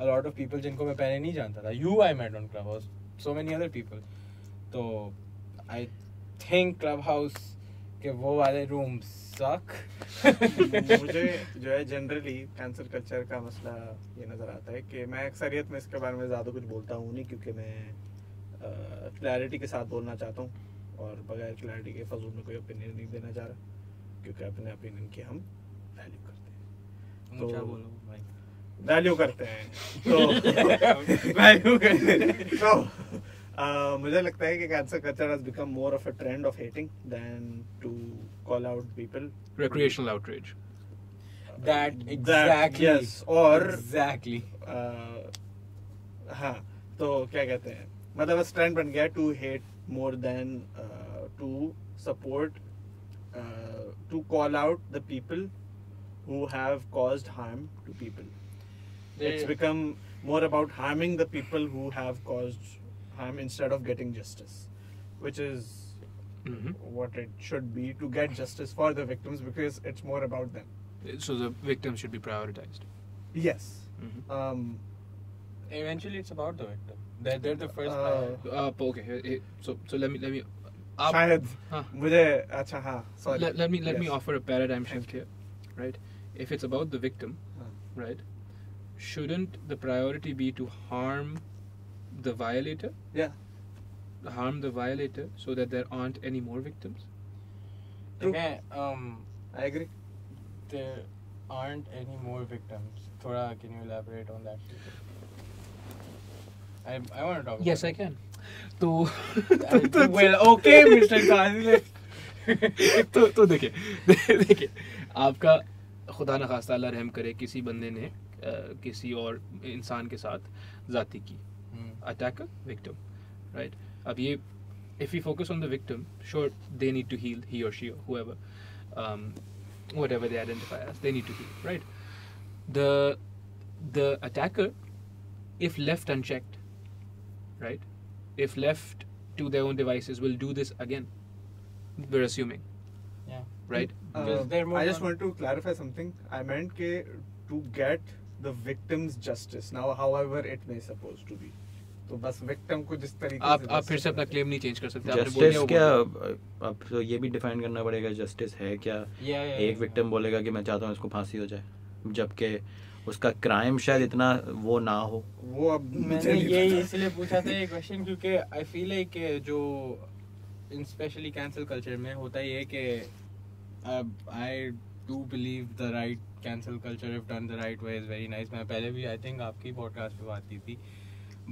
a lot of people जिनको मैं पहले नहीं जानता था। You I met on Clubhouse so many other people. तो I think club house के वो वाले रूम सक। मुझे जो है जनरली कैंसर कल्चर का मसला ये नज़र आता है कि मैं अक्सरियत में इसके बारे में ज़्यादा कुछ बोलता हूँ नहीं, क्योंकि मैं क्लैरिटी के साथ बोलना चाहता हूँ और बगैर क्लैरिटी के फजूल में कोई ओपिनियन नहीं देना चाह रहा, क्योंकि अपने ओपिनियन की हम वैल्यू करते हैं। तो क्या बोलो भाई, वैल्यू करते हैं तो वैल्यू करते हैं। तो मुझे लगता है कि cancer culture has become more of a trend of hating than to call out people. Recreational outreach, that exactly, yes, और एग्जैक्टली हाँ। तो क्या कहते हैं, मतलब इस ट्रेंड बन गया to hate more than to support, to call out the people who have caused harm to people. It's become more about harming the people who have caused instead of getting justice, which is what it should be, to get justice for the victims, because it's more about them. So the victims should be prioritized. Yes. Eventually, it's about the victim. They're the first. Okay. So let me. शायद मुझे अच्छा हाँ. Sorry. Let me offer a paradigm shift here, right? If it's about the victim, right? Shouldn't the priority be to harm the violator? Yeah, harm the violator so that there aren't any more victims. True. Okay, I agree. There aren't any more victims. Thoda, can you elaborate on that? I want to talk. Yes, about I can. So well, okay, Mr. Kazi. तो देखिए आपका खुदा न खास्ता अल्लाह रहम करे, किसी बंदे ने किसी और इंसान के साथ जाती की, attacker, victim, right? Ab ye, if we focus on the victim, sure, they need to heal, he or she or whoever, whatever they identify as, they need to heal, right? The attacker, if left unchecked, right, if left to their own devices, will do this again. We're assuming, yeah, right? I just want to clarify something. I meant ke to get the victim's justice. Now, however it may supposed to be. तो बस victim को जिस तरीके से आप फिर से अपना क्लेम नहीं चेंज कर सकते। जस्टिस क्या, अब ये भी डिफाइन करना पड़ेगा जस्टिस है क्या। एक विक्टिम बोलेगा कि मैं चाहता हूँ इसको फांसी हो जाए, जबकि उसका क्राइम शायद इतना वो ना हो। वो अब मैंने यही इसलिए पूछा था ये क्वेश्चन, क्योंकि आई फील है कि जो स्पेशली कैंसिल कल्चर में होता ये है कि I do believe the right cancel culture if done the right way is very nice. मैं पहले भी आई थिंक आपकी पॉडकास्ट पे बात की थी।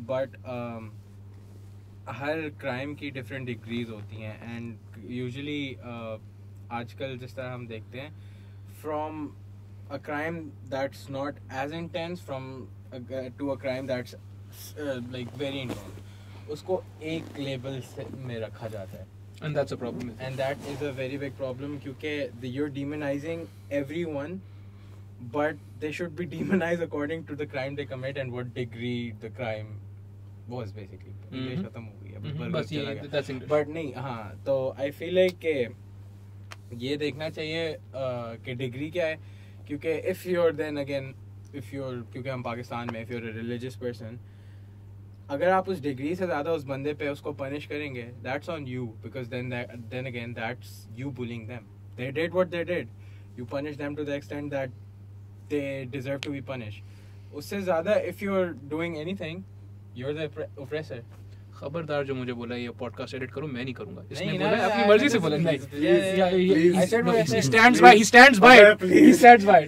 बट हर क्राइम की डिफरेंट डिग्रीज होती हैं, एंड यूजुअली आजकल जिस तरह हम देखते हैं, from a crime that's not as intense from to a crime that's like very intense, उसको एक लेबल में रखा जाता है। And that's a problem, and that is a very big problem, क्योंकि you are demonizing everyone, but they should be demonized according to the crime they commit and what degree the crime was basically. English खत्म हो गई अब, बस ये but नहीं हाँ। तो I feel like के ये देखना चाहिए कि degree क्या है, क्योंकि if you're then again if you're, क्योंकि हम पाकिस्तान में if you're a religious person, अगर आप उस degree से ज़्यादा उस बंदे पे उसको punish करेंगे, that's on you, because then again that's you bullying them. They did what they did. You punish them to the extent that they deserve to be punished. उससे ज़्यादा if you're doing anything, you're the oppressor. खबरदार जो मुझे बोला ये podcast edit करो, मैं नहीं करूँगा। इसने बोला अपनी मर्जी से बोला। He stands by. He stands by. He stands by.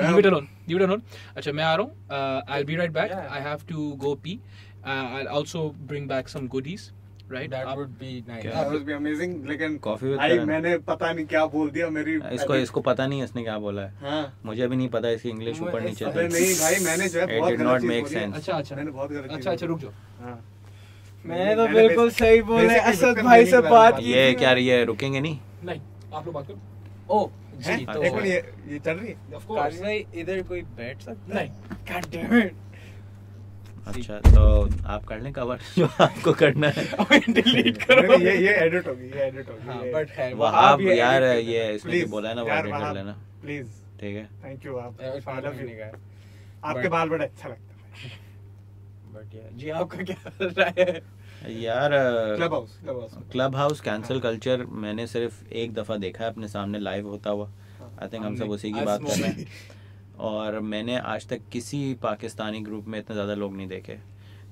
Leave it alone. Leave it alone. अच्छा मैं आ रहा हूँ। I'll be right back. I have to go pee. I'll also bring back some goodies. Right, that would be nice. That would be amazing. लेकिन coffee with I मैंने पता नहीं क्या बोल दिया। मेरी इसको पता नहीं इसने क्या बोला है। हाँ, मुझे अभी नहीं पता इसकी इंग्लिश ऊपर नीचे। अरे नहीं भाई, मैंने जो है बहुत गलत चीज बोली। अच्छा मैंने बहुत गलत। अच्छा रुक जाओ। हाँ, मैंने तो बिल्कुल सही बोला। असद भाई से बात की। ये क्या, ये रुकेंगे नहीं, आप लोग बात करो। ओ जी तो ये चल रही है ऑफ कोर्स। भाई इधर कोई बैठ सकता है? नहीं। अच्छा तो आप कर लें कवर जो आपको करना है। डिलीट करो। ये एडिट होगी, ये एडिट होगी। बट खैर वो आप यार ये इसलिए बोला है ना, वो एडिट कर लेना प्लीज। ठीक है थैंक यू। आप आपके बाल बड़े अच्छा लगता है। बट यार जी आपका क्या चल रहा है यार? क्लब हाउस कैंसल कल्चर मैंने सिर्फ एक दफ़ा देखा है अपने सामने लाइव होता हुआ। आई थिंक हम सब उसी की बात कर रहे हैं। और मैंने आज तक किसी पाकिस्तानी ग्रुप में इतने ज़्यादा लोग नहीं देखे,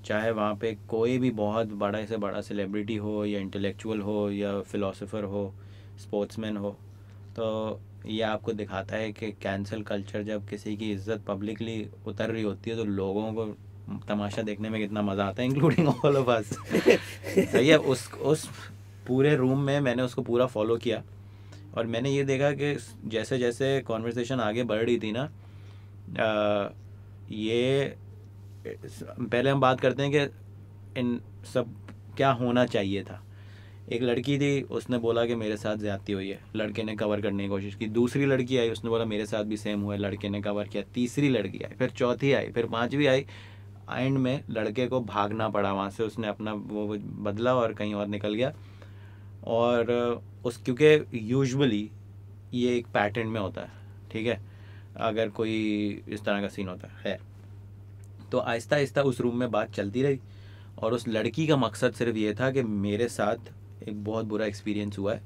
चाहे वहाँ पे कोई भी बहुत बड़ा से बड़ा सेलिब्रिटी हो या इंटेलेक्चुअल हो या फिलोसोफर हो, स्पोर्ट्समैन हो। तो ये आपको दिखाता है कि कैंसल कल्चर, जब किसी की इज्जत पब्लिकली उतर रही होती है तो लोगों को तमाशा देखने में कितना मज़ा आता है, इंक्लूडिंग ऑल ऑफ अस। सही है। उस पूरे रूम में मैंने उसको पूरा फॉलो किया और मैंने ये देखा कि जैसे जैसे कॉन्वर्सेशन आगे बढ़ रही थी ना, ये पहले हम बात करते हैं कि इन सब क्या होना चाहिए था। एक लड़की थी, उसने बोला कि मेरे साथ ज़्यादती हुई है, लड़के ने कवर करने की कोशिश की। दूसरी लड़की आई, उसने बोला मेरे साथ भी सेम हुआ है, लड़के ने कवर किया। तीसरी लड़की आई, फिर चौथी आई, फिर पाँचवीं आई। एंड में लड़के को भागना पड़ा वहाँ से, उसने अपना वो बदला और कहीं और निकल गया। और उस क्योंकि यूजुअली ये एक पैटर्न में होता है, ठीक है, अगर कोई इस तरह का सीन होता है। खैर तो आहिस्ता आहिस्ता उस रूम में बात चलती रही और उस लड़की का मकसद सिर्फ ये था कि मेरे साथ एक बहुत बुरा एक्सपीरियंस हुआ है,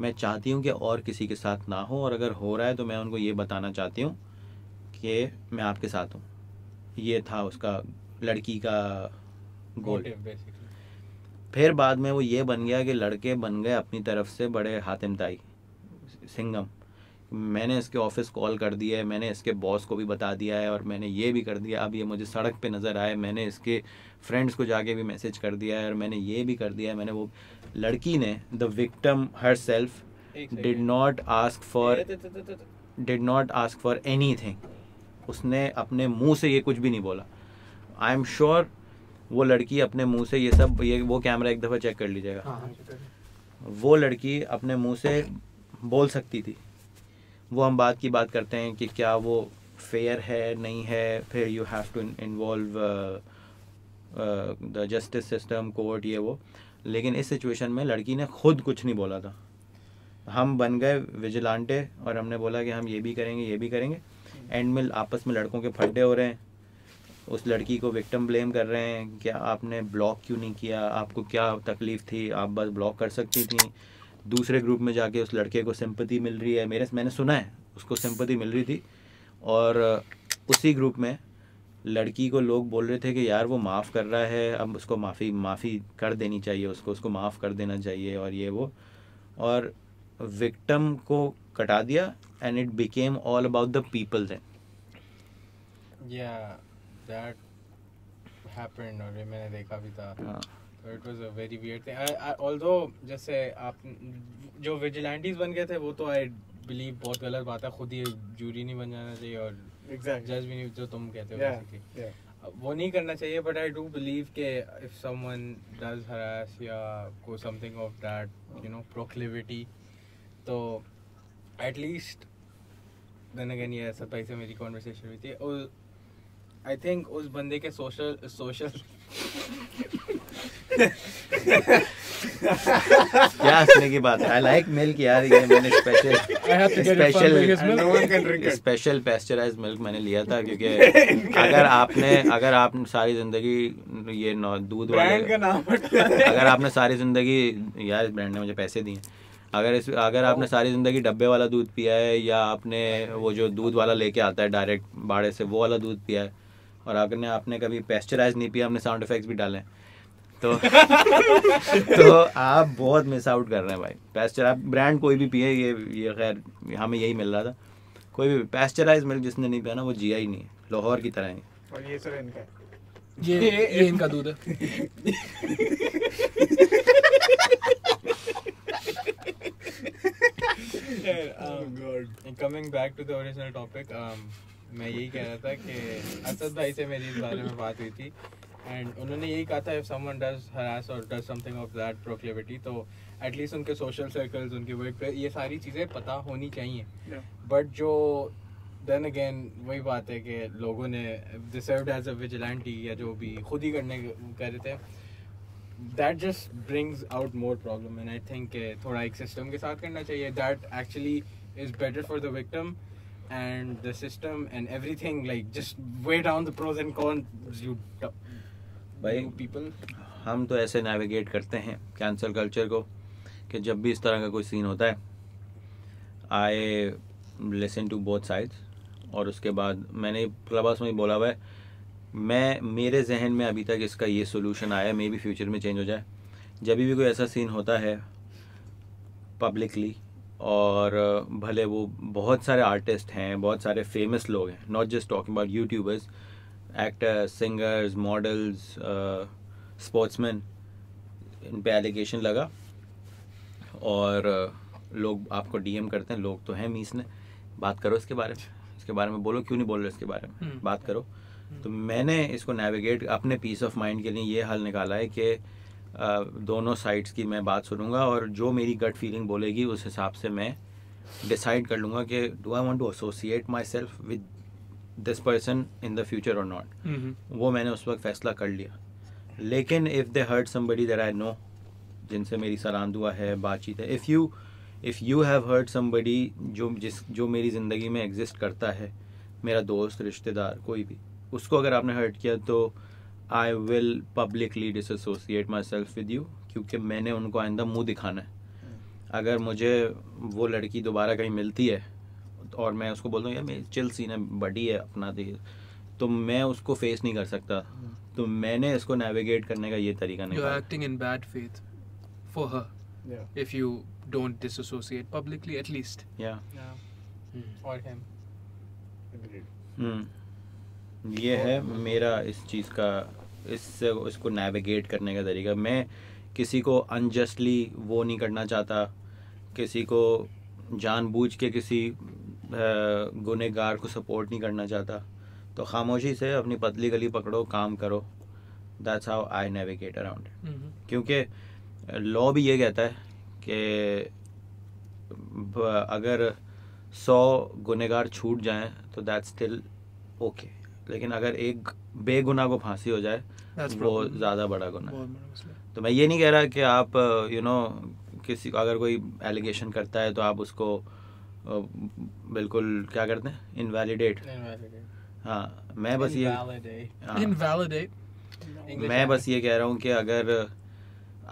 मैं चाहती हूँ कि और किसी के साथ ना हो, और अगर हो रहा है तो मैं उनको ये बताना चाहती हूँ कि मैं आपके साथ हूँ। ये था उसका लड़की का गोल। फिर बाद में वो ये बन गया कि लड़के बन गए अपनी तरफ से बड़े हातिमताई सिंगम। मैंने इसके ऑफिस कॉल कर दिया है, मैंने इसके बॉस को भी बता दिया है और मैंने ये भी कर दिया। अब ये मुझे सड़क पे नज़र आए, मैंने इसके फ्रेंड्स को जाके भी मैसेज कर दिया है और मैंने ये भी कर दिया है, मैंने वो। लड़की ने, the victim herself, did not ask for anything. उसने अपने मुंह से ये कुछ भी नहीं बोला। आई एम श्योर वो लड़की अपने मुंह से ये सब, ये वो कैमरा एक दफ़ा चेक कर लीजिएगा। वो लड़की अपने मुंह से बोल सकती थी। वो हम बात करते हैं कि क्या वो फेयर है नहीं है, फिर you have to involve the justice system, court, ये वो। लेकिन इस सिचुएशन में लड़की ने खुद कुछ नहीं बोला था। हम बन गए विजिलांटे और हमने बोला कि हम ये भी करेंगे, ये भी करेंगे। एंड में आपस में लड़कों के फड्डे हो रहे हैं, उस लड़की को विक्टिम ब्लेम कर रहे हैं, क्या आपने ब्लॉक क्यों नहीं किया, आपको क्या तकलीफ़ थी, आप बस ब्लॉक कर सकती थी। दूसरे ग्रुप में जाके उस लड़के को सिंपैथी मिल रही है, मैंने सुना है उसको सिंपैथी मिल रही थी। और उसी ग्रुप में लड़की को लोग बोल रहे थे कि यार वो माफ़ कर रहा है, अब उसको माफ़ी कर देनी चाहिए, उसको माफ़ कर देना चाहिए और ये वो। और विक्टिम को कटा दिया and it became all about the people then. Yeah, that happened और ये मैंने देखा भी था। So it was a very weird thing. Although जैसे आप जो vigilantes बन गए थे वो तो I believe बहुत गलत बात है। खुद ही jury नहीं बन जाना चाहिए और judge भी नहीं, जो तुम कहते हो basically वो नहीं करना चाहिए। But I do believe के if someone does harass या को something of that you know proclivity, तो at least then again ये सरप्राइज से मेरी कॉन्वर्सेशन हुई थी। और आई थिंक उस बंदे के सोशल क्या हंसने की बात है। आई लाइक मिल्क यार, ये मैंने स्पेशल पेस्चराइज मिल्क मैंने लिया था क्योंकि अगर आपने सारी जिंदगी ये दूध ब्रांड का नाम, अगर आपने सारी जिंदगी यार, इस ब्रांड ने मुझे पैसे दिए, अगर आपने सारी ज़िंदगी डब्बे वाला दूध पिया है या आपने वो जो दूध वाला लेके आता है डायरेक्ट बाड़े से वो वाला दूध पिया है और आपने कभी पेस्चराइज नहीं पिया, हमने साउंड इफेक्ट्स भी डाले तो तो आप बहुत मिस आउट कर रहे हैं भाई। पेस्चराइज ब्रांड कोई भी पिए, ये खैर हमें यही मिल रहा था। कोई भी पेस्चराइज मिल्क जिसने नहीं पिया ना वो जिया ही नहीं, लाहौर की तरह ही। ये इनका दूध coming back to the original topic, मैं यही कह रहा था कि असद भाई से मेरी इस बारे में बात हुई थी एंड उन्होंने यही कहा था इफ समवन डज हरास और does something of that proclivity, तो एटलीस्ट उनके सोशल सर्कल्स, उनके वर्क प्लेस, ये सारी चीज़ें पता होनी चाहिए. बट जो देन अगेन वही बात है कि लोगों ने they served as a vigilante या जो भी खुद ही करने कर रहे थे, that just brings out more problem. And I think थोड़ा एक सिस्टम के साथ करना चाहिए that actually is better for the victim and the system and everything, like just weigh down the pros and cons. You people, हम तो ऐसे navigate करते हैं कैंसल कल्चर को कि जब भी इस तरह का कोई सीन होता है I listen to both sides. और उसके बाद मैंने क्लब हाउस में ही बोला हुआ है, मैं मेरे जहन में अभी तक इसका ये सोल्यूशन आया, मे बी फ्यूचर में चेंज हो जाए. जब भी कोई ऐसा सीन होता है पब्लिकली, और भले वो बहुत सारे आर्टिस्ट हैं, बहुत सारे फेमस लोग हैं, not just talking about YouTubers, actors, singers, models, sportsman, इन पे एलिगेशन लगा और लोग आपको डीएम करते हैं, लोग तो हैं मीस ने, बात करो इसके बारे में, इसके बारे में बोलो, क्यों नहीं बोल रहे इसके बारे में बात करो. तो मैंने इसको नेविगेट अपने पीस ऑफ माइंड के लिए ये हाल निकाला है कि दोनों साइड्स की मैं बात सुनूंगा और जो मेरी गट फीलिंग बोलेगी उस हिसाब से मैं डिसाइड कर लूँगा कि do I want to associate myself with this person in the future or not. वो मैंने उस वक्त फ़ैसला कर लिया. लेकिन if they hurt somebody that I know, जिनसे मेरी सलाम दुआ है, बातचीत है, if you have hurt somebody जो मेरी ज़िंदगी में एग्जिस्ट करता है, मेरा दोस्त, रिश्तेदार, कोई भी, उसको अगर आपने हर्ट किया तो I will publicly dissociate myself with you, क्योंकि मैंने उनको आइंदा मुंह दिखाना है. अगर मुझे वो लड़की दोबारा कहीं मिलती है और मैं उसको बोल दूँ यार मेरी चिल सीन है, बड़ी है, अपना दी, तो मैं उसको फेस नहीं कर सकता. तो मैंने इसको नेविगेट करने का ये तरीका निकाला. You are acting in bad faith for her if you don't dissociate publicly at least, या और हिम. ये है मेरा इस चीज़ का, इससे इसको नेविगेट करने का तरीका. मैं किसी को अनजस्टली वो नहीं करना चाहता, किसी को जानबूझ के किसी गुनहगार को सपोर्ट नहीं करना चाहता. तो खामोशी से अपनी पतली गली पकड़ो, काम करो. That's how I navigate around. क्योंकि लॉ भी ये कहता है कि अगर 100 गुनहगार छूट जाएं तो दैट्स स्टिल ओके, लेकिन अगर एक बेगुनाह को फांसी हो जाए वो ज़्यादा बड़ा गुनाह है. तो मैं ये नहीं कह रहा कि आप किसी अगर कोई एलिगेशन करता है तो आप उसको बिल्कुल क्या करते हैं, इनवैलिडेट. हाँ, मैं बस ये कह रहा हूँ कि अगर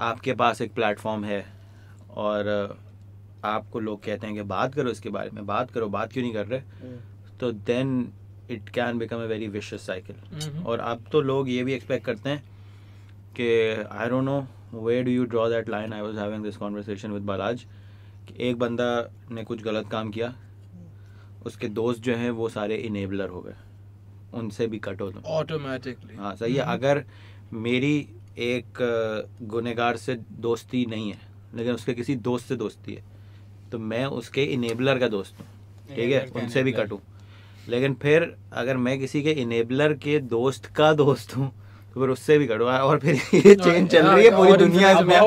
आपके पास एक प्लेटफॉर्म है और आपको लोग कहते हैं कि बात करो इसके बारे में, बात करो, बात क्यों नहीं कर रहे, तो then it can become a very vicious cycle. और अब तो लोग ये भी एक्सपेक्ट करते हैं कि I don't know where do you draw that line. I was having this conversation with Balaj कि एक बंदा ने कुछ गलत काम किया, उसके दोस्त जो हैं वो सारे इनेबलर हो गए, उनसे भी कट हो तुम ऑटोमेटिकली. हाँ सही है, अगर मेरी एक गुनहगार से दोस्ती नहीं है लेकिन उसके किसी दोस्त से दोस्ती है तो मैं उसके इनेबलर का दोस्त हूँ, ठीक है, उनसे भी कटूँ. लेकिन फिर अगर मैं किसी के इनेबलर के दोस्त का दोस्त हूँ तो फिर उससे भी कटूँगा. और फिर ये चेन चल रही है पूरी दुनिया में. ये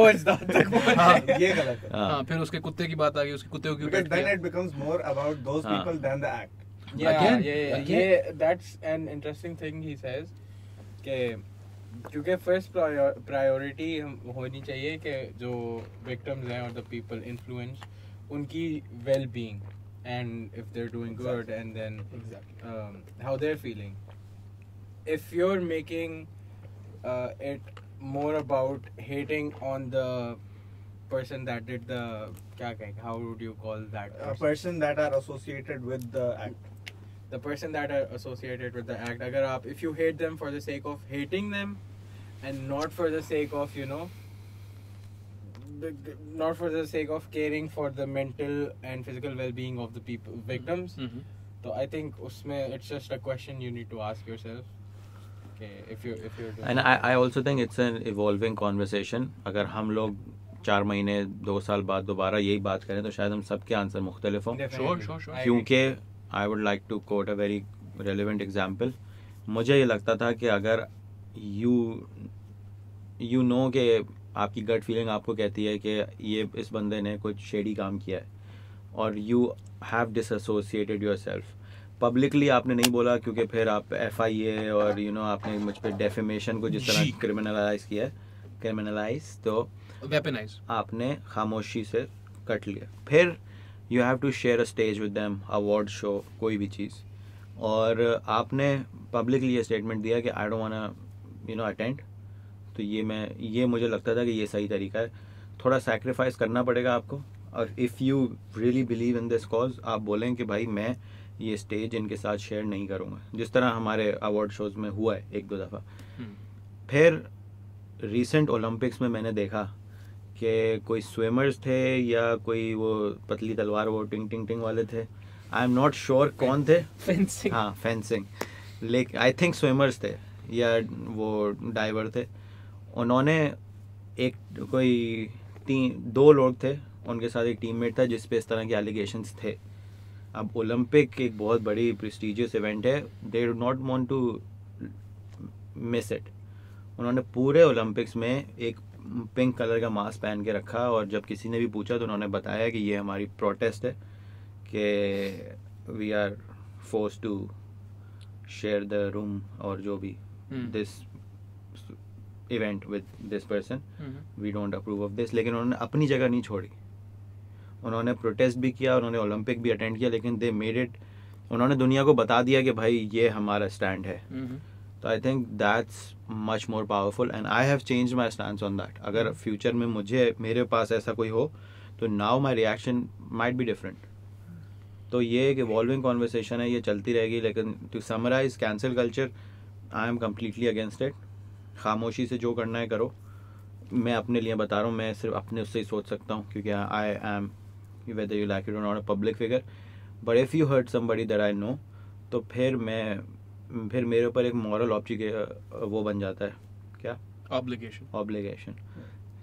गलत है. हाँ, फिर उसके कुत्ते की बात आ गई, उसके कुत्ते को क्यों. Then it becomes more about those people then the act. ये that's an interesting thing he says कि क्योंकि फर्स्ट प्रायोरिटी होनी चाहिए कि जो विक्टिम्स हैं और द पीपल इन्फ्लुएंस, उनकी well being and if they're doing exactly. good and then exactly. How they're feeling. If you're making it more about hating on the person that did the how would you call that person? A person that are associated with the act, the person that are associated with the act, agar aap if you hate them for the sake of hating them and not for the sake of not for the sake of caring for the mental and physical well-being of the people victims, so I think usme it's just a question you need to ask yourself. Okay, if you're doing and I also think it's an evolving conversation. अगर हम लोग 4 महीने 2 साल बाद दोबारा यही बात करें तो शायद हम सबके आंसर मुख्तलिफ हों. क्योंकि I would like to quote a very relevant example. मुझे ये लगता था कि अगर you know के आपकी गट फीलिंग आपको कहती है कि ये इस बंदे ने कुछ शेडी काम किया है और you have disassociated yourself. Publicly आपने नहीं बोला क्योंकि फिर आप एफआईए और यू नो आपने मुझ पर डेफेमेशन को जिस तरह क्रिमिनलाइज़ किया है, क्रिमिनलाइज तो वेपनाइज, आपने खामोशी से कट लिया। फिर you have to share a stage with them, award show, कोई भी चीज़, और आपने पब्लिकली ये स्टेटमेंट दिया कि I don't want you no attend. तो ये मुझे लगता था कि ये सही तरीका है, थोड़ा सैक्रिफाइस करना पड़ेगा आपको। और if you really believe in this cause आप बोलें कि भाई मैं ये स्टेज इनके साथ शेयर नहीं करूँगा, जिस तरह हमारे अवार्ड शोज़ में हुआ है एक दो दफ़ा। फिर रिसेंट ओलंपिक्स में मैंने देखा कि कोई स्विमर्स थे या कोई वो पतली तलवार वो टिंग टिंग टिंग वाले थे, आई एम नॉट श्योर कौन थे, फेंसिंग, हाँ फेंसिंग, लेकिन आई थिंक स्विमर्स थे या वो डाइवर थे। उन्होंने एक कोई दो लोग थे, उनके साथ एक टीममेट था जिस पे इस तरह के एलिगेशंस थे। अब ओलंपिक एक बहुत बड़ी प्रेस्टीजियस इवेंट है, they do not want to miss it. उन्होंने पूरे ओलंपिक्स में एक पिंक कलर का मास्क पहन के रखा और जब किसी ने भी पूछा तो उन्होंने बताया कि ये हमारी प्रोटेस्ट है कि we are force to share the room और जो भी this event with this person, we don't approve of this. लेकिन उन्होंने अपनी जगह नहीं छोड़ी, उन्होंने प्रोटेस्ट भी किया, उन्होंने ओलंपिक भी अटेंड किया, लेकिन दे मेड इट, उन्होंने दुनिया को बता दिया कि भाई ये हमारा स्टैंड है। तो I think that's much more powerful and I have change my stand on that. अगर फ्यूचर में मुझे मेरे पास ऐसा कोई हो तो now my reaction might be different. तो ये एक इवॉल्विंग कॉन्वर्सेशन है, ये चलती रहेगी। लेकिन to summarise cancel culture, I am completely against it. खामोशी से जो करना है करो, मैं अपने लिए बता रहा हूँ, मैं सिर्फ अपने उससे ही सोच सकता हूँ क्योंकि I am whether you like it or not a public figure. But if you hurt somebody that I know, तो फिर मैं मेरे ऊपर एक मॉरल वो बन जाता है, क्या ऑब्लिगेशन,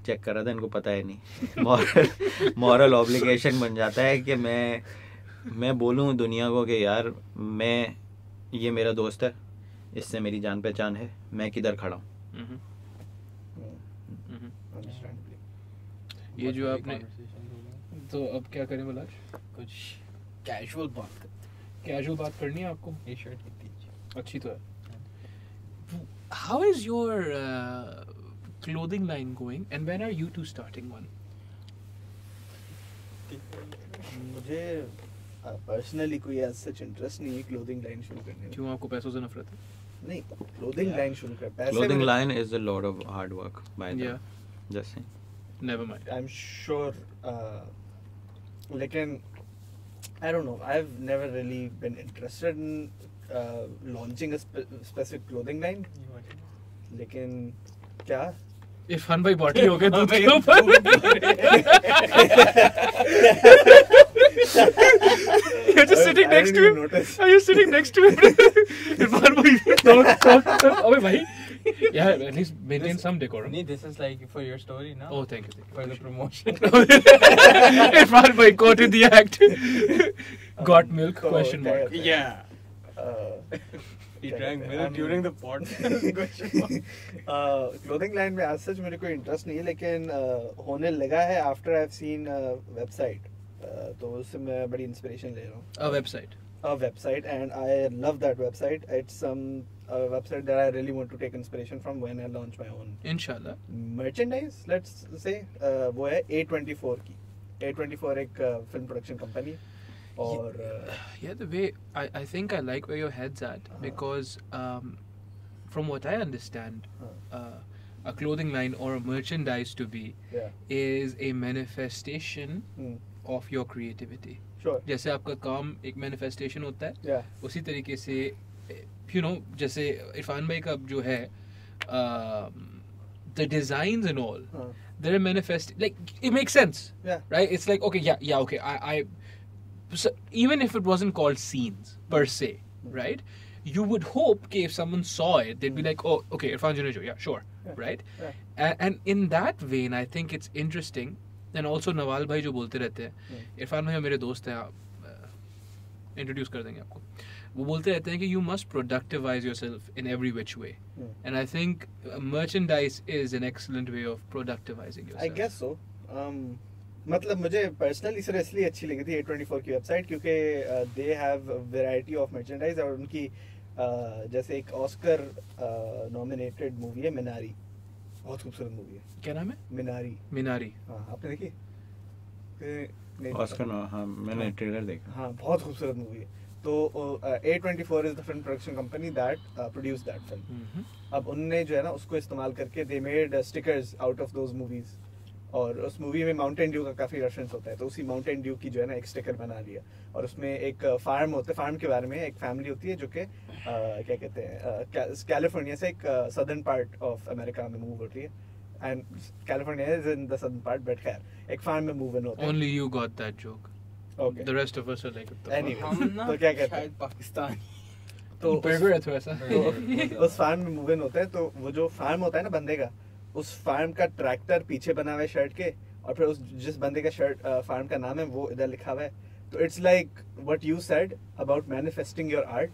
चेक कर रहा था इनको पता है नहीं, मॉरल ऑब्लिगेशन बन जाता है कि मैं बोलूँ दुनिया को कि यार मैं, ये मेरा दोस्त है, इससे मेरी जान पहचान है, मैं किधर खड़ा हूँ। ये जो आपने, तो अब क्या करें बालाज? कुछ कैजुअल बात करनी है आपको, ये शर्ट कितनी अच्छी तो है। How is your clothing line going and when are you to starting one? मुझे पर्सनली कोई ऐसा सच इंटरेस्ट नहीं है क्लोथिंग लाइन शुरू करने में। क्यों, आपको पैसों से नफरत है? नहीं, clothing line शुरू कर, पैसे, clothing line is a lot of hard work by the, just saying, never mind, I'm sure, लेकिन I don't know, I've never really been interested in launching a specific clothing line, लेकिन क्या इरफान भाई बॉटली हो गए दूध के ऊपर। You're just sitting next to him. Are you sitting next to him? Irfan bhai, talk. Oh bhai, yeah, at least maintain some decorum. No, this is like for your story, no? Oh, thank you. For the promotion. Irfan bhai caught in the act. Got milk? Question mark. Yeah. He drank milk during the pod. Question mark. Clothing line में as such मेरे को interest नहीं है, लेकिन होने लगा है after I've seen website. तो उससे मैं बड़ी इंस्पिरेशन ले रहा हूँ। A website and I love that website. It's a website that I really want to take inspiration from when I launch my own. Inshallah. Merchandise, let's say, वो है A24 की। A24 एक film production company. और yeah, the way I think I like where your head's at because from what I understand, a clothing line or a merchandise to be is a manifestation. of your creativity. Sure. जैसे आपका काम एक manifestation होता है, उसी तरीके से you know, जैसे इरफान भाई का जो है the designs and all, they're manifest, like it makes sense, right? It's like okay, I even if it wasn't called scenes per se, right? You would hope that if someone saw it, they'd be like, oh, okay, Irfan Junejo, right? And in that vein, I think it's interesting. And also Nawal भाई जो बोलते रहते हैं, इरफान भाई मेरे दोस्त हैं, introduce कर देंगे आपको. वो बोलते रहते हैं कि you must productivise yourself in every which way, and I think merchandise is an excellent way of प्रोडक्टिवाइजिंग yourself. I guess so. मतलब मुझे पर्सनली सर इसलिए अच्छी लगी थी A24 की वेबसाइट क्योंकि they have variety of merchandise. और उनकी जैसे एक ऑस्कर नॉमिनेटेड मूवी है मिनारी, बहुत खूबसूरत मूवी है. क्या नाम है? मिनारी. मिनारी हाँ, आपने देखी? ऑस्कर हाँ मैंने ट्रेलर देखा. हाँ बहुत खूबसूरत मूवी है. तो A24 is the film production company that produce that film. अब उनने जो है ना उसको इस्तेमाल करके they made stickers out of those movies. और उस मूवी में माउंटेन ड्यू का काफ़ी रेफरेंस होता है, तो उसी माउंटेन ड्यू की जो है ना एक स्टिकर बना लिया. और उसमें एक फार्म होता है, फार्म के बारे में एक फैमिली होती है जो कि क्या कहते हैं कैलिफोर्निया से एक सदर्न पार्ट ऑफ अमेरिका में मूव होती है. And California is in the southern part, but खैर एक फार्म में मूव इन होता है. Only you got that joke. Okay the rest of us are like anyway. तो क्या कहते हैं पाकिस्तान तो उस फार्म में मूव इन होता है. तो वो जो फार्म होता है ना बंदे का, उस फार्म का ट्रैक्टर पीछे बना हुआ है शर्ट के, और फिर उस जिस बंदे का शर्ट फार्म का नाम है वो इधर लिखा हुआ है. तो it's like what you said about manifesting your art.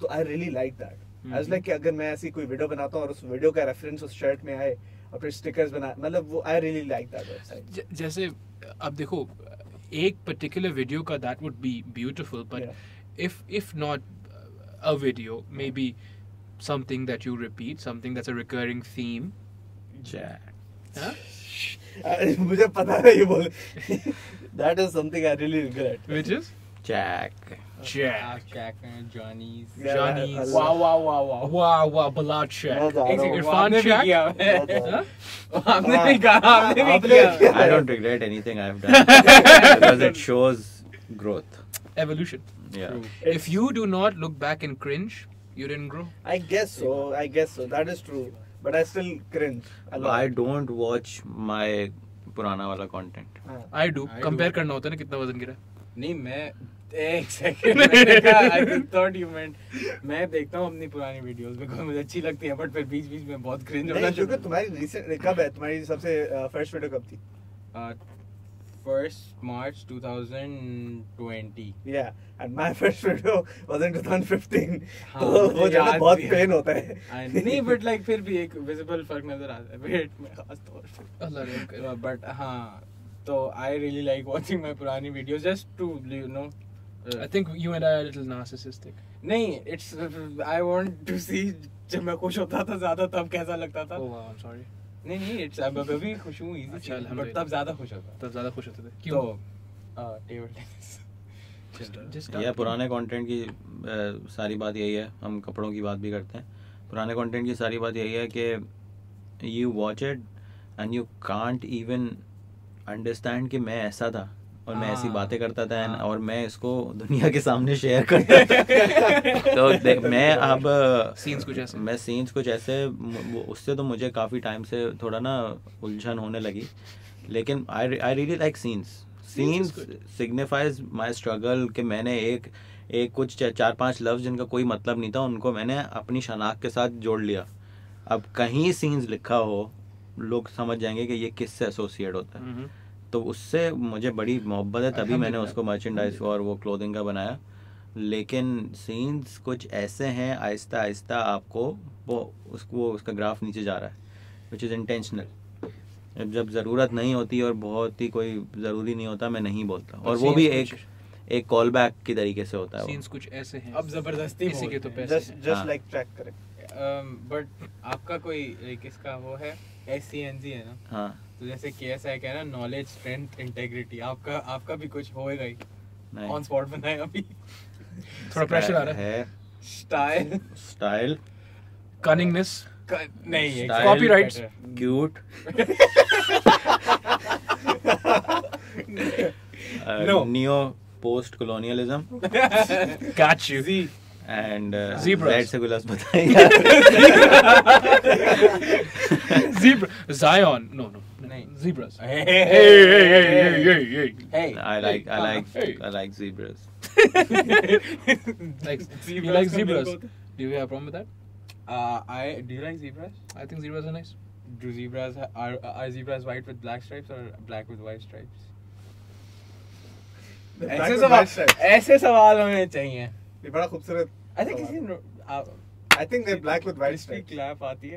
तो I really like that. I was like कि अगर मैं ऐसी कोई वीडियो बनाता हूँ और उस वीडियो का रेफरेंस उस शर्ट में आए और फिर स्टिकर्स बना, मतलब वो I really like that website. जैसे अब देखो एक पर्टिकुलर वीडियो का that would be beautiful, but if not a video maybe something that you repeat, something that's a recurring theme. मुझे पता नहीं बोल. That is something I really regret. Which is? Jack. Johnny's. Wow. Baalaaj Jack. Irfan Jack. हमने भी किया. I don't regret anything I've done because it shows growth, evolution. Yeah. If you do not look back and cringe, you didn't grow. I guess so. That is true. But I still cringe. I don't watch my पुराना वाला content. I do. Compare करना होता है ना कितना वजन गिरा. नहीं मैं एक second I thought you meant मैं देखता हूँ अपनी पुरानी वीडियोस because मुझे अच्छी लगती है, बट फिर बीच-बीच में बहुत cringe होता है. क्योंकि तुम्हारी recent कब है? तुम्हारी सबसे first वीडियो कब थी? 1st March 2020. Yeah, and my first video was in 2015. तो वो ज़्यादा बहुत pain होता है. नहीं but like फिर भी एक visible फर्क नजर आता है weight में खास तौर से. But हाँ, तो I really like watching my पुरानी videos just to you know. I think you and I are a little narcissistic. नहीं, it's I want to see जब मैं खुश होता था ज़्यादा तब कैसा लगता था. Oh wow, I'm sorry. नहीं इट्स अब भी खुश हूँ इजी, बट तब ज्यादा खुश होता था क्यों? Table tennis. ये पुराने कंटेंट की सारी बात यही है. हम कपड़ों की बात भी करते हैं. पुराने कंटेंट की सारी बात यही है कि you watch it and you can't even understand कि मैं ऐसा था और मैं ऐसी बातें करता था और मैं इसको दुनिया के सामने शेयर करता था. तो मैं अब सीन्स कुछ ऐसे उससे तो मुझे काफ़ी टाइम से थोड़ा ना उलझन होने लगी. लेकिन I really like scenes signifies my struggle कि मैंने एक कुछ 4-5 लफ्ज़ जिनका कोई मतलब नहीं था उनको मैंने अपनी शनाख्त के साथ जोड़ लिया. अब कहीं सीन्स लिखा हो लोग समझ जाएंगे कि ये किससे एसोसिएट होता है. तो उससे मुझे बड़ी मोहब्बत है, तभी मैंने उसको मर्चेंडाइज और वो क्लोथिंग का बनाया. लेकिन सीन्स कुछ ऐसे हैं आहिस्ता आहिस्ता आपको उसका ग्राफ नीचे जा रहा है, विच इज़ इंटेंशनल. जब ज़रूरत नहीं होती और बहुत ही कोई ज़रूरी नहीं होता मैं नहीं बोलता, और वो भी एक कॉल बैक की तरीके से होता है. सीन्स कुछ ऐसे हैं अब ज़बरदस्ती के तो जस्ट लाइक ट्रैक करें. बट आपका कोई किसका वो है SCNG है ना? हाँ. तो जैसे KSI कहना नॉलेज स्ट्रेंथ इंटेग्रिटी, आपका भी कुछ होएगा ही. ऑन स्पॉट बनाया अभी. थोड़ा प्रेशर आ रहा है. स्टाइल कनिंगनेस नहीं, copyrights cute neo post colonialism got you and zebras. Hey. I like zebras. You like zebras? Do you have a problem with that? Do you like zebras? I think zebras are nice. Do zebras are zebras white with black stripes or black with white stripes? ऐसे सवाल होने चाहिए। बड़ा खूबसूरत। I think they're black with white stripes. Clap aati hai.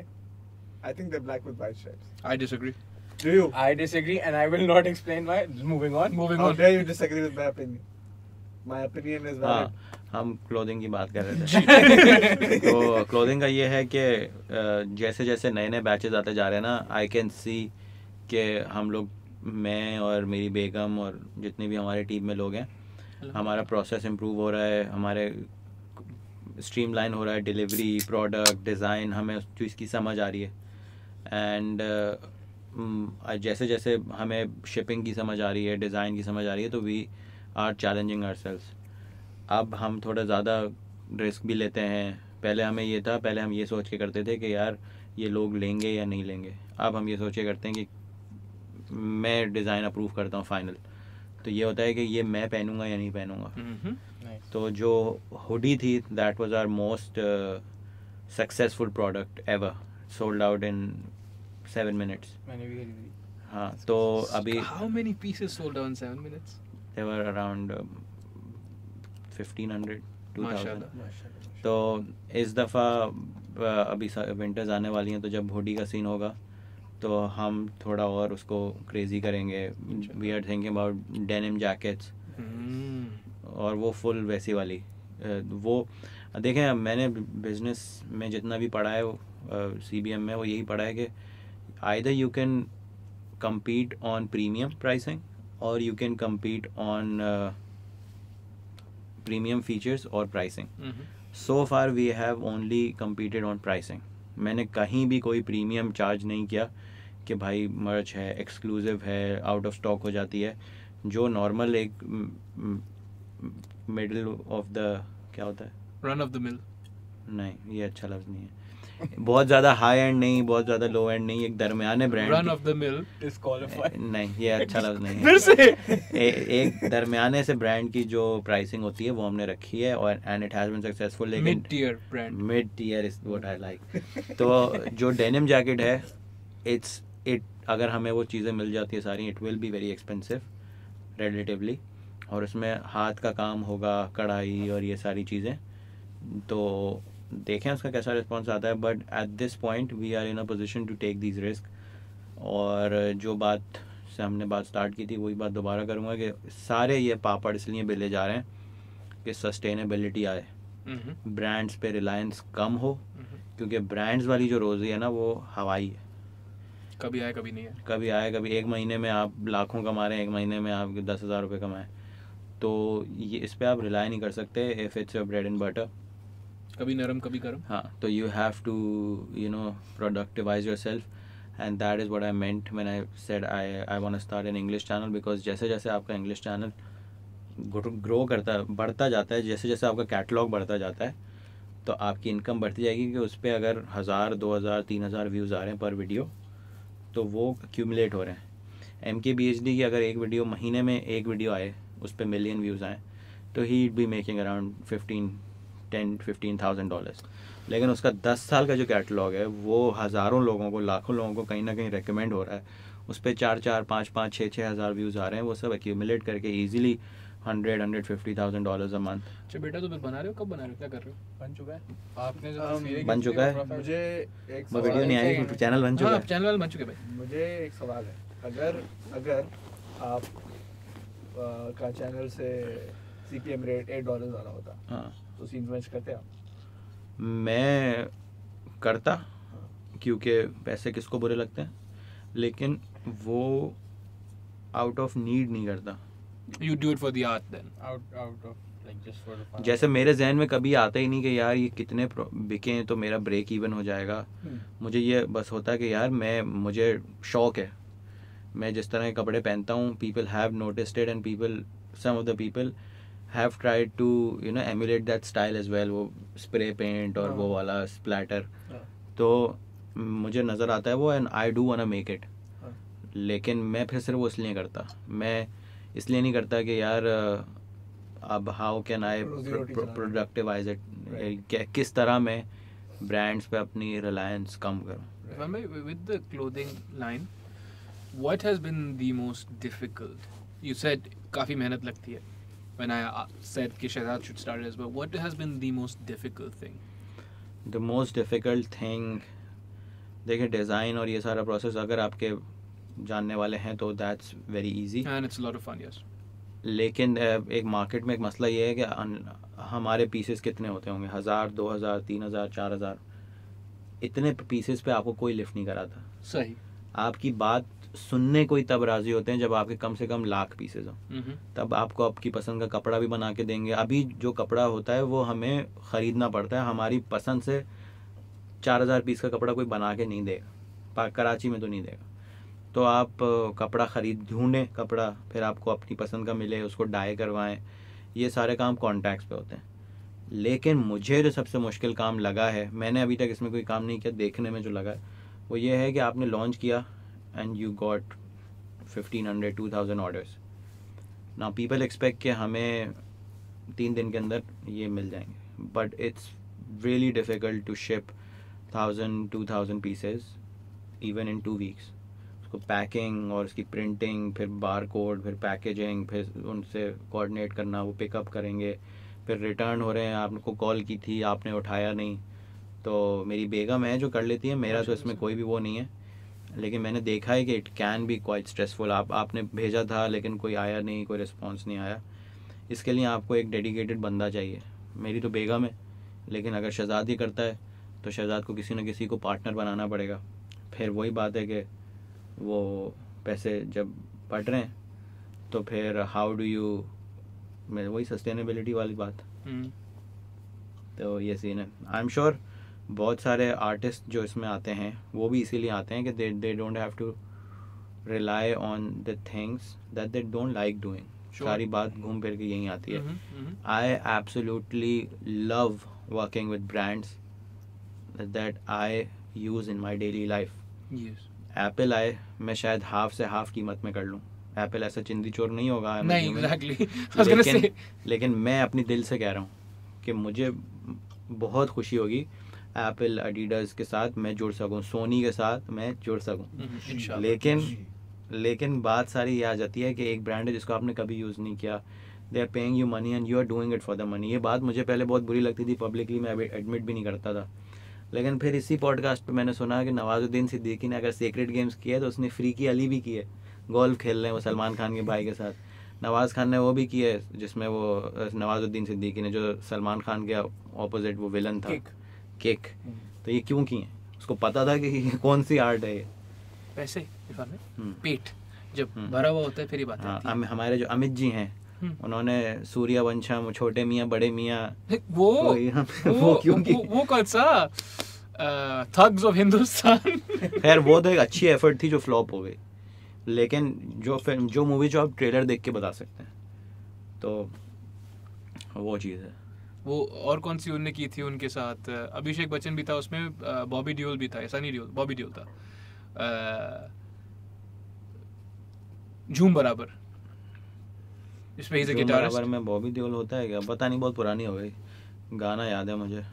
I think they're black with white stripes. I disagree. Do you? I disagree, and I will not explain why. Moving on. Moving on. How dare you disagree with my opinion? My opinion is valid. हम clothing की बात कर रहे थे। तो clothing का ये है कि जैसे जैसे नए नए batches आते जा रहे हैं ना, I can see कि हम लोग, मैं और मेरी बेगम और जितने भी हमारे टीम में लोग हैं, हमारा process improve हो रहा है, हमारे स्ट्रीमलाइन हो रहा है, डिलीवरी, प्रोडक्ट, डिज़ाइन, हमें उस चीज़ की समझ आ रही है। एंड जैसे जैसे हमें शिपिंग की समझ आ रही है, डिज़ाइन की समझ आ रही है, तो वी आर चैलेंजिंग आवरसेल्व्स। अब हम थोड़ा ज़्यादा रिस्क भी लेते हैं। पहले हमें ये था, पहले हम ये सोच के करते थे कि यार ये लोग लेंगे या नहीं लेंगे। अब हम ये सोच के करते हैं कि मैं डिज़ाइन अप्रूव करता हूँ फाइनल, तो ये होता है कि ये मैं पहनूंगा या नहीं पहनूंगा। तो जो हुडी थी, that was our most successful product ever, sold out in 7 minutes. मैंने भी खरीदी। हाँ, तो अभी how many pieces sold out in 7 minutes? They were around 1500-2000। तो इस दफ़ा अभी विंटर्स आने वाली हैं, तो जब हुडी का सीन होगा तो हम थोड़ा और उसको क्रेजी करेंगे। We are thinking about denim jackets, और वो फुल वैसी वाली। वो देखें, मैंने बिजनेस में जितना भी पढ़ा है CBM में, वो यही पढ़ा है कि either you can compete on premium pricing or you can compete on premium features और pricing. So far we have only competed on pricing. मैंने कहीं भी कोई प्रीमियम चार्ज नहीं किया कि भाई मर्च है, एक्सक्लूसिव है, आउट ऑफ स्टॉक हो जाती है, जो नॉर्मल एक मिडल ऑफ द क्या होता है, रन ऑफ द मिल, नहीं ये अच्छा लफ्ज नहीं है, बहुत ज़्यादा हाई एंड नहीं, बहुत ज़्यादा लो एंड नहीं, एक दरमियाने brand. Run of the mill is qualified, नहीं ये अच्छा लफ्ज नहीं है। फिर से एक दरमियाने से ब्रांड की जो प्राइसिंग होती है वो हमने रखी है, और and it has been successful. लेकिन mid tier brand, mid tier is what I like. तो जो डेनिम जैकेट है, इट अगर हमें वो चीज़ें मिल जाती है सारी, it will be very expensive relatively, और उसमें हाथ का काम होगा, कढ़ाई और ये सारी चीज़ें। तो देखें उसका कैसा रिस्पॉन्स आता है, but at this point we are in a position to take these risk. और जो बात से हमने बात स्टार्ट की थी, वही बात दोबारा करूँगा कि सारे ये पापड़ इसलिए बेले जा रहे हैं कि सस्टेनेबिलिटी आए, ब्रांड्स पे रिलायंस कम हो, क्योंकि ब्रांड्स वाली जो रोज़ी है ना, वो हवाई है, कभी आए कभी नहीं आए, कभी आए कभी। एक महीने में आप लाखों कमा रहे हैं, एक महीने में आप 10,000 रुपये कमाएं, तो ये इस पर आप रिलाई नहीं कर सकते। If it's your bread and butter, कभी नरम कभी गरम। हाँ, तो you have to you know productivise yourself, and that is what I meant when I said I want to start an English channel, because जैसे जैसे आपका English channel grow करता बढ़ता जाता है, जैसे जैसे आपका कैटलॉग बढ़ता जाता है, तो आपकी इनकम बढ़ती जाएगी। कि उस पर अगर 1000, 2000, 3000 व्यूज़ आ रहे हैं पर वीडियो, तो वो एक्यूमुलेट हो रहे हैं। MKBHD की अगर एक वीडियो महीने में एक वीडियो आए, उस पर मिलियन व्यूज़ आए, तो ही बी मेकिंग अराउंड $10,000-$15,000। लेकिन उसका 10 साल का जो कैटलॉग है, वो हज़ारों लोगों को, लाखों लोगों को कहीं ना कहीं रेकमेंड हो रहा है। उस पर 4-4, 5-5, 6-6 हज़ार व्यूज़ आ रहे हैं। वो सब एक्यूमुलेट करके ईजिली $100-$150,000 अ मंथ। अच्छा बेटा, तो फिर बना रहे हो, कब बना रहे हो, क्या कर रहे हो? बन चुका है आपने जो बन चुका है, मुझे एक सवाल, वीडियो नहीं आई, चैनल बन चुका है, चैनल बन चुके भाई। मुझे एक सवाल है, अगर आप का चैनल से CPM रेट $8 वाला होता, हाँ, तो सीन मैच करते आप? मैं करता, हाँ, क्योंकि पैसे किसको बुरे लगते हैं, लेकिन वो आउट ऑफ नीड नहीं करता। You do it for the art then. Out of, like just for the जैसे मेरे जहन में कभी आता ही नहीं कि यार ये कितने बिके तो मेरा ब्रेक इवन हो जाएगा। मुझे ये बस होता है कि यार मुझे शौक है, मैं जिस तरह के कपड़े पहनता हूँ, people have noticed it and people, some of the people have tried to you know emulate that style as well, वो स्प्रे पेंट और वो वाला स्प्लैटर। तो मुझे नज़र आता है वो, and I do want to make it. लेकिन मैं फिर सिर्फ वो इसलिए करता, मैं इसलिए नहीं करता कि यार अब how can I productivize it, किस तरह मैं ब्रांड्स पे अपनी रिलायंस कम करूँ। With the clothing line, what has been the most difficult? You said काफ़ी मेहनत लगती है, when I said that Shehzad should start it as well, what has been the most difficult thing? The most difficult thing, देखिए design और ये सारा process अगर आपके जानने वाले हैं तो that's very easy and it's a lot of fun, yes. लेकिन एक मार्केट में एक मसला ये है कि हमारे पीसेस कितने होते होंगे, 1000, 2000, 3000, 4000, इतने पीसेस पे आपको कोई लिफ्ट नहीं कराता. सही. आपकी बात सुनने कोई तब राजी होते हैं जब आपके कम से कम 1,00,000 पीसेस हो, तब आपको आपकी पसंद का कपड़ा भी बना के देंगे. अभी जो कपड़ा होता है वो हमें ख़रीदना पड़ता है, हमारी पसंद से 4000 पीस का कपड़ा कोई बना के नहीं देगा, कराची में तो नहीं देगा. तो आप कपड़ा ढूँढें कपड़ा, फिर आपको अपनी पसंद का मिले, उसको डाई करवाएं, ये सारे काम कॉन्टैक्ट्स पे होते हैं. लेकिन मुझे जो सबसे मुश्किल काम लगा है, मैंने अभी तक इसमें कोई काम नहीं किया, देखने में जो लगा है वो ये है कि आपने लॉन्च किया एंड यू गॉट 1500-2000 ऑर्डर्स. ना पीपल एक्सपेक्ट कि हमें 3 दिन के अंदर ये मिल जाएंगे, but it's really difficult to ship 1000-2000 pieces even in 2 weeks. तो पैकिंग और उसकी प्रिंटिंग, फिर बार कोड, फिर पैकेजिंग, फिर उनसे कोऑर्डिनेट करना, वो पिकअप करेंगे, फिर रिटर्न हो रहे हैं, आपको कॉल की थी आपने उठाया नहीं, तो मेरी बेगम है जो कर लेती है, मेरा तो इसमें कोई भी वो नहीं है. लेकिन मैंने देखा है कि it can be quite stressful. आपने भेजा था लेकिन कोई आया नहीं, कोई रिस्पॉन्स नहीं आया. इसके लिए आपको एक डेडिकेटेड बंदा चाहिए. मेरी तो बेगम है, लेकिन अगर शहजाद ही करता है तो शहजाद को किसी न किसी को पार्टनर बनाना पड़ेगा. फिर वही बात है कि वो पैसे जब बढ़ रहे हैं तो फिर हाउ डू यू, मैं वही सस्टेनेबिलिटी वाली बात. तो ये सीन है. आई एम श्योर बहुत सारे आर्टिस्ट जो इसमें आते हैं वो भी इसीलिए आते हैं कि they don't have to rely on the things that they don't like doing. सारी बात घूम फिर के यहीं आती है. I absolutely love working with brands that I use in my daily life. Apple आए, मैं शायद हाफ से हाफ कीमत में कर लूँ. एप्पल ऐसा चिंदी चोर नहीं होगा, नहीं exactly. लेकिन मैं अपनी दिल से कह रहा हूँ कि मुझे बहुत खुशी होगी एप्पल एडिडास के साथ मैं जुड़ सकूँ, सोनी के साथ मैं जुड़ सकूँ. लेकिन बात सारी ये आ जाती है कि एक ब्रांड है जिसको आपने कभी यूज़ नहीं किया, they are paying you money and you are doing it for the money. ये बात मुझे पहले बहुत बुरी लगती थी, पब्लिकली मैं एडमिट भी नहीं करता था. लेकिन फिर इसी पॉडकास्ट पे मैंने सुना कि नवाजुद्दीन सिद्दीकी ने अगर सीक्रेट गेम्स किए तो उसने फ्री की अली भी किए. गोल्फ खेल रहे हैं वो सलमान खान के भाई के साथ, नवाज़ खान ने वो भी किए जिसमें वो नवाजुद्दीन सिद्दीकी ने जो सलमान खान के ऑपोजिट वो विलन था, किक. तो ये क्यों किए? उसको पता था कि कौन सी आर्ट है ये. पैसे पेट जब भरा हुआ होता है फिर ये बात. हाँ, हमारे जो अमित जी हैं उन्होंने सूर्यवंशम, छोटे मियाँ बड़े मियाँ, वो क्यों की? वो कौन सा थग्स ऑफ हिंदुस्तान. खैर वो तो एक अच्छी एफर्ट थी जो फ्लॉप हो गई. लेकिन जो फिल्म, जो मूवी जो आप ट्रेलर देख के बता सकते हैं, तो वो चीज़ है. वो और कौन सी उनने की थी उनके साथ, अभिषेक बच्चन भी था उसमें, बॉबी डियोल भी था, सनी डियोल, बॉबी डियोल था, झूम बराबर. गिटार में बॉबी देओल होता है क्या? पता नहीं, बहुत पुरानी हो गई. गाना याद है मुझे,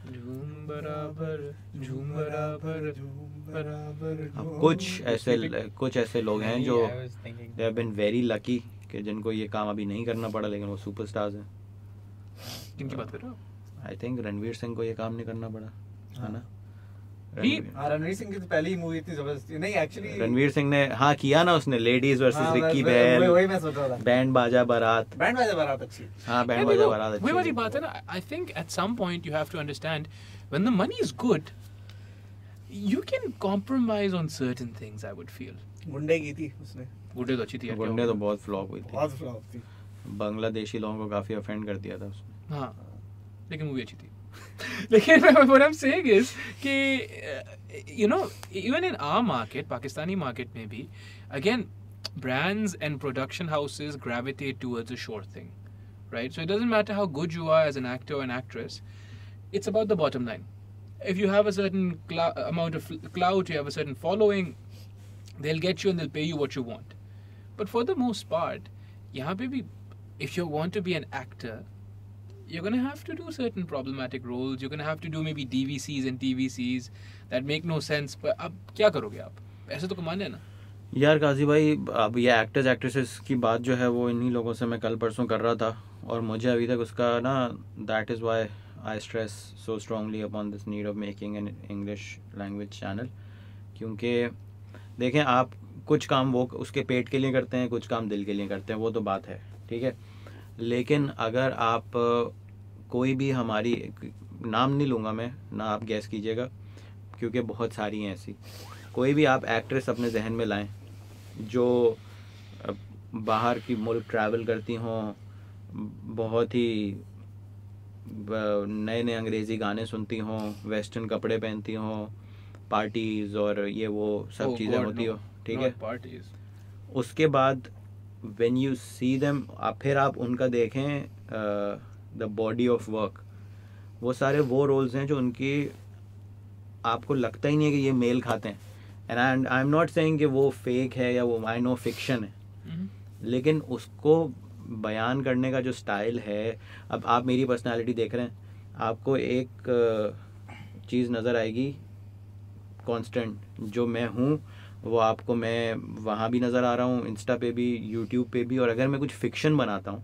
कुछ ऐसे लोग हैं जो they have been very lucky कि जिनको ये काम अभी नहीं करना पड़ा, लेकिन वो सुपरस्टार्स हैं. किनकी बात कर रहे हो? आई थिंक रणवीर सिंह को ये काम नहीं करना पड़ा, है ना? रणवीर सिंह की तो पहली मूवी इतनी जबरदस्ती नहीं, एक्चुअली रणवीर सिंह ने हाँ किया ना, उसने लेडीज वर्सेस रिकी बेल, वही मैं सोच रहा था. बैंड बाजा बारात अच्छी. हाँ, बैंड बाजा बारात अच्छी. वही वाली बात है ना. I think at some point you have to understand when the money is good you can compromise on certain things. I would feel गुंडे की थी उसने, गुंडे तो अच्छी थी, गुंडे तो बहुत फ्लॉप हुई थी, बहुत फ्लॉप थी. बांग्लादेशी लोगों को काफी ऑफेंड कर दिया था उसने. हाँ, लेकिन मूवी अच्छी थी. लेकिन what I'm saying is कि you know even in our market, Pakistani market में भी again brands and production houses gravitate towards a short thing, right? So it doesn't matter how good you are as an actor or an actress, it's about the bottom line. If you have a certain amount of clout, you have a certain following, they'll get you and they'll pay you what you want. But for the most part, यहाँ पे भी if you want to be an actor, you're going to have to do certain problematic roles, you're going to have to do maybe DVCs and TVCs that make no sense. But ab kya karoge aap, aise to kamane hai na. यार काजी भाई, अब ये actors actresses की बात जो है वो इन्हीं लोगों से मैं कल परसों कर रहा था और मुझे अभी तक उसका ना, that is why I stress so strongly upon this need of making an English language channel, क्योंकि देखें आप कुछ काम वो उसके पेट के लिए करते हैं, कुछ काम दिल के लिए करते हैं, वो तो बात है ठीक है, लेकिन अगर आप कोई भी हमारी, नाम नहीं लूँगा मैं ना, आप गैस कीजिएगा क्योंकि बहुत सारी हैं ऐसी, कोई भी आप एक्ट्रेस अपने जहन में लाएं जो बाहर की मुल्क ट्रैवल करती हों, बहुत ही नए नए अंग्रेज़ी गाने सुनती हों, वेस्टर्न कपड़े पहनती हों, पार्टीज़ और ये वो सब चीज़ें होती हो ठीक है पार्टीज, उसके बाद व्हेन यू सी देम, फिर आप उनका देखें द बॉडी ऑफ वर्क, वो सारे वो रोल्स हैं जो उनकी आपको लगता ही नहीं है कि ये मेल खाते हैं, and I am not saying कि वो फेक है या वो आई नो फिक्शन है, लेकिन उसको बयान करने का जो स्टाइल है, अब आप मेरी पर्सनालिटी देख रहे हैं, आपको एक चीज़ नज़र आएगी कांस्टेंट जो मैं हूँ, वो आपको मैं वहाँ भी नज़र आ रहा हूँ, इंस्टा पे भी, यूट्यूब पे भी, और अगर मैं कुछ फिक्शन बनाता हूँ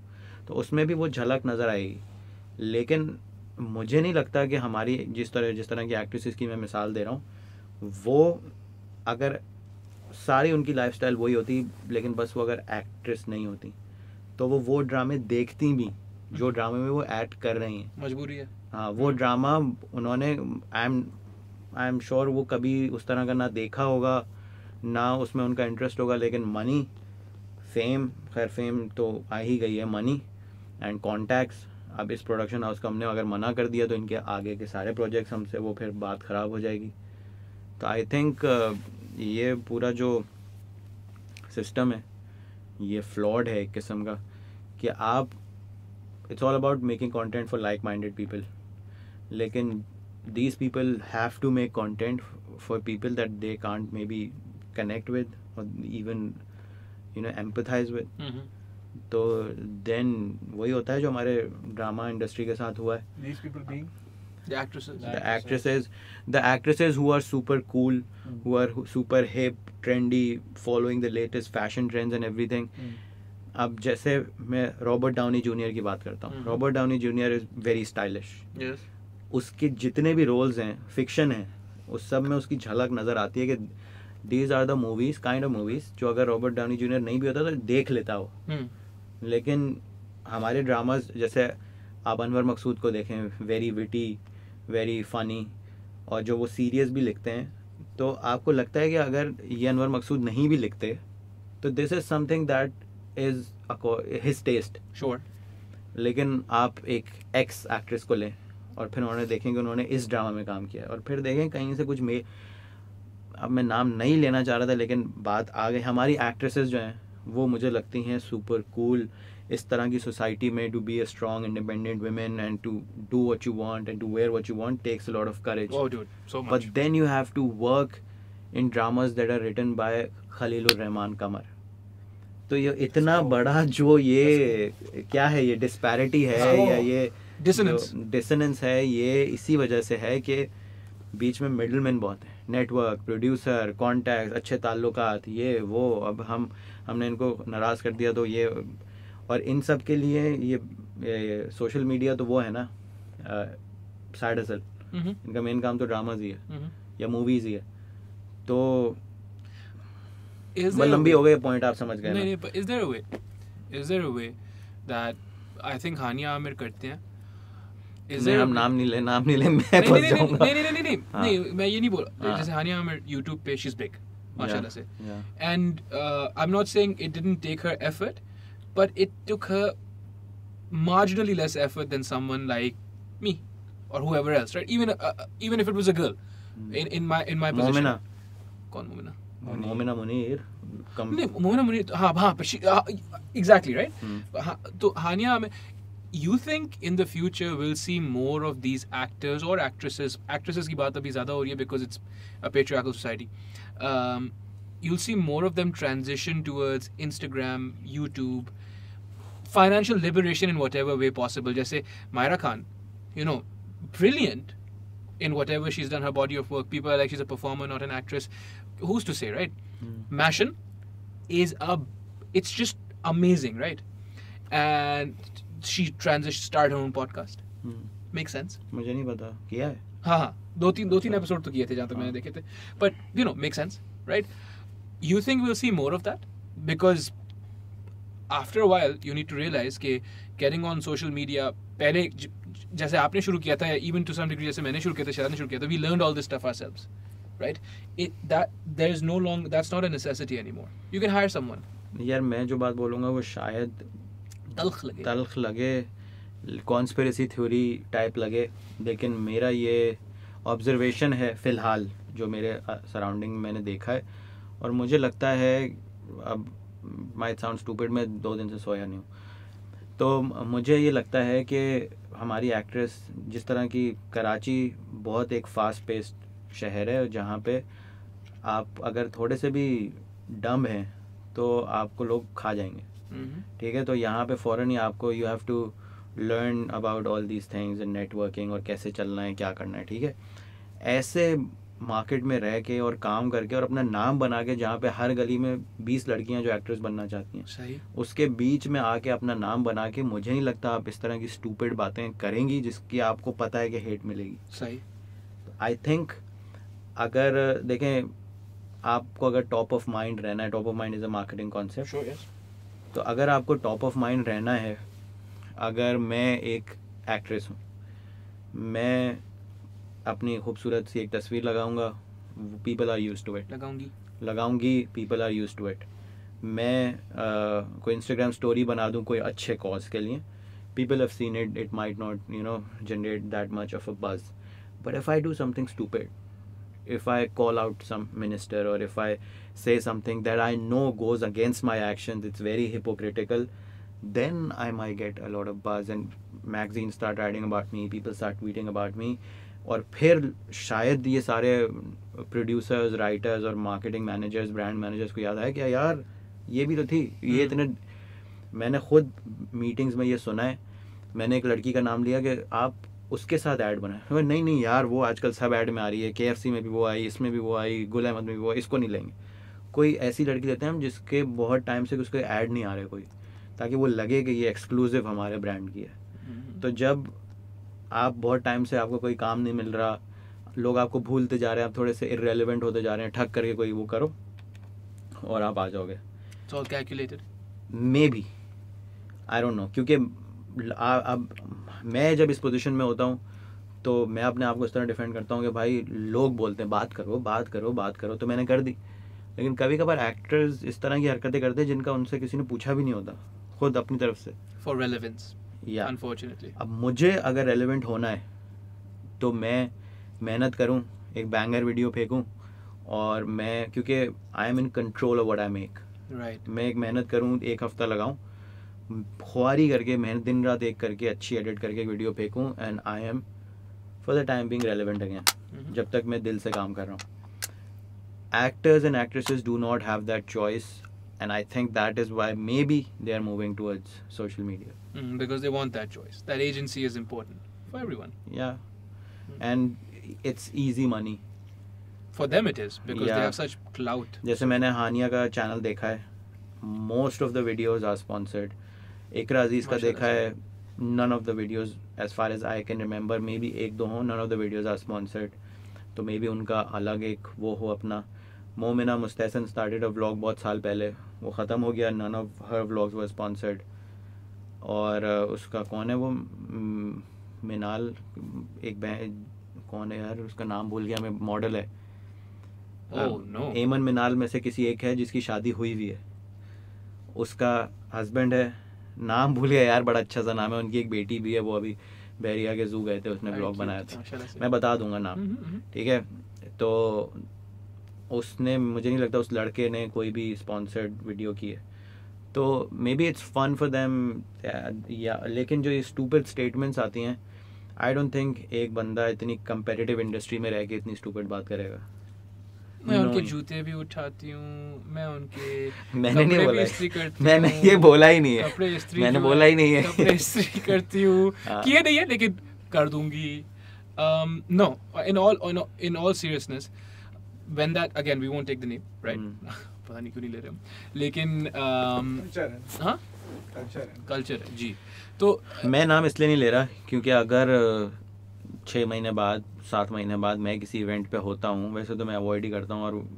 तो उसमें भी वो झलक नज़र आएगी, लेकिन मुझे नहीं लगता कि हमारी जिस तरह की एक्ट्रेसेस की मैं मिसाल दे रहा हूँ, वो अगर सारी उनकी लाइफस्टाइल वही होती, लेकिन बस वो अगर एक्ट्रेस नहीं होती तो वो ड्रामे देखती भी जो ड्रामे में वो एक्ट कर रही हैं, मजबूरी है हाँ, वो ड्रामा उन्होंने आई एम श्योर वो कभी उस तरह का ना देखा होगा ना उसमें उनका इंटरेस्ट होगा, लेकिन मनी, फेम, खैर फेम तो आ ही गई है, मनी एंड कॉन्टैक्ट्स, अब इस प्रोडक्शन हाउस को हमने अगर मना कर दिया तो इनके आगे के सारे प्रोजेक्ट्स हमसे, वो फिर बात ख़राब हो जाएगी। तो आई थिंक ये पूरा जो सिस्टम है ये फ्लॉड है एक किस्म का, कि आप, it's all about making content for like minded people, लेकिन these people have to make content for people that they can't maybe connect with और even you know empathize with, तो देन वही होता है जो हमारे ड्रामा इंडस्ट्री के साथ हुआ है। These people being the actresses who are super cool, who are super hip, trendy, following the latest fashion trends and everything. अब जैसे मैं रॉबर्ट डाउनी जूनियर की बात करता हूँ, Robert Downey junior is very stylish, उसके जितने भी रोल्स हैं फिक्शन है, उस सब में उसकी झलक नजर आती है कि these are the movies, kind of movies जो अगर रॉबर्ट डाउनी जूनियर नहीं भी होता तो देख लेता हो। लेकिन हमारे ड्रामाज, जैसे आप अनवर मकसूद को देखें, वेरी विटी, वेरी फ़नी, और जो वो सीरियस भी लिखते हैं, तो आपको लगता है कि अगर ये अनवर मकसूद नहीं भी लिखते तो this is something that is his taste, sure. लेकिन आप एक एक्स एक्ट्रेस को लें और फिर उन्होंने देखें कि उन्होंने इस ड्रामा में काम किया, और फिर देखें कहीं से कुछ मेल, अब मैं नाम नहीं लेना चाह रहा था लेकिन बात आ गई, हमारी एक्ट्रेसेस जो हैं वो मुझे लगती हैं सुपर कूल इस तरह की सोसाइटी में, to be a strong independent women and to do what you want and to wear what you want takes a lot of courage, but then you have to work in dramas that are written by Khalilur Rahman Qamar. तो ये इतना बड़ा जो ये क्या है, ये disparity है या ये डिसोनेंस है, ये इसी वजह से है कि बीच में मिडलमैन बहुत है, नेटवर्क, प्रोड्यूसर, कॉन्टैक्ट, अच्छे ताल्लुकात, ये वो, अब हमने इनको नाराज़ कर दिया तो ये, और इन सब के लिए ये सोशल मीडिया तो वो है ना साइड हसल, इनका मेन काम तो ड्रामाज ही है या मूवीज ही है, तो लंबी हो गई पॉइंट, आप समझ गए। नहीं, but is there a way that I think हानिया आमिर करते हैं, हम नाम नहीं ले मैं पहुंच जाऊंगा। नहीं, मैं ये नहीं बोल रहा, जैसे हानिया आमिर YouTube पे शी इज बिग माशाल्लाह से, and I am not saying it didn't take her effort, but it took her marginally less effort than someone like me और whoever else, right, even if it was a girl in my position. Momina Munir, Momina Munir, हां, exactly right. तो हानिया Aamir, you think in the future we'll see more of these actors or actresses ki baat abhi zyada ho rahi hai because it's a patriarchal society, you'll see more of them transition towards Instagram, YouTube, financial liberation in whatever way possible, jaise Mayra Khan, you know, brilliant in whatever she's done, her body of work, people are like she's a performer not an actress, who's to say, right? Mashin is a, it's just amazing, right? And she transitioned, started her own podcast. Makes sense? मुझे नहीं पता किया है. हाँ, दो तीन episode तो किए थे जहाँ तक मैंने देखे थे. But you know, makes sense, right? You think we'll see more of that? Because after a while, you need to realize that getting on social media, पहले जैसे आपने शुरू किया था, even to some degree जैसे मैंने शुरू किया था, शायद ने शुरू किया था, we learned all this stuff ourselves, right? It that there's no long, that's not a necessity anymore. You can hire someone. यार मैं जो बात बोलूँगा वो शायद तल्ख लगे कॉन्स्पिरेसी थ्योरी टाइप लगे, लेकिन मेरा ये ऑब्जर्वेशन है फ़िलहाल जो मेरे सराउंडिंग मैंने देखा है. और मुझे लगता है, अब माइट साउंड स्टूपिड, मैं 2 दिन से सोया नहीं हूँ, तो मुझे ये लगता है कि हमारी एक्ट्रेस जिस तरह की, कराची बहुत एक फास्ट पेस्ड शहर है जहाँ पे आप अगर थोड़े से भी डम हैं तो आपको लोग खा जाएंगे. ठीक है, तो यहाँ पे फ़ौरन ही आपको you have to learn about all these things and networking और कैसे चलना है, क्या करना है. ठीक है, ऐसे मार्केट में रह के और काम करके और अपना नाम बना के, जहाँ पे हर गली में 20 लड़कियाँ जो एक्ट्रेस बनना चाहती हैं, सही, उसके बीच में आके अपना नाम बना के, मुझे नहीं लगता आप इस तरह की स्टूपिड बातें करेंगी जिसकी आपको पता है कि हेट मिलेगी. सही. आई थिंक अगर देखें, आपको अगर टॉप ऑफ माइंड रहना है, top of mind is a marketing concept, तो अगर आपको टॉप ऑफ माइंड रहना है, अगर मैं एक एक्ट्रेस हूँ, मैं अपनी खूबसूरत सी एक तस्वीर लगाऊंगा, people are used to it, लगाऊंगी people are used to it. मैं कोई इंस्टाग्राम स्टोरी बना दूँ कोई अच्छे कॉज के लिए, people have seen it, it might not you know generate that much of a buzz, but if I do something stupid, if I call out some minister or if I say something that I know goes against my actions, it's very hypocritical, then I might get a lot of buzz and magazines start writing about me, people start tweeting about me, और फिर शायद ये सारे producers, writers और marketing managers, brand managers को याद आया कि यार ये भी तो थी, ये इतने, मैंने खुद meetings में ये सुना है. मैंने एक लड़की का नाम लिया कि आप उसके साथ ऐड बनाए, नहीं नहीं यार वो आजकल सब ऐड में आ रही है, KFC में भी वो आई, इसमें भी वो आई, गुल अहमद में भी वो आई, इसको नहीं लेंगे. कोई ऐसी लड़की लेते हैं हम जिसके बहुत टाइम से उसके ऐड नहीं आ रहे कोई, ताकि वो लगे कि ये एक्सक्लूसिव हमारे ब्रांड की है. तो जब आप बहुत टाइम से आपको कोई काम नहीं मिल रहा, लोग आपको भूलते जा रहे हैं, आप थोड़े से इररेलेवेंट होते जा रहे हैं, ठग करके कोई वो करो और आप आ जाओगे. It's all calculated, maybe, I don't know, क्योंकि अब मैं जब इस पोजीशन में होता हूँ तो मैं अपने आप को इस तरह डिफेंड करता हूँ कि भाई लोग बोलते हैं बात करो, तो मैंने कर दी. लेकिन कभी कभार एक्टर्स इस तरह की हरकतें करते हैं जिनका उनसे किसी ने पूछा भी नहीं होता, खुद अपनी तरफ से, फॉर रेलेवेंस, या अनफॉर्चुनेटली. अब मुझे अगर रेलेवेंट होना है तो मैं मेहनत करूँ, एक बैंगर वीडियो फेंकूँ, और मैं, क्योंकि I am in control of what I make, right, मैं एक मेहनत करूँ, एक हफ्ता लगाऊँ खुआरी करके, मेहनत दिन रात एक करके, अच्छी एडिट करके वीडियो फेंकूँ, and I am for the time being relevant again, जब तक मैं दिल से काम कर रहा हूँ. Actors and actresses do not have that choice, and I think that is why maybe they are moving towards social media, because they want that choice, that agency is important for everyone, yeah, and it's easy money for them, it is, because they have such clout. जैसे मैंने हानिया का channel देखा है, most of the videos are sponsored. Iqra Aziz का देखा है, none of the videos as far as I can remember, maybe एक दो हों, none of the videos are sponsored, तो मे बी उनका अलग एक वो हो अपना. Momina Mustehsan started a vlog बहुत साल पहले, वो ख़त्म हो गया, none of her vlogs were sponsored. और उसका कौन है वो मिनाल, एक बहन, कौन है यार उसका नाम भूल गया मैं, मॉडल है, एमन मिनाल में से किसी एक है जिसकी शादी हुई भी है, उसका हस्बैंड है, नाम भूल गया यार, बड़ा अच्छा सा नाम है, उनकी एक बेटी भी है, वो अभी बहरिया के जू गए थे, उसने ब्लॉग बनाया था, मैं बता दूंगा नाम, ठीक है. तो उसने, मुझे नहीं लगता उस लड़के ने कोई भी स्पॉन्सर्ड वीडियो की है, तो maybe it's fun for them, yeah, लेकिन जो ये स्टूपिड स्टेटमेंट्स आती हैं, आई डोंट थिंक एक बंदा इतनी कंपेटिटिव इंडस्ट्री में रह के इतनी स्टूपिड बात करेगा. मैं उनके जूते भी उठाती हूँ, मैं उनके, मैंने नहीं बोला, मैंने ये बोला ही नहीं है, मैंने बोला ही नहीं है, कपड़े इस्त्री करती हूँ, किए नहीं है लेकिन कर दूंगी. No, in all seriousness, when that, again we won't take the name, right, पता नहीं क्यों नहीं ले रहे हम, लेकिन हाँ कल्चर है जी। तो मैं नाम इसलिए नहीं ले रहा क्योंकि अगर 6 महीने बाद 7 महीने बाद मैं किसी इवेंट पे होता हूँ, वैसे तो मैं अवॉइड ही करता हूँ, और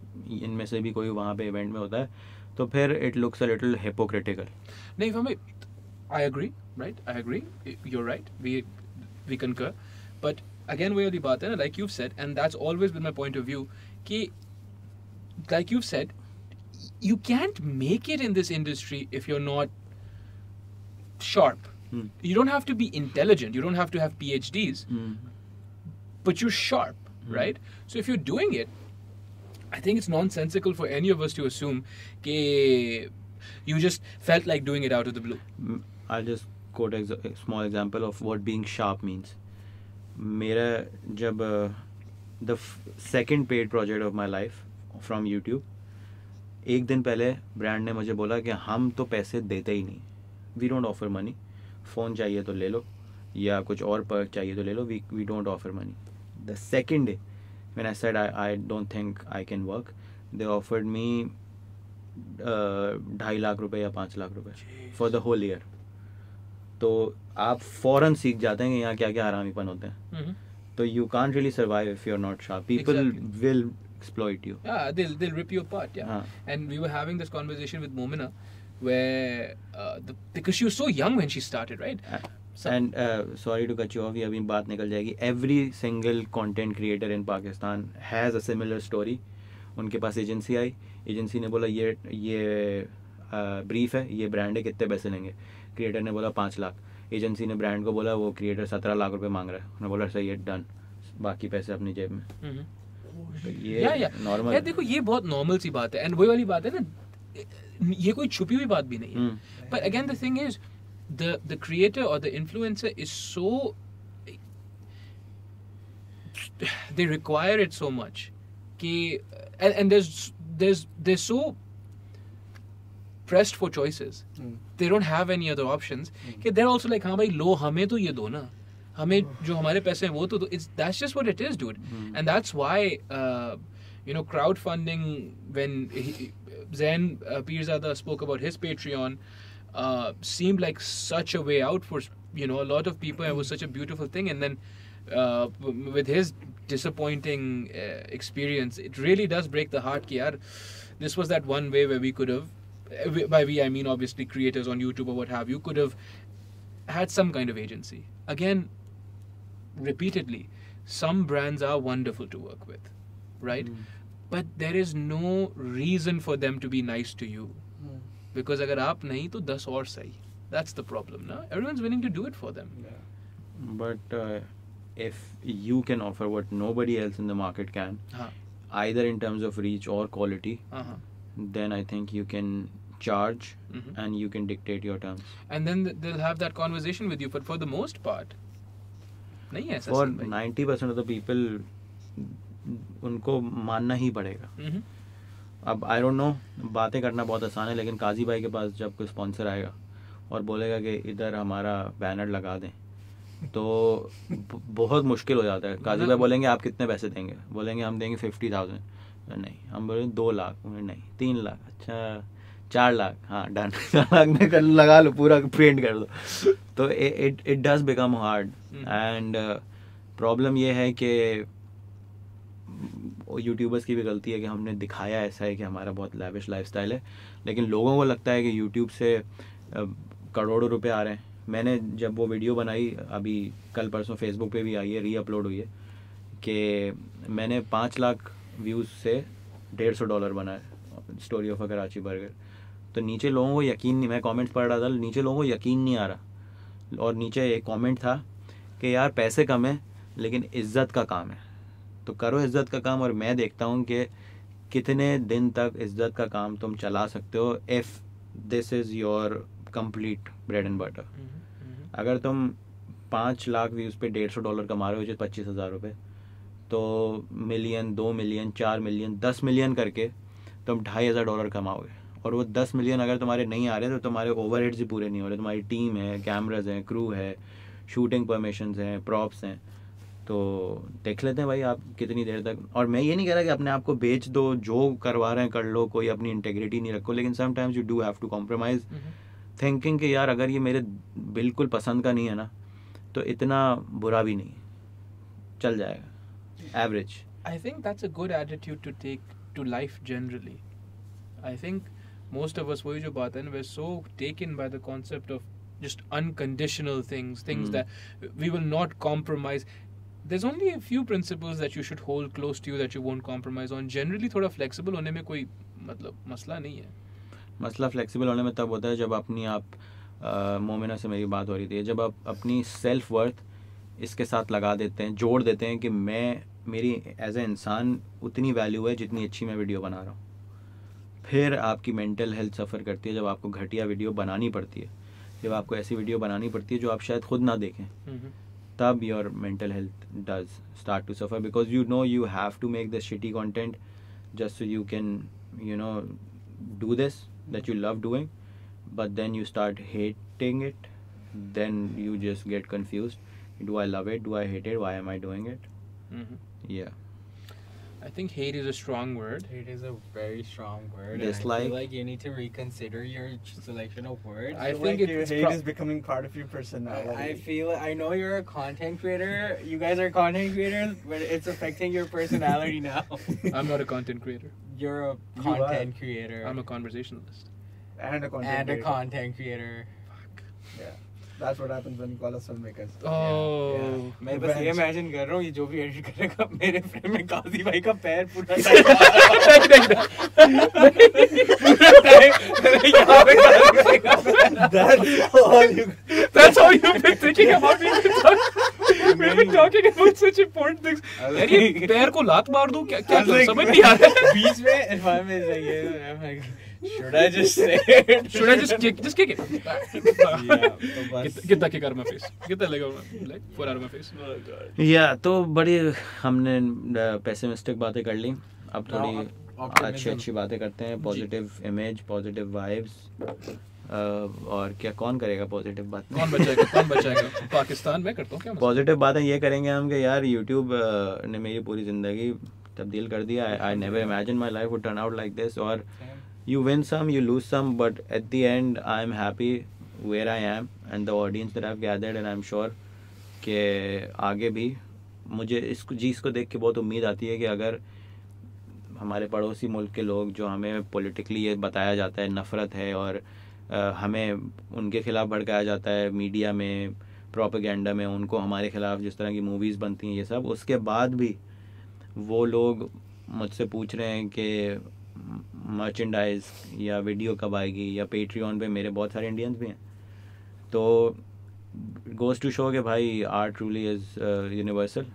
इनमें से भी कोई वहाँ पे इवेंट में होता है तो फिर it looks a little hypocritical. नहीं हमें, I agree right, I agree, you are right, we concur, but again वो वाली बात है ना, like you said and that's always been my point of view कि like you said you can't make it in this industry if you are not sharp. You don't have to be intelligent, you don't have to have PhDs, but you're sharp, right? So if you're doing it, I think it's nonsensical for any of us to assume that you just felt like doing it out of the blue. I'll just quote a small example of what being sharp means. Mera jab the second paid project of my life from YouTube, ek din pehle brand ne mujhe bola ki hum to paise dete hi nahi. We don't offer money. Phone चाहिए तो ले लो या कुछ और Perk चाहिए तो ले लो. We don't offer money. The second day when I said I don't think I can work, they offered me 2.5 lakh रुपए या 5 लाख रुपए for the whole year. तो आप फौरन सीख जाते हैं कि यहाँ क्या क्या हरामीपन होते हैं. तो you can't really survive if you're not sharp. People will exploit you. Yeah, they'll rip you apart. Yeah. And we were having this conversation with Momina, where because she was so young when she started, right? And sorry to cut you off, abhi baat nikal jayegi. Every single content creator in Pakistan has a similar story. उनके पास agency आई, agency ने बोला ये brief है, ये brand है, कितने पैसे लेंगे. क्रिएटर ने बोला 5 लाख. एजेंसी ने ब्रांड को बोला वो क्रिएटर 17 लाख रुपए मांग रहा है. उन्होंने बोला सही है, डन, बाकी पैसे अपनी जेब में. ये नॉर्मल है. देखो ये बहुत नॉर्मल सी बात है एंड वही वाली बात है ना, ये कोई छुपी हुई बात भी नहीं है. But again the thing is the creator और the influencer is so, they require it so much कि and they're so pressed for choices, they don't have any other options कि देयर आल्सो लाइक हाँ भाई लो, हमें तो ये दो ना, हमें जो हमारे पैसे हैं वो तो. It's that's just what it is dude and that's why you know, crowdfunding, when Zain Peerzada spoke about his Patreon, seemed like such a way out for, you know, a lot of people. It was such a beautiful thing. And then with his disappointing experience, it really does break the heart ki yaar, this was that one way where we could have, by we I mean obviously creators on YouTube or what have you, could have had some kind of agency. Again, repeatedly, some brands are wonderful to work with, right? But there is no reason for them to be nice to you, because agar aap nahi to 10 aur sahi. That's the problem, na? Everyone's willing to do it for them. Yeah. But if you can offer what nobody else in the market can, either in terms of reach or quality, then I think you can charge and you can dictate your terms. And then they'll have that conversation with you. But for the most part, nahi hai. For 90% of the people, उनको मानना ही पड़ेगा. अब आई don't no, बातें करना बहुत आसान है, लेकिन काजी भाई के पास जब कोई स्पॉन्सर आएगा और बोलेगा कि इधर हमारा बैनर लगा दें, तो बहुत मुश्किल हो जाता है. काजी भाई बोलेंगे आप कितने पैसे देंगे, बोलेंगे हम देंगे 50,000, नहीं हम बोलेंगे 2 लाख, नहीं 3 लाख, अच्छा 4 लाख, हाँ डन, 4 लाख में कर लगा लो, पूरा प्रिंट कर दो. तो it does become hard and problem ये है कि यूट्यूबर्स की भी गलती है कि हमने दिखाया ऐसा है कि हमारा बहुत लैविश लाइफस्टाइल है, लेकिन लोगों को लगता है कि यूट्यूब से करोड़ों रुपए आ रहे हैं. मैंने जब वो वीडियो बनाई, अभी कल परसों फेसबुक पे भी आई है, री अपलोड हुई है, कि मैंने 5 लाख व्यूज़ से $150 बनाया, story of a Karachi burger. तो नीचे लोगों को यकीन नहीं, मैं कॉमेंट्स पढ़ रहा था, नीचे लोगों को यकीन नहीं आ रहा. और नीचे एक कॉमेंट था कि यार पैसे कम है लेकिन इज्जत का काम है, तो करो इज्जत का काम. और मैं देखता हूँ कि कितने दिन तक इज्जत का काम तुम चला सकते हो, if this is your complete bread and butter. अगर तुम 5 लाख व्यूज़ पे $150 कमा रहे हो, जो 25,000 रुपये, तो मिलियन, 2 मिलियन, 4 मिलियन, 10 मिलियन करके तुम $2,500 कमाओगे. और वो 10 मिलियन अगर तुम्हारे नहीं आ रहे तो तुम्हारे ओवरहेड्स भी पूरे नहीं हो रहे, तुम्हारी टीम है, कैमराज हैं, क्रू है, शूटिंग परमिशंस हैं, प्रॉप्स हैं, तो देख लेते हैं भाई आप कितनी देर तक। और मैं ये नहीं कह रहा कि अपने आप को बेच दो, जो करवा रहे हैं कर लो, कोई अपनी इंटेग्रिटी नहीं रखो, लेकिन sometimes you do have to compromise thinking कि यार अगर ये मेरे बिल्कुल पसंद का नहीं है ना तो इतना बुरा भी नहीं, चल जाएगा average. I think that's a good attitude to take to life generally. I think most of us, वही जो बात है ना, we are so taken by the concept of just unconditional things, things that we will not compromise. There's only a few principles that you should hold close to you that you won't compromise on. Generally थोड़ा flexible होने में कोई मतलब मसला नहीं है। मसला flexible होने में तब होता है जब अपनी आप, मोमिना से मेरी बात हो रही थी, जब आप अपनी सेल्फ वर्थ इसके साथ लगा देते हैं, जोड़ देते हैं कि मैं, मेरी एज ए इंसान उतनी वैल्यू है जितनी अच्छी मैं वीडियो बना रहा हूँ। फिर आपकी मेंटल हेल्थ सफ़र करती है जब आपको घटिया वीडियो बनानी पड़ती है, जब आपको ऐसी वीडियो बनानी पड़ती है जो आप शायद खुद ना देखें, तब your mental health does start to suffer, because you know you have to make this shitty content just so you can you know do this that you love doing, but then you start hating it, then you just get confuse, do I love it, do I hate it, why am I doing it. Yeah, I think hate is a strong word. Hate is a very strong word. Dislike. I feel like you need to reconsider your selection of words. I feel think like your hate is becoming part of your personality. I feel, I know you're a content creator. You guys are content creators, but it's affecting your personality now. I'm not a content creator. You're a content creator. I'm a conversationalist. And a content creator. Fuck. Yeah. That's what happens when you call us filmmakers. Oh. मैं बस ये imagine कर रहा हूँ ये जो भी edit करेगा मेरे frame में काजी भाई का पैर पूरा That's how you've been thinking about me. We've been talking about such important things. यार ये पैर को लात मार दूँ क्या क्या समझ नहीं आ रहा। बीच में environment जाइए। Should I just say it? Should I just kick? Just kick it. Get the kick out of my face. Get the leg out of my leg. Foot out of my face. Oh God. Yeah. तो बड़ी हमने pessimistic बातें कर ली. अब थोड़ी अच्छी बातें करते हैं. Positive image, positive vibes. और क्या कौन करेगा पॉजिटिव बातें? कौन बचाएगा? पाकिस्तान में करता हूँ क्या? पॉजिटिव बातें ये करेंगे हम कि यार यूट्यूब ने मेरी पूरी जिंदगी तब्दील कर दिया. I never imagined my life would turn out like this. और you win some, you lose some, but at the end I'm happy where I am and the audience that I've gathered, and I'm sure के आगे भी मुझे इस चीज़ को देख के बहुत उम्मीद आती है कि अगर हमारे पड़ोसी मुल्क के लोग जो हमें पॉलिटिकली ये बताया जाता है नफ़रत है और हमें उनके ख़िलाफ़ भड़काया जाता है मीडिया में, प्रोपेगेंडा में, उनको हमारे ख़िलाफ़ जिस तरह की मूवीज़ बनती हैं ये सब, उसके बाद भी वो लोग मुझसे पूछ रहे हैं कि मर्चेंडाइज या वीडियो कब आएगी, या पेट्रियन पे मेरे बहुत सारे इंडियंस भी हैं, तो गोज़ टू शो के भाई आर्ट ट्रूली इज़ यूनिवर्सल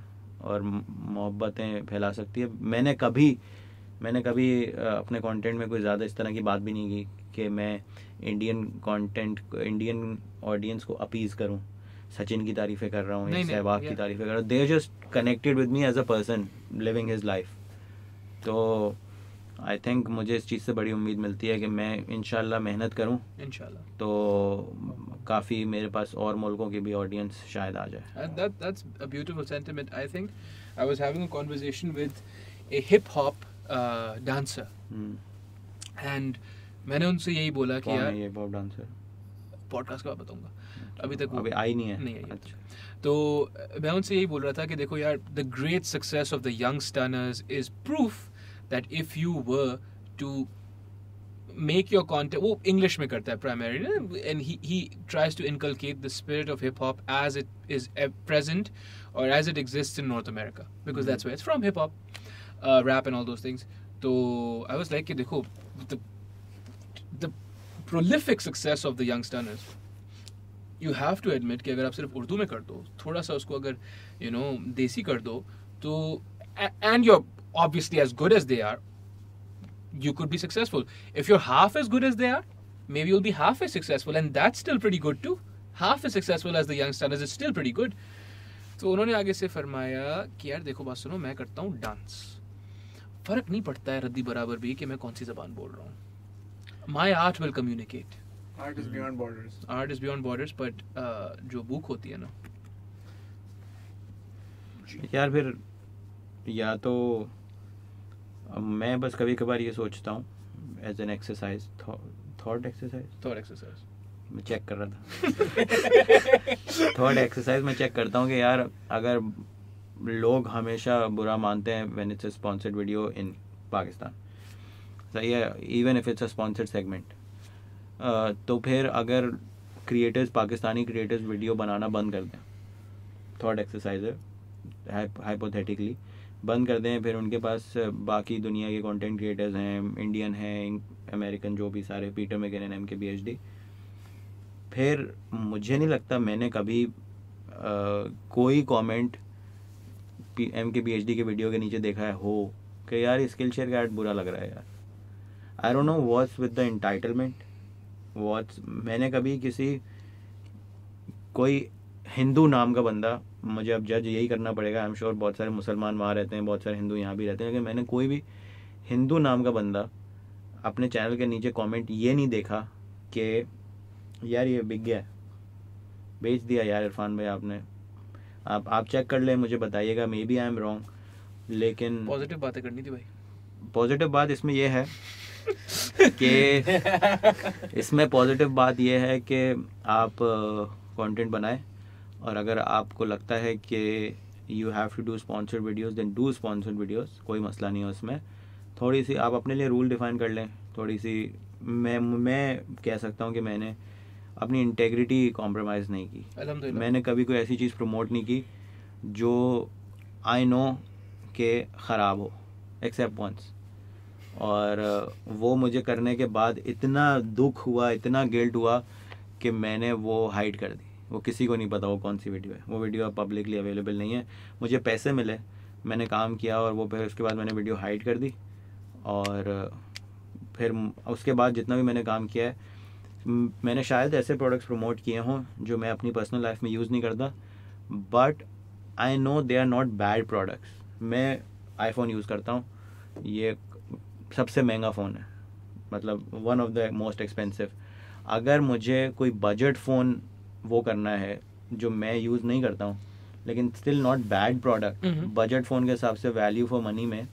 और मोहब्बतें फैला सकती है। मैंने कभी अपने कंटेंट में कोई ज़्यादा इस तरह की बात भी नहीं की कि मैं इंडियन ऑडियंस को अपीज़ करूं, सचिन की तारीफ़ें कर रहा हूं या सहवाग की तारीफ़ें कर रहा हूँ। They just connected with me as a person living his life. तो आई थिंक मुझे इस चीज़ से बड़ी उम्मीद मिलती है कि मैं इंशाल्लाह मेहनत करूँ तो काफ़ी मेरे पास और मुल्कों की भी ऑडियंस शायद आ जाए। That's a beautiful sentiment. I think I was having a conversation with a hip hop dancer and मैंने उनसे यही बोला कि यार ये हिप हॉप डांसर पॉडकास्ट के बाद बताऊँगा, अभी तक अभी आई नहीं है। अच्छा, तो मैं उनसे यही बोल रहा था कि देखो यार the great success of the youngsters is proof that if you were to make your content, वो English में करता है primarily, and he tries to inculcate the spirit of hip hop as it is present or as it exists in North America, because that's where it's from, hip hop, rap and all those things. So I was like, कि देखो the prolific success of the youngsters, you have to admit कि अगर आप सिर्फ उर्दू में कर दो, थोड़ा सा उसको अगर you know देसी कर दो, तो and your obviously as good as they are you could be successful. If you're half as good as they are maybe you'll be half as successful, and that's still pretty good too. Half as successful as the young stars is still pretty good. So उन्होंने आगे से फरमाया कि यार देखो बात सुनो, मैं करता हूँ डांस, फ़र्क नहीं पड़ता है रद्दी बराबर भी कि मैं कौन सी ज़बान बोल रहा हूँ. My art will communicate. Art is beyond borders. Art is beyond borders, but जो भूख होती है ना यार फिर या तो मैं बस कभी कभार ये सोचता हूँ as an exercise, thought exercise मैं चेक कर रहा था थॉट एक्सरसाइज मैं चेक करता हूँ कि यार अगर लोग हमेशा बुरा मानते हैं when it's a sponsored video in Pakistan, सही है, even if it's a sponsored segment, तो फिर अगर क्रिएटर्स, पाकिस्तानी क्रिएटर्स वीडियो बनाना बंद कर दें, थॉट एक्सरसाइज है हाइपोथेटिकली, बंद कर दें, फिर उनके पास बाकी दुनिया के कंटेंट क्रिएटर्स हैं, इंडियन हैं, अमेरिकन, जो भी सारे, पीटर मैकिनन, MK PhD, फिर मुझे नहीं लगता मैंने कभी कोई कमेंट MK PhD के वीडियो के नीचे देखा है हो कि यार स्किल शेयर का ऐड बुरा लग रहा है यार। I don't know what's with the entitlement, what's, मैंने कभी किसी, कोई हिंदू नाम का बंदा, मुझे अब जज यही करना पड़ेगा, आई एम श्योर बहुत सारे मुसलमान वहाँ रहते हैं, बहुत सारे हिंदू यहाँ भी रहते हैं, लेकिन मैंने कोई भी हिंदू नाम का बंदा अपने चैनल के नीचे कमेंट ये नहीं देखा कि यार ये बिक गया, बेच दिया यार इरफान भाई आपने, आप चेक कर ले, मुझे बताइएगा, maybe I am wrong, लेकिन पॉजिटिव बातें करनी थी भाई। पॉजिटिव बात इसमें यह है कि इसमें पॉजिटिव बात यह है कि आप कंटेंट बनाएं, और अगर आपको लगता है कि you have to do sponsored videos then do sponsored videos, कोई मसला नहीं है उसमें। थोड़ी सी आप अपने लिए रूल डिफाइन कर लें, थोड़ी सी, मैं कह सकता हूँ कि मैंने अपनी इंटेग्रिटी कॉम्प्रोमाइज़ नहीं की, मैंने कभी कोई ऐसी चीज़ प्रमोट नहीं की जो आई नो के ख़राब हो, एक्सेप्ट वंस, और वो मुझे करने के बाद इतना दुख हुआ, इतना गिल्ट हुआ कि मैंने वो हाइड कर दी, वो किसी को नहीं पता वो कौन सी वीडियो है, वो वीडियो अब पब्लिकली अवेलेबल नहीं है। मुझे पैसे मिले, मैंने काम किया, और वो फिर उसके बाद मैंने वीडियो हाइड कर दी, और फिर उसके बाद जितना भी मैंने काम किया है, मैंने शायद ऐसे प्रोडक्ट्स प्रमोट किए हों जो मैं अपनी पर्सनल लाइफ में यूज़ नहीं करता, but I know they are not bad products. मैं आईफोन यूज़ करता हूँ, ये सबसे महंगा फ़ोन है, मतलब one of the most expensive. अगर मुझे कोई बजट फ़ोन वो करना है जो मैं यूज़ नहीं करता हूँ, लेकिन still not bad product, budget phone के हिसाब से वैल्यू फॉर मनी में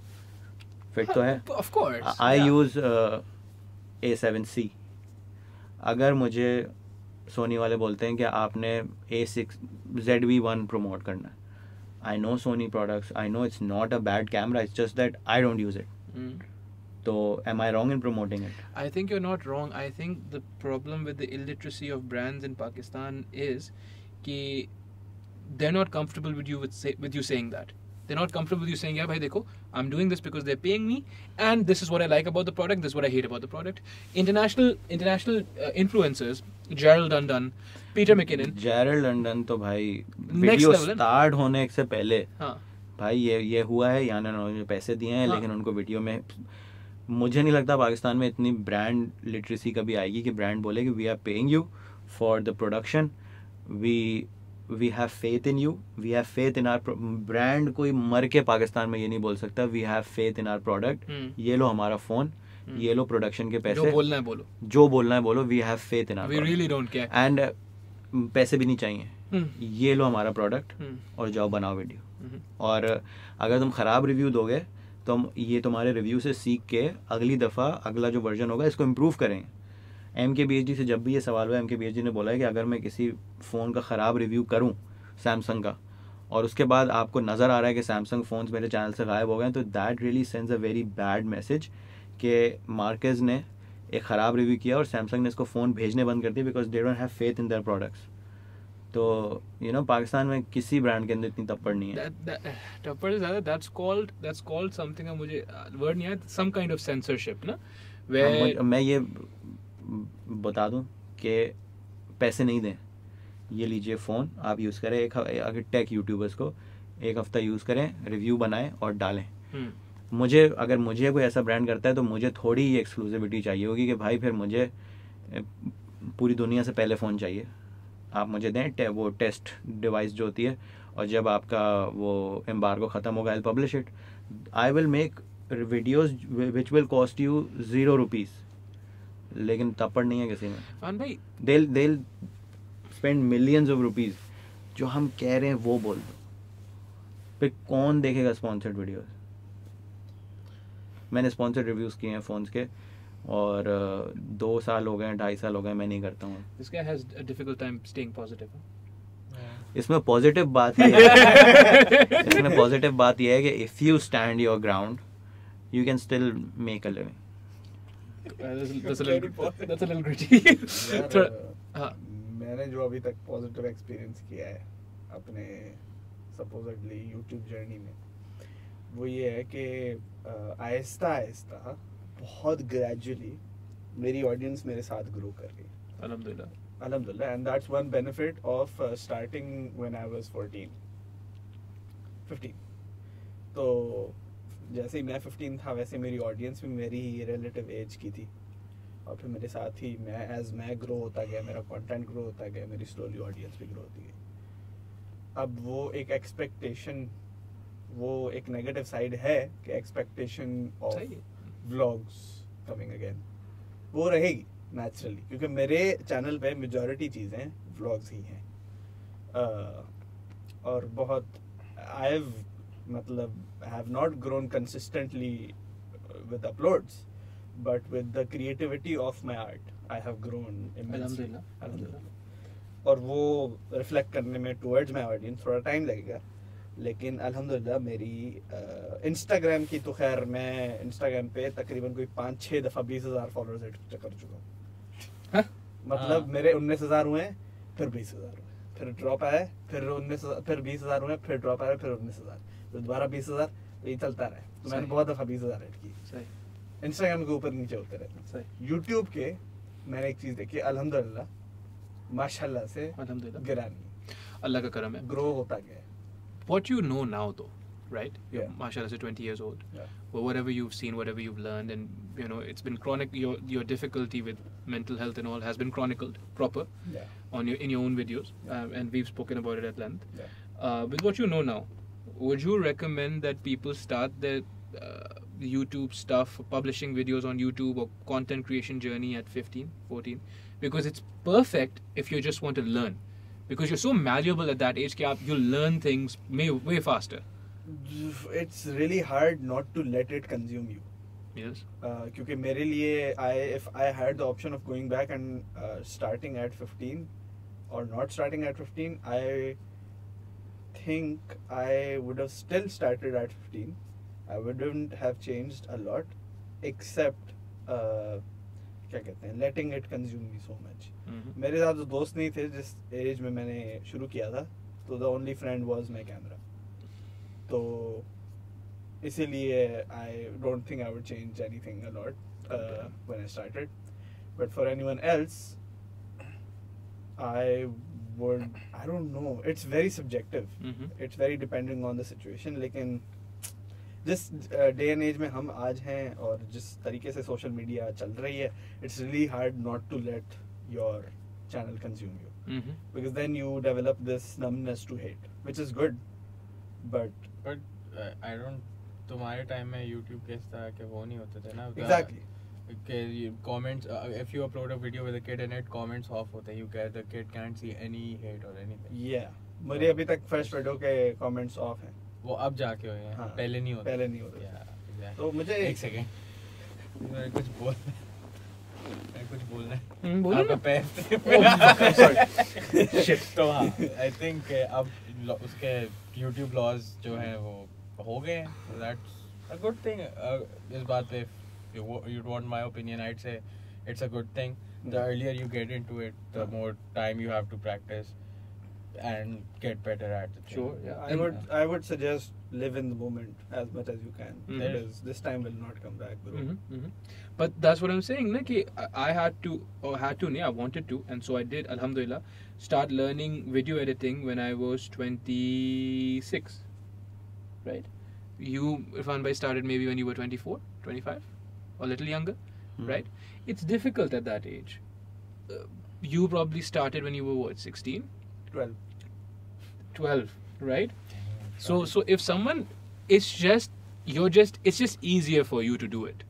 फिट तो है। Of course I use A7C। अगर मुझे सोनी वाले बोलते हैं कि आपने A6ZV-1 प्रमोट करना है, I know Sony products, I know it's not a bad camera, it's just that I don't use it. So am I wrong in promoting it? I think you're not wrong. I think the problem with the illiteracy of brands in Pakistan is that they're not comfortable with you saying that. They're not comfortable with you saying, yeah, bhai, dekho, I'm doing this because they're paying me, and this is what I like about the product, this is what I hate about the product. International influencers, Gerald Dundon, Peter McKinnon. Gerald Dundon to bhai video start hone se pehle. हाँ भाई ये हुआ है, यानी उन्होंने पैसे दिए हैं, लेकिन उनको वीडियो में, मुझे नहीं लगता पाकिस्तान में इतनी ब्रांड लिटरेसी कभी आएगी कि ब्रांड बोले कि we are paying you for the production, we have faith in you, we have faith in our brand. कोई मर के पाकिस्तान में ये नहीं बोल सकता we have faith in our product, ये लो हमारा फ़ोन, ये लो प्रोडक्शन के पैसे, जो बोलना है बोलो, we have faith in our, we really don't care, and पैसे भी नहीं चाहिए, ये लो हमारा प्रोडक्ट और जाओ बनाओ वीडियो। और अगर तुम ख़राब रिव्यू दोगे तो हम ये तुम्हारे रिव्यू से सीख के अगली दफ़ा अगला जो वर्जन होगा इसको इम्प्रूव करेंगे। MK PhD से जब भी ये सवाल हुआ, MK PhD ने बोला है कि अगर मैं किसी फ़ोन का ख़राब रिव्यू करूं सैमसंग का, और उसके बाद आपको नज़र आ रहा है कि सैमसंग फ़ोन्स मेरे चैनल से गायब हो गए, तो that really sends a very bad message कि मार्केज़ ने एक ख़राब रिव्यू किया और सैमसंग ने इसको फ़ोन भेजने बंद कर दिया because they don't have faith in their products. तो यू नो पाकिस्तान में किसी ब्रांड के अंदर इतनी थप्पड़ नहीं है, थप्पड़ ज़्यादा, दैट्स कॉल्ड समथिंग, मुझे वर्ड नहीं आया, सम काइंड ऑफ सेंसरशिप ना। मैं ये बता दूं कि पैसे नहीं दें, ये लीजिए फ़ोन आप यूज़ करें, अगर टेक यूट्यूबर्स को 1 हफ्ता यूज़ करें, रिव्यू बनाएं और डालें। मुझे, अगर मुझे कोई ऐसा ब्रांड करता है तो मुझे थोड़ी ही एक्सक्लूसिविटी चाहिए होगी कि भाई फिर मुझे पूरी दुनिया से पहले फ़ोन चाहिए, आप मुझे दें वो टेस्ट डिवाइस जो होती है, और जब आपका वो एम्बार्गो ख़त्म होगा I will publish it, I will make videos which will cost you $0, लेकिन थप्पड़ नहीं है किसी में भाई। देल स्पेंड मिलियंस ऑफ रुपीज़, जो हम कह रहे हैं वो बोल दो, फिर कौन देखेगा स्पॉन्सर्ड वीडियोस। मैंने स्पॉन्सर्ड रिव्यूज़ किए हैं फ़ोन्स के और 2 साल हो गए हैं, 2.5 साल हो गए, मैं नहीं करता हूँ। This guy has a difficult time staying positive. इसमें पॉजिटिव बात यह है कि if you stand your ground you can still make a living. That's a little gritty. मैंने जो अभी तक पॉजिटिव एक्सपीरियंस किया है अपने सपोजिटली यूट्यूब जर्नी में वो ये है कि आहिस्ता आहिस्ता बहुत ग्रेजुअली मेरी ऑडियंस मेरे साथ ग्रो कर रही है अलहमदुलिल्लाह। And that's one benefit of starting when I was 14, 15। तो जैसे ही मैं 15 था वैसे मेरी ऑडियंस भी मेरी ही रिलेटिव एज की थी और फिर मेरे साथ ही मैं मैं ग्रो होता गया, मेरा कंटेंट ग्रो होता गया, मेरी स्लोली ऑडियंस भी ग्रो होती गई। अब वो एक एक्सपेक्टेशन, वो एक नेगेटिव साइड है कि expectation of vlogs coming again वो रहेगी नेचुरली क्योंकि मेरे चैनल पे मेजॉरिटी चीज़ें व्लॉग्स ही हैं। और बहुत I have not grown consistently with uploads, but with the creativity of my art, I have grown immensely. Alhamdulillah. और वो reflect करने में towards my audience थोड़ा time लगेगा, लेकिन alhamdulillah मेरी Instagram की तो खैर मैं Instagram पे तकरीबन कोई 5-6 दफ़ा 20,000 followers हिट कर चुका हूँ। मतलब मेरे 19,000 हुए फिर 20,000 हुए फिर ड्रॉप आया फिर 19,000 फिर 20,000 हुए फिर ड्रॉप आया फिर 19,000 तो दोबारा 20,000 ये चलता रहा है। तो मैंने बहुत दफ़ा 20,000 ऐड किए इंस्टाग्राम के ऊपर नीचे होते रहते। यूट्यूब के मैंने एक चीज़ देखी अल्हम्दुलिल्लाह माशाल्लाह से गिरा नहीं, अल्लाह का करम है, ग्रो होता गया। What you know now though right माशाल्लाह से 20 years old whatever you've seen, whatever you've learned and you know it's been chronic your difficulty with mental health and all has been chronicled proper on in your own videos and we've spoken about it at length with what you know now would you recommend that people start their YouTube stuff, publishing videos on YouTube or content creation journey at 15, 14 because it's perfect if you just want to learn because you're so malleable at that age ki you learn things way faster. It's really hard not to let it consume you. Yes. Kyunki mere liye if I had the option of going back and starting at 15 or not starting at 15 I think I would have still started at 15. I wouldn't have changed a lot except क्या कहते हैं letting it consume me so much. मेरे साथ तो दोस्त नहीं थे जिस एज में मैंने शुरू किया था तो the only friend was my camera. तो इसीलिए I don't think I would change anything a lot when I started. But for anyone else, I don't know. It's very subjective. It's very depending on the situation. लेकिन जिस day and as में हम आज हैं और जिस तरीके से सोशल मीडिया चल रही है it's really hard not to let your channel consume you. Because then you develop this numbness to hate, which is good. But I don't. तुम्हारे टाइम में YouTube कैसा था कि वो नहीं होते थे ना? Exactly. Comments if you upload a video with a kid and it comments off होते हैं you get the kid can't see any hate or anything. Yeah. मेरे अभी तक first video के comments off हैं. वो अब जाके हो गए हैं. पहले नहीं होते. Yeah. तो मुझे एक सेकंड मैं कुछ बोलना है. बोलो. पैसे. Shit तो हाँ. I think अब उसके YouTube laws जो हैं वो हो गए हैं. That's a good thing. इस बात पे you'd want my opinion I'd say it's a good thing the earlier you get into it the more time you have to practice and get better at it sure yeah I would suggest live in the moment as much as you can because this time will not come back bro but that's what I'm saying na ki I wanted to and so I did alhamdulillah start learning video editing when I was 26 right you Irfan bhai started maybe when you were 24, 25 a little younger right it's difficult at that age you probably started when you were what 16 12 right so if someone it's just easier for you to do it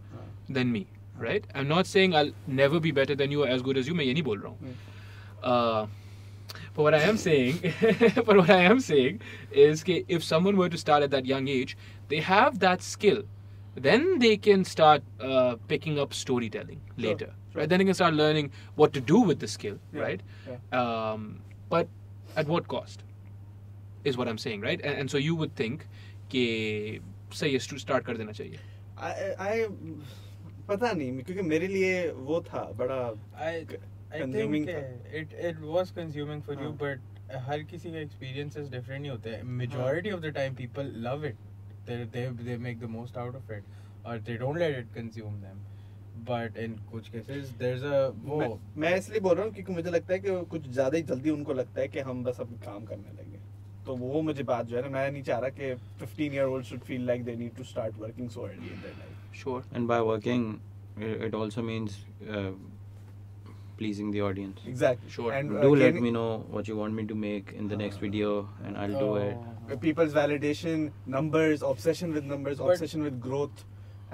than me right I'm not saying I'll never be better than you or as good as you main ye nahi bol raha hu But what I am saying, is that if someone were to start at that young age, they have that skill, then they can start picking up storytelling later, right? Then they can start learning what to do with the skill, right? But at what cost is what I'm saying, right? And so you would think that सही है start कर देना चाहिए. I पता नहीं क्योंकि मेरे लिए वो था बड़ा consuming था. It was consuming for you, but हर किसी का experiences different नहीं होते. Majority of the time people love it. They make the most out of it, or they don't let it consume them. But in कुछ cases there's a वो. मैं इसलिए बोल रहा हूँ क्योंकि मुझे लगता है कि कुछ ज़्यादा ही जल्दी उनको लगता है कि हम बस अब काम करने लगे. तो वो मुझे बात जो है ना मैं नहीं चाह रहा कि 15-year-olds should feel like they need to start working so early in their life. Sure. And by working, it also means pleasing the audience. Exactly. Sure. And do let me know what you want me to make in the next video, and I'll do it. People's validation, numbers, obsession with numbers, but obsession with growth,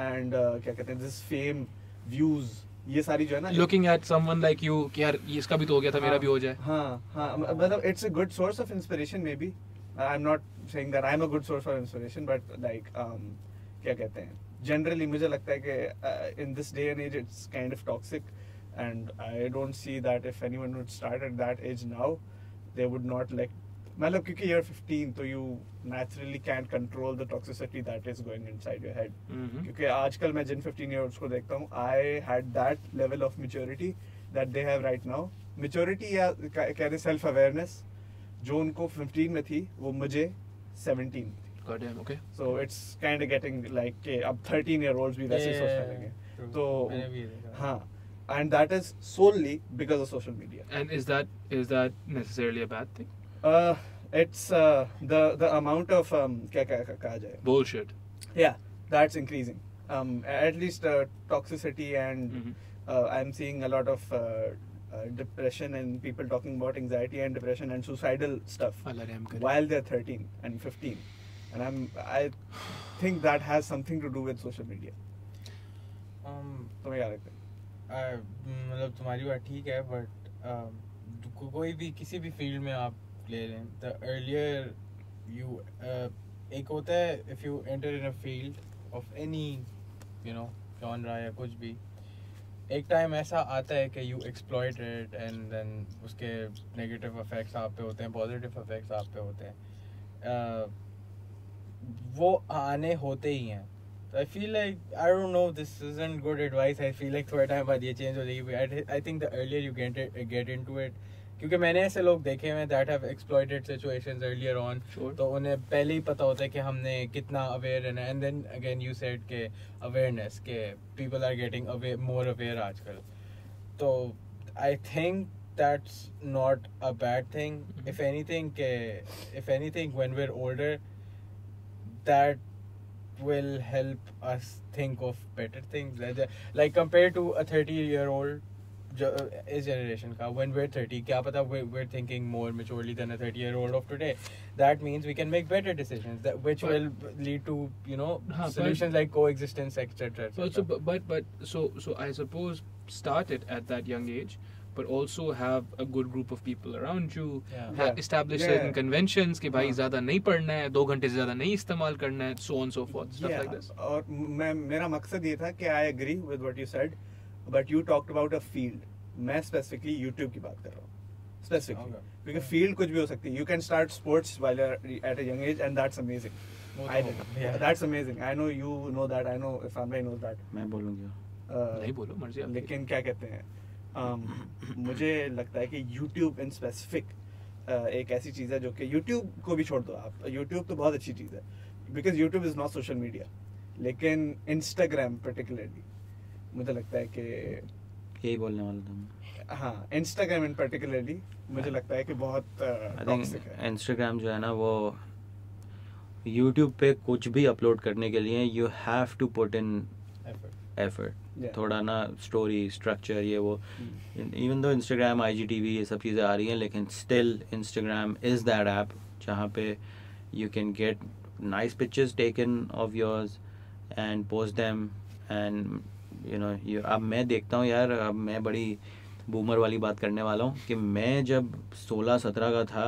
and क्या कहते हैं this fame, views. ये सारी जो है ना looking at someone like you कि यार इसका भी तो हो गया था मेरा भी हो जाए. हाँ मतलब it's a good source of inspiration maybe. I'm not saying that I'm a good source of inspiration, but like क्या कहते हैं generally मुझे लगता है कि in this day and age it's kind of toxic, and I don't see that if anyone would start at that age now they would not like मतलब क्योंकि you're 15 तो you naturally can't control the toxicity that is going inside your head. क्योंकि आजकल मैं जिन 15-year-olds को देखता हूँ I had that level of maturity that they have right now. Maturity या कहने self awareness जो उनको 15 में थी वो मुझे 17 थी. Goddamn, okay. So it's kind of getting like के अब 13-year-olds भी वैसे सोचने लगे. तो हाँ, and that is solely because of social media. And is that necessarily a bad thing? It's the amount of क्या जाए bullshit. Yeah, that's increasing. At least toxicity and I'm seeing a lot of depression and people talking about anxiety and depression and suicidal stuff while they're 13 and 15, and I think that has something to do with social media. तुम्हें क्या लगता है? मतलब तुम्हारी बात ठीक है, but कोई भी किसी भी field में आप ले लें तो earlier you एक होता है if you enter in a field of any you know genre या कुछ भी एक टाइम ऐसा आता है कि you exploit it and then उसके negative effects आप पे होते हैं, positive effects आप पे होते हैं, वो आने होते ही हैं. So I feel like I don't know, this isn't good advice. I feel like थोड़े टाइम बाद ये change हो जाएगी. I think the earlier you get into it, क्योंकि मैंने ऐसे लोग देखे हैं that have exploited situations earlier on. तो उन्हें पहले ही पता होता है कि हमने कितना aware रहना. And then again you said के awareness के people are getting more aware आजकल. तो I think that's not a bad thing. If anything when we're older that will help us think of better things. Like compared to a 30-year-old. इस generation का when we're 30 क्या पता we're thinking more maturely than a 30-year-old of today. That means we can make better decisions that which will lead to you know solutions like coexistence etc. So I suppose start it at that young age, but also have a good group of people around you. Establish certain conventions कि भाई ज़्यादा नहीं पढ़ना है, 2 घंटे से ज़्यादा नहीं इस्तेमाल करना है, so on so forth, stuff like this. और मैं मेरा मकसद ये था कि I agree with what you said. But you talked about a field. मैं specifically YouTube की बात कर रहा हूँ. Specifically. क्योंकि field कुछ भी हो सकती है. You can start sports while you're at a young age, and that's amazing. I did. That's amazing. I know you know that. I know Irfan bhai knows that. मैं बोलूँगी. नहीं बोलो मर्जी आप. लेकिन क्या कहते हैं? मुझे लगता है कि YouTube in specific एक ऐसी चीज़ है जो कि YouTube को भी छोड़ दो आप. YouTube तो बहुत अच्छी चीज़ है. Because YouTube is not social media. लेकिन Instagram particularly. मुझे लगता है कि यही बोलने वाला था मैं. हाँ, Instagram in particularly मुझे लगता है कि बहुत toxic है. Instagram जो है ना वो YouTube पे कुछ भी अपलोड करने के लिए you have to put in effort. थोड़ा ना story structure ये वो. Even though Instagram IGTV ये सब चीज़ें आ रही हैं, लेकिन still Instagram is that app जहाँ पे you can get nice pictures taken of yours and post them and you know, अब मैं देखता हूँ यार, अब मैं बड़ी बूमर वाली बात करने वाला हूँ कि मैं जब 16-17 का था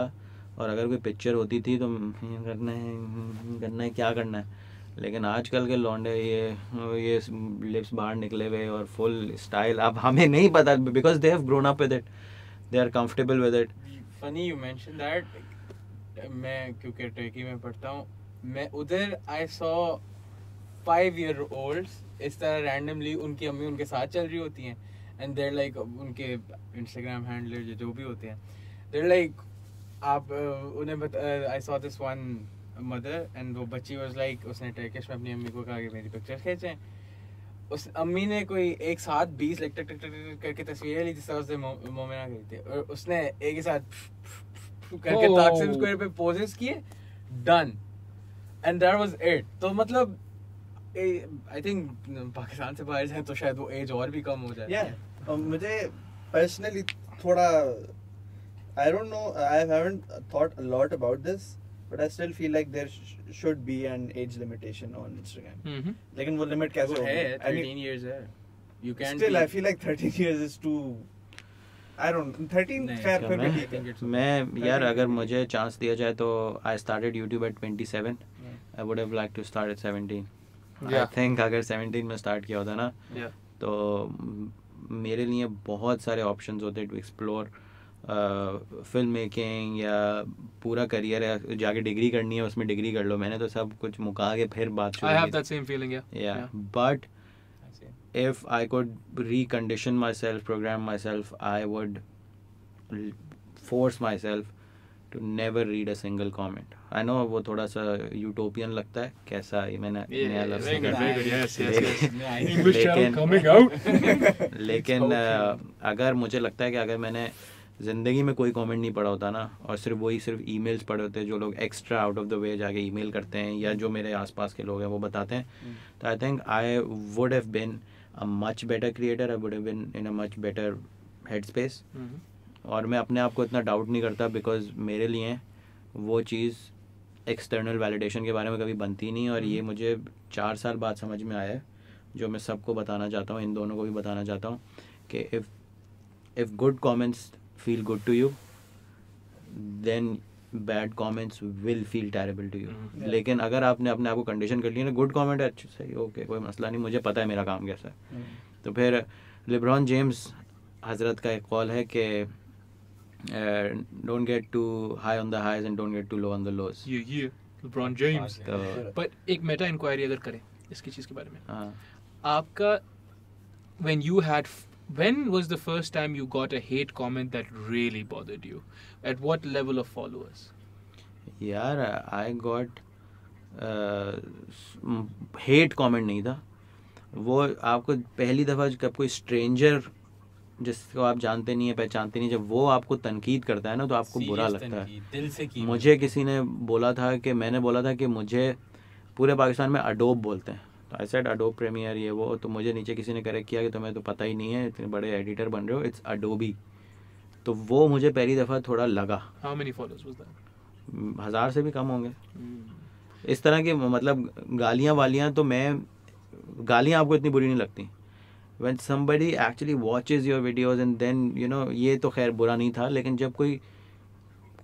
और अगर कोई पिक्चर होती थी तो करना है क्या करना है, लेकिन आजकल के लौंडे ये लिप्स बाहर निकले हुए और फुल स्टाइल, आप हमें नहीं पता because they have grown up with it, they are comfortable with it. Funny you mention that, मैं क्योंकि टर्की में पढ़ता हूँ, मैं उधर आई सॉ 5-year-olds इस तरह रैंडमली उनकी अम्मी उनके साथ चल रही होती हैं एंड देयर लाइक उनके इंस्टाग्राम हैंडल जो भी होते हैं देयर लाइक आप उन्हें I saw this one mother and वो बच्ची वाज लाइक उसने टर्किश में अपनी अम्मी को कहा कि मेरी पिक्चर खींचें। उस अम्मी ने कोई एक साथ 20 लाइक टक टक टक करके तस्वीरें ली जिससे उसने मोमिना कही थी और उसने एक ही साथ करके टाक्सिम स्क्वायर पे पोजेस किए, done and that was it. तो मतलब आई थिंक पाकिस्तान से बाहर जाए तो शायद वो एज और भी कम हो जाए। yeah. मुझे पर्सनली थोड़ा I don't know, I haven't thought a lot about this but I still feel like there should be an age limitation on Instagram. लेकिन वो लिमिट कैसे है? 13 years है, you can still I feel like 13 years is too, I don't 13 खैर फिर भी ठीक है। मैं यार अगर मुझे चांस दिया जाए तो I started YouTube at 27, I would have like to start at 17। I think अगर 17 में स्टार्ट किया होता ना तो मेरे लिए बहुत सारे ऑप्शंस होते टू एक्सप्लोर, फिल्म मेकिंग या पूरा करियर है, जाके डिग्री करनी है उसमें डिग्री कर लो। मैंने तो सब कुछ मुका के फिर बात शुरू की। I have that same feeling yeah but if I could recondition myself, program myself, I would force myself to never read a single comment. I know वो थोड़ा सा utopian लगता है, कैसा ही मैंने नया लफ्ज़, लेकिन अगर मुझे लगता है कि अगर मैंने ज़िंदगी में कोई कमेंट नहीं पढ़ा होता ना और सिर्फ वही सिर्फ ईमेल्स पढ़े होते हैं जो लोग extra out of the way जाके ईमेल करते हैं या जो मेरे आसपास के लोग हैं वो बताते हैं, तो I think I would have been a much better creator, I would have been in a much better head space. और मैं अपने आप को इतना डाउट नहीं करता बिकॉज मेरे लिए वो चीज़ एक्सटर्नल वैलिडेशन के बारे में कभी बनती नहीं। और ये मुझे 4 साल बाद समझ में आया है, जो मैं सबको बताना चाहता हूँ, इन दोनों को भी बताना चाहता हूँ कि if good comments feel good to you then bad comments will feel terrible to you. लेकिन अगर आपने अपने आप को कंडीशन कर लिया ना, गुड कॉमेंट अच्छे सही ओके कोई मसला नहीं, मुझे पता है मेरा काम कैसा है, तो फिर लेब्रॉन जेम्स हजरत का एक कॉल है कि don't get too high on the highs and don't get too low on the lows. ये LeBron James। But एक मेटा इंक्वायरी अगर करें इसकी चीज़ के बारे में, आपका when was the first time you got a hate comment that really bothered you? At what level of followers? यार I got hate comment नहीं था वो, आपको पहली दफ़ा जब कोई stranger जिसको आप जानते नहीं है पहचानते नहीं, जब वो आपको तनकीद करता है ना तो आपको बुरा लगता है। दिल से की मुझे किसी ने बोला था कि मैंने बोला था कि मुझे पूरे पाकिस्तान में अडोब बोलते हैं, तो आई सेड अडोब प्रीमियर ये वो, तो मुझे नीचे किसी ने करेक्ट किया कि तुम्हें तो पता ही नहीं है, इतने बड़े एडिटर बन रहे हो, इट्स अडोबी। तो वो मुझे पहली दफ़ा थोड़ा लगा। 1000 से भी कम होंगे इस तरह के, मतलब गालियाँ वालियाँ, तो मैं गालियाँ आपको इतनी बुरी नहीं लगती। When somebody actually watches your videos and then you know, ये तो खैर बुरा नहीं था, लेकिन जब कोई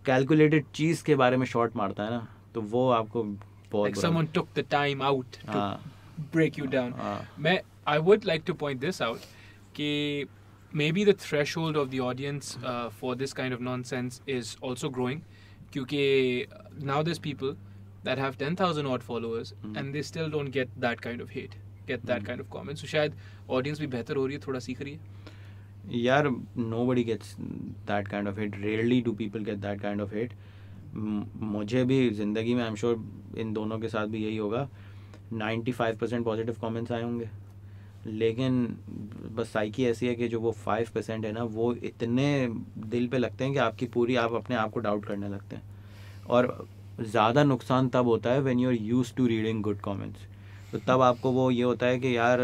calculated चीज़ के बारे में शॉट मारता है ना तो वो आपको बहुत like someone took the time out to break you down। मैं I would like to point this out कि maybe the threshold of the audience for this kind of nonsense is also growing, क्योंकि now there's people that have 10,000 odd followers and they still don't get that kind of hate, get that kind of comments, so शायद audience भी बेहतर हो रही है, थोड़ा सीख रही है। यार nobody gets that kind of hate, rarely do people get that kind of hate। मुझे भी ज़िंदगी में आई एम श्योर इन दोनों के साथ भी यही होगा, 95% पॉजिटिव कॉमेंट्स आए होंगे, लेकिन बस साइकी ऐसी है कि जो वो 5% है ना वो इतने दिल पे लगते हैं कि आपकी पूरी आप अपने आप को डाउट करने लगते हैं। और ज़्यादा नुकसान तब होता है when you're used to reading good comments, तो तब आपको वो ये होता है कि यार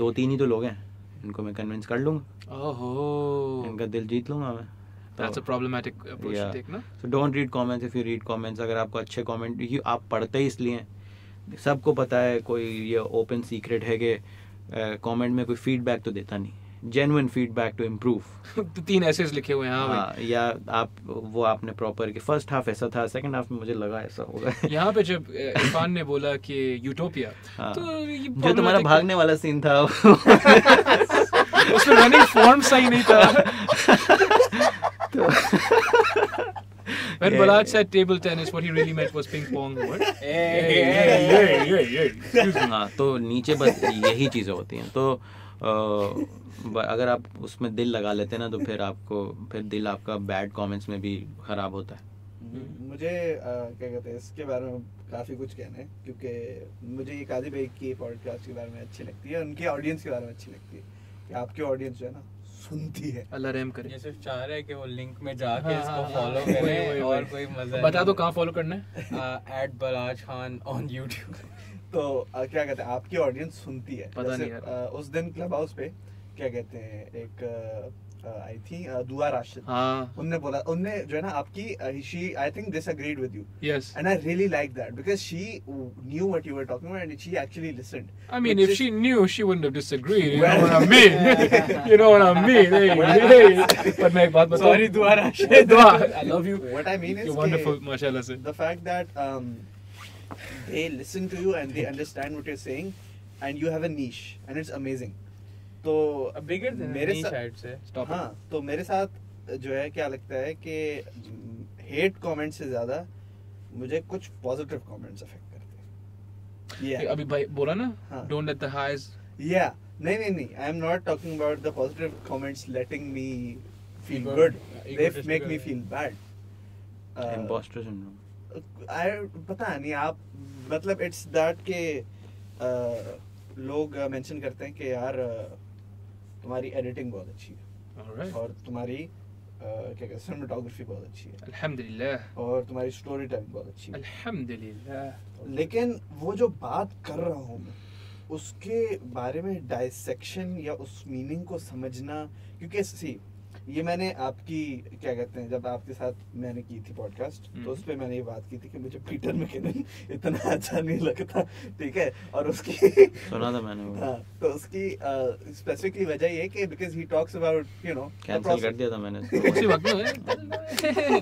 2-3 ही तो लोग हैं, इनको मैं कन्विंस कर लूँगा, ओहो इनका दिल जीत लूँगा मैं। That's a problematic approach to take, ना? So don't read comments if you read comments। अगर आपको अच्छे कमेंट, आप पढ़ते ही इसलिए, सबको पता है कोई ये ओपन सीक्रेट है कि कमेंट में कोई फीडबैक तो देता नहीं, जेन्युइन फीडबैक टू इम्प्रूव। तीन ऐसेज लिखे हुए हैं। हाँ, या आप वो आपने प्रॉपर कि फर्स्ट हाफ ऐसा था, सेकंड हाफ में मुझे लगा ऐसा होगा। यहाँ पे जब इरफान ने बोला कि यूटोपिया, हाँ, तो ये जो तुम्हारा भागने वाला सीन था उसमें रनिंग फॉर्म सही नहीं था। When Baalaaj said table tennis, what he really meant was ping pong board. हाँ, तो नीचे बस यही चीज़ें होती हैं। तो अगर आप उसमें दिल लगा लेते हैं ना, तो फिर आपको फिर दिल आपका बैड कमेंट्स में भी ख़राब होता है। मुझे क्या कहते हैं इसके बारे में काफ़ी कुछ कहना है, क्योंकि मुझे ये काजी भाई की पॉडकास्ट के बारे में अच्छी लगती है, उनकी ऑडियंस के बारे में अच्छी लगती है कि आपकी ऑडियंस जो है ना सुनती है। अल्लाह रहम करे। ये सिर्फ चाह रहा है कि वो लिंक में जाके इसको फॉलो करें और कोई मजा नहीं। बता दो कहाँ फॉलो करना है। @ बालाज खान ऑन YouTube। तो क्या कहते हैं आपकी ऑडियंस सुनती है, पता नहीं है। उस दिन क्लब हाउस पे क्या कहते हैं एक आई थिंक दुआ राशिद, हाँ, उनने बोला, उनने जो है ना आपकी she I think disagreed with you, yes, and I really like that because she knew what you were talking about and she actually listened. I mean if she knew she wouldn't have disagreed, you know what I mean, you know what I mean. But मैं एक बात बताऊं, sorry Dua Rashid, Dua, I love you, what I mean is you wonderful माशाल्लाह से the fact that they listen to you and they understand what you are saying and you have a niche and it's amazing. तो bigger मेरे side से stop. हाँ, तो मेरे साथ जो है क्या लगता है कि हेट कमेंट से ज्यादा मुझे कुछ पॉजिटिव कमेंट्स अफेक्ट करते हैं। ये अभी भाई बोला ना, डोंट लेट द हाइज, या नहीं नहीं नहीं, I am not talking about the positive comments letting me feel good, they make me feel bad, imposter syndrome, I पता नहीं आप मतलब इट्स दैट के लोग मेंशन करते हैं कि यार तुम्हारी एडिटिंग बहुत अच्छी है, right, और तुम्हारी क्या कहते हैं सिनेमेटोग्राफी बहुत अच्छी है, अल्हम्दुलिल्लाह, और तुम्हारी स्टोरी टेलिंग बहुत अच्छी है, अल्हम्दुलिल्लाह। लेकिन वो जो बात कर रहा हूँ मैं उसके बारे में डाइसेक्शन या उस मीनिंग को समझना, क्योंकि सी ये मैंने आपकी क्या कहते हैं जब आपके साथ मैंने की थी पॉडकास्ट, तो उस पर मैंने ये बात की थी कि मुझे पीटर मैकिनन इतना अच्छा नहीं लगता, ठीक है, और उसकी सुना था मैंने वो। हाँ, तो उसकी स्पेसिफिकली वजह ये कि because he talks about you know, cancel कर दिया था मैंने उसी वक्त,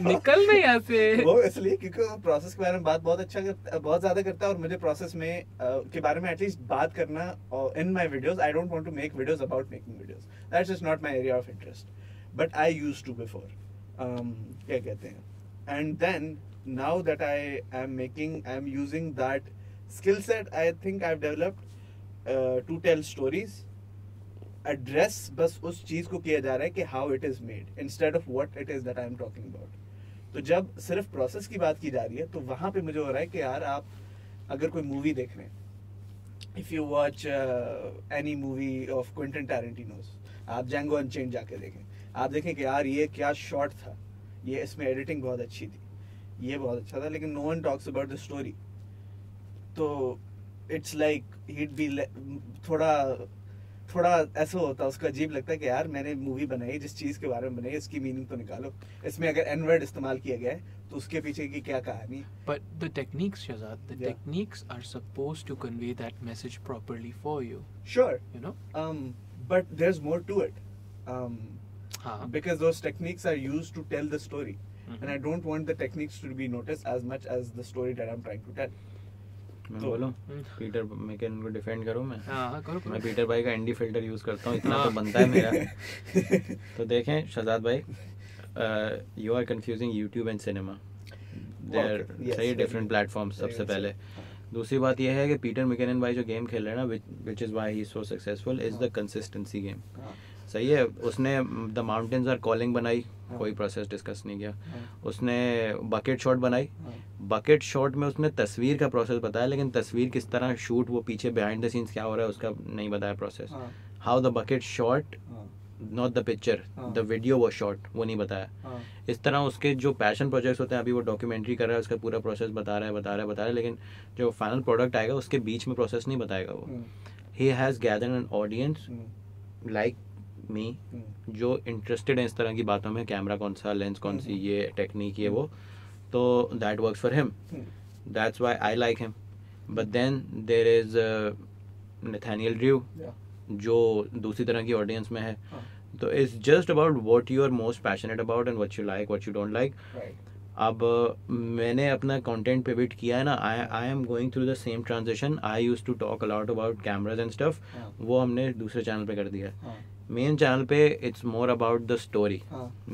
निकल नहीं यहाँ से वो, इसलिए क्योंकि प्रोसेस के बारे में बात बहुत अच्छा बहुत ज्यादा करता है, और मुझे प्रोसेस में के बारे में एटलीस्ट बात करना in my videos, I don't want to make videos about making videos, that's is not my area of interest, but I used to before क्या कहते हैं, and then now that I am making, I am using that skill set I think I've developed to tell stories, address बस उस चीज़ को किया जा रहा है कि how it is made instead of what it is that I am talking about। तो जब सिर्फ प्रोसेस की बात की जा रही है तो वहाँ पे मुझे हो रहा है कि यार आप अगर कोई मूवी देख रहे हैं, if you watch any movie of Quentin Tarantino's, आप Django Unchained जाके देखें, आप देखें कि यार ये क्या शॉट था, ये इसमें एडिटिंग बहुत अच्छी थी, ये बहुत अच्छा था, लेकिन no one talks about the story. तो इट्स लाइक हीड बी थोड़ा थोड़ा ऐसा होता है, उसको अजीब लगता है कि यार मैंने मूवी बनाई जिस चीज़ के बारे में बनाई, इसकी मीनिंग तो निकालो, इसमें अगर एन वर्ड इस्तेमाल किया गया है तो उसके पीछे की क्या कहानी। But the techniques Shahzad, the techniques are supposed to convey that message properly for you, sure, you know, but there is more to it, because those techniques are used to tell the story, and I don't want the techniques to be noticed as much as the story that I'm trying to tell. मैं बोलूं Peter McKinnon को defend करूं मैं? हाँ करो। मैं Peter भाई का एनडी फिल्टर यूज करता हूँ, इतना तो बनता है मेरा। तो देखें शहजाद भाई, you are confusing YouTube and cinema. They are very different platforms सबसे पहले। दूसरी बात यह है कि पीटर मैकिनन भाई जो गेम खेल रहे हैं ना, which is why he is so successful, is the consistency game. सही है, उसने द माउंटेन्स आर कॉलिंग बनाई, कोई प्रोसेस डिस्कस नहीं किया, उसने बकेट शॉट बनाई, बकेट शॉट में उसने तस्वीर का प्रोसेस बताया, लेकिन तस्वीर किस तरह शूट, वो पीछे बिहाइंड द सीन्स क्या हो रहा है उसका नहीं बताया process, how the bucket shot, not the picture, the video वो शॉट, वो नहीं बताया। इस तरह उसके जो पैशन प्रोजेक्ट्स होते हैं, अभी वो डॉक्यूमेंट्री कर रहा है, उसका पूरा प्रोसेस बता रहा है, लेकिन जो फाइनल प्रोडक्ट आएगा उसके बीच में प्रोसेस नहीं बताएगा वो। He has gathered an audience like me, जो इंटरेस्टेड है इस तरह की बातों में, कैमरा कौन सा, लेंस कौन सी, ये टेक्निक ये वो, तो that works for him, that's why I like him. But then there is Nathaniel Drew, जो दूसरी तरह की ऑडियंस में है. तो it's just about what you are most passionate about and what you like, what you don't like. अब मैंने अपना कंटेंट पिवट किया है ना, I am going through the same transition. I used to talk a lot about cameras and stuff, वो हमने दूसरे channel पे कर दिया है. मेन चैनल पे it's more about the story.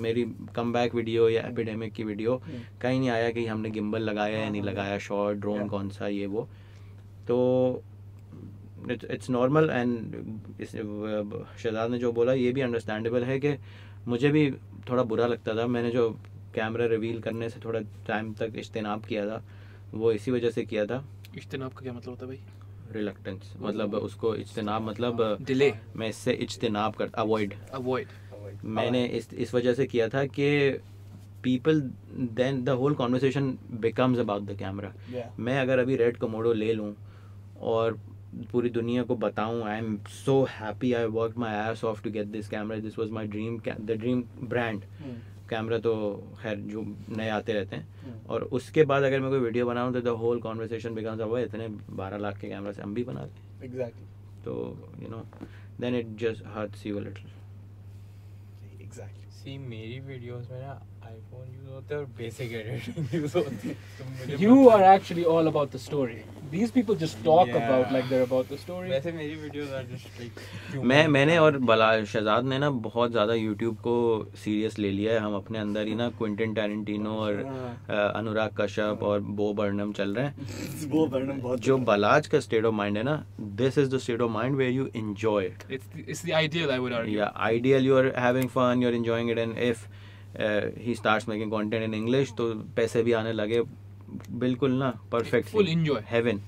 मेरी कम बैक वीडियो या एपिडेमिक की वीडियो कहीं नहीं आया कि हमने गिम्बल लगाया या नहीं लगाया, शॉट ड्रोन कौन सा ये वो. तो इट्स नॉर्मल. एंड शहजाद ने जो बोला ये भी अंडरस्टैंडेबल है कि मुझे भी थोड़ा बुरा लगता था. मैंने जो कैमरा रिवील करने से थोड़ा टाइम तक इज्तनाब किया था, वो इसी वजह से किया था. इज्तनाब का क्या मतलब होता है भाई? रिलक्टेंस मतलब उसको इज्तनाब मतलब डिले. मैं इससे इज्तनाब कर अवॉइड मैंने इस वजह से किया था कि people then the whole conversation becomes about the camera. मैं अगर अभी रेड कमोडो ले लूँ और पूरी दुनिया को बताऊं I am so happy, I work my ass off to get this camera, this was my dream, the dream brand camera. तो खैर जो नए आते रहते हैं. और उसके बाद अगर मैं कोई वीडियो बनाऊँ तो the whole conversation becomes about इतने 12 लाख के कैमरा से हम भी बना दें. एग्जैक्टली. तो you know then it just hurts you a little. Exactly. See मेरी वीडियोस में ना आईफोन यूज होते हैं और बेसिक एडिटिंग यूज होती है. You are actually all about the story. These people just talk about like they're about the story. वैसे मेरी videos are just like मैंने और शहजाद ने ना बहुत ज़्यादा YouTube को सीरियस ले लिया है. हम अपने अंदर ही ना क्विंटन टैरेंटिनो और अनुराग कश्यप और बो बर्नम चल रहे हैं. बो बर्नम बहुत जो बालाज का स्टेट ऑफ माइंड है ना, this is the state of mind where you enjoy it. It's the ideal, I would argue. या ideal, you are having fun, you are enjoying it. And if he starts making content in English तो पैसे भी आने लगे. बिल्कुल ना perfect full enjoy haven.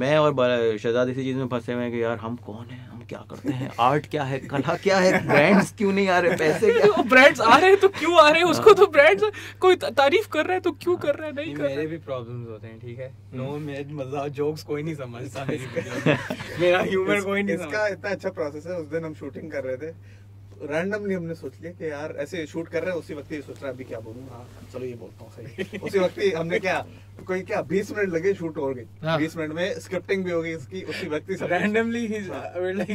मैं और शहजाद इसी चीज़ में फंसे हुए हैं कि यार हम कौन हैं, हम क्या करते हैं, आर्ट क्या है, कला क्या है, ब्रांड्स क्यों नहीं आ रहे, पैसे क्या ब्रांड्स आ रहे हैं तो क्यों आ रहे हैं उसको तो ब्रांड्स कोई तारीफ कर रहा है तो क्यों कर रहा है नहीं कर रहा है. मेरे भी प्रॉब्लम्स होते हैं, ठीक है. नो मेरे मजाक जोक्स कोई नहीं समझता, मेरा ह्यूमर कोई नहीं. इसका इतना अच्छा प्रोसेस है. उस दिन हम शूटिंग कर रहे थे, रैंडमली हमने सोच लिया कि यार ऐसे शूट कर रहे हैं, उसी वक्त ये सोच रहा है अभी क्या बोलूँगा, चलो ये बोलता हूँ सही. उसी वक्त हमने क्या 20 मिनट लगे, शूट हो गई. 20 मिनट में स्क्रिप्टिंग भी हो गई इसकी. उसी वक्त ही रैंडमली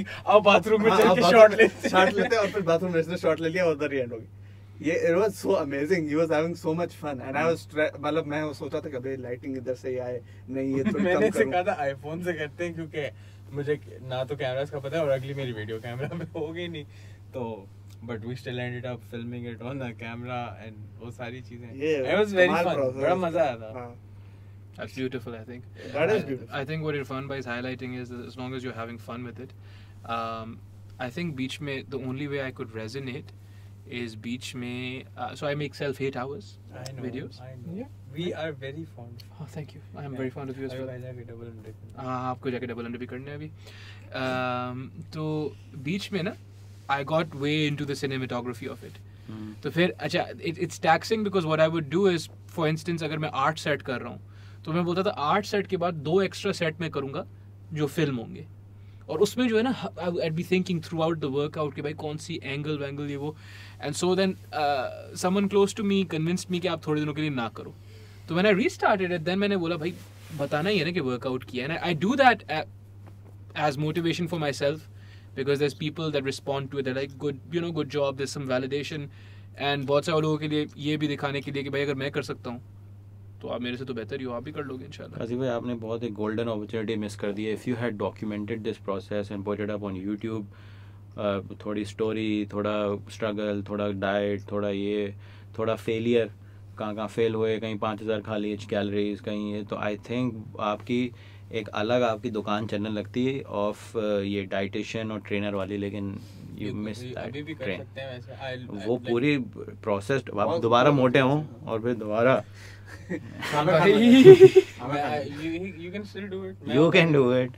आप बाथरूम में चल के शॉट लेते और फिर बाथरूम में इसने शॉट ले लिया, उधर ही एंड हो गई. ये it was so amazing. You was having so much fun and I was मतलब मैं सोचा था कि लाइटिंग इधर से आए नहीं, ये थोड़ा कम करूं. मैंने कहा आईफोन से करते हैं क्योंकि मुझे ना तो कैमरा का पता है और अगली मेरी वीडियो कैमरा में होगी नहीं. So, but we still ended up filming it on the camera and वो सारी चीजें. It was very fun. बड़ा मजा आया था. That's beautiful, I think. That is beautiful. I think what Irfan bhai is highlighting is as long as you're having fun with it. I think बीच में the only way I could resonate is बीच में. So I make self-8 hours videos. I know. Yeah. We are very fond. Oh, thank you. I am very fond of you as well. आपको जाके double under भी करने अभी. तो बीच में ना I got way into the cinematography of it. तो फिर अच्छा it's taxing because what I would do is for instance अगर मैं आर्ट सेट कर रहा हूँ तो मैं बोलता था आर्ट सेट के बाद 2 एक्स्ट्रा सेट मैं करूँगा जो फिल्म होंगे और उसमें जो है ना I'd be thinking throughout the workout कि भाई कौन सी एंगल वैंगल ये वो and so then someone close to me convinced me कि आप थोड़े दिनों के लिए ना करो. तो when I restarted it then मैंने बोला भाई बताना ही है ना कि वर्कआउट किया. And I do that as motivation for myself. Because there's people that respond to it, they're like good, you know, good job. There's some validation, and बहुत सारे लोगों के लिए ये भी दिखाने के लिए कि भाई अगर मैं कर सकता हूँ तो आप मेरे से तो बेहतर ही हो, आप भी कर लोगे इंशाल्लाह. काजी भाई आपने बहुत एक golden opportunity मिस कर दी है. If you had documented this process and put it up on YouTube, थोड़ी story, थोड़ा struggle, थोड़ा diet, थोड़ा ये, थोड़ा failure, कहाँ fail हुए, कहीं 5000 खा लिए calories, कहीं ये, तो I think आपकी एक अलग आपकी दुकान चलने लगती है ऑफ ये डाइटिशियन और ट्रेनर वाली. लेकिन यू मिस दैट ट्रेन. वो पूरी प्रोसेस आप दोबारा मोटे हों और फिर दोबारा you can do it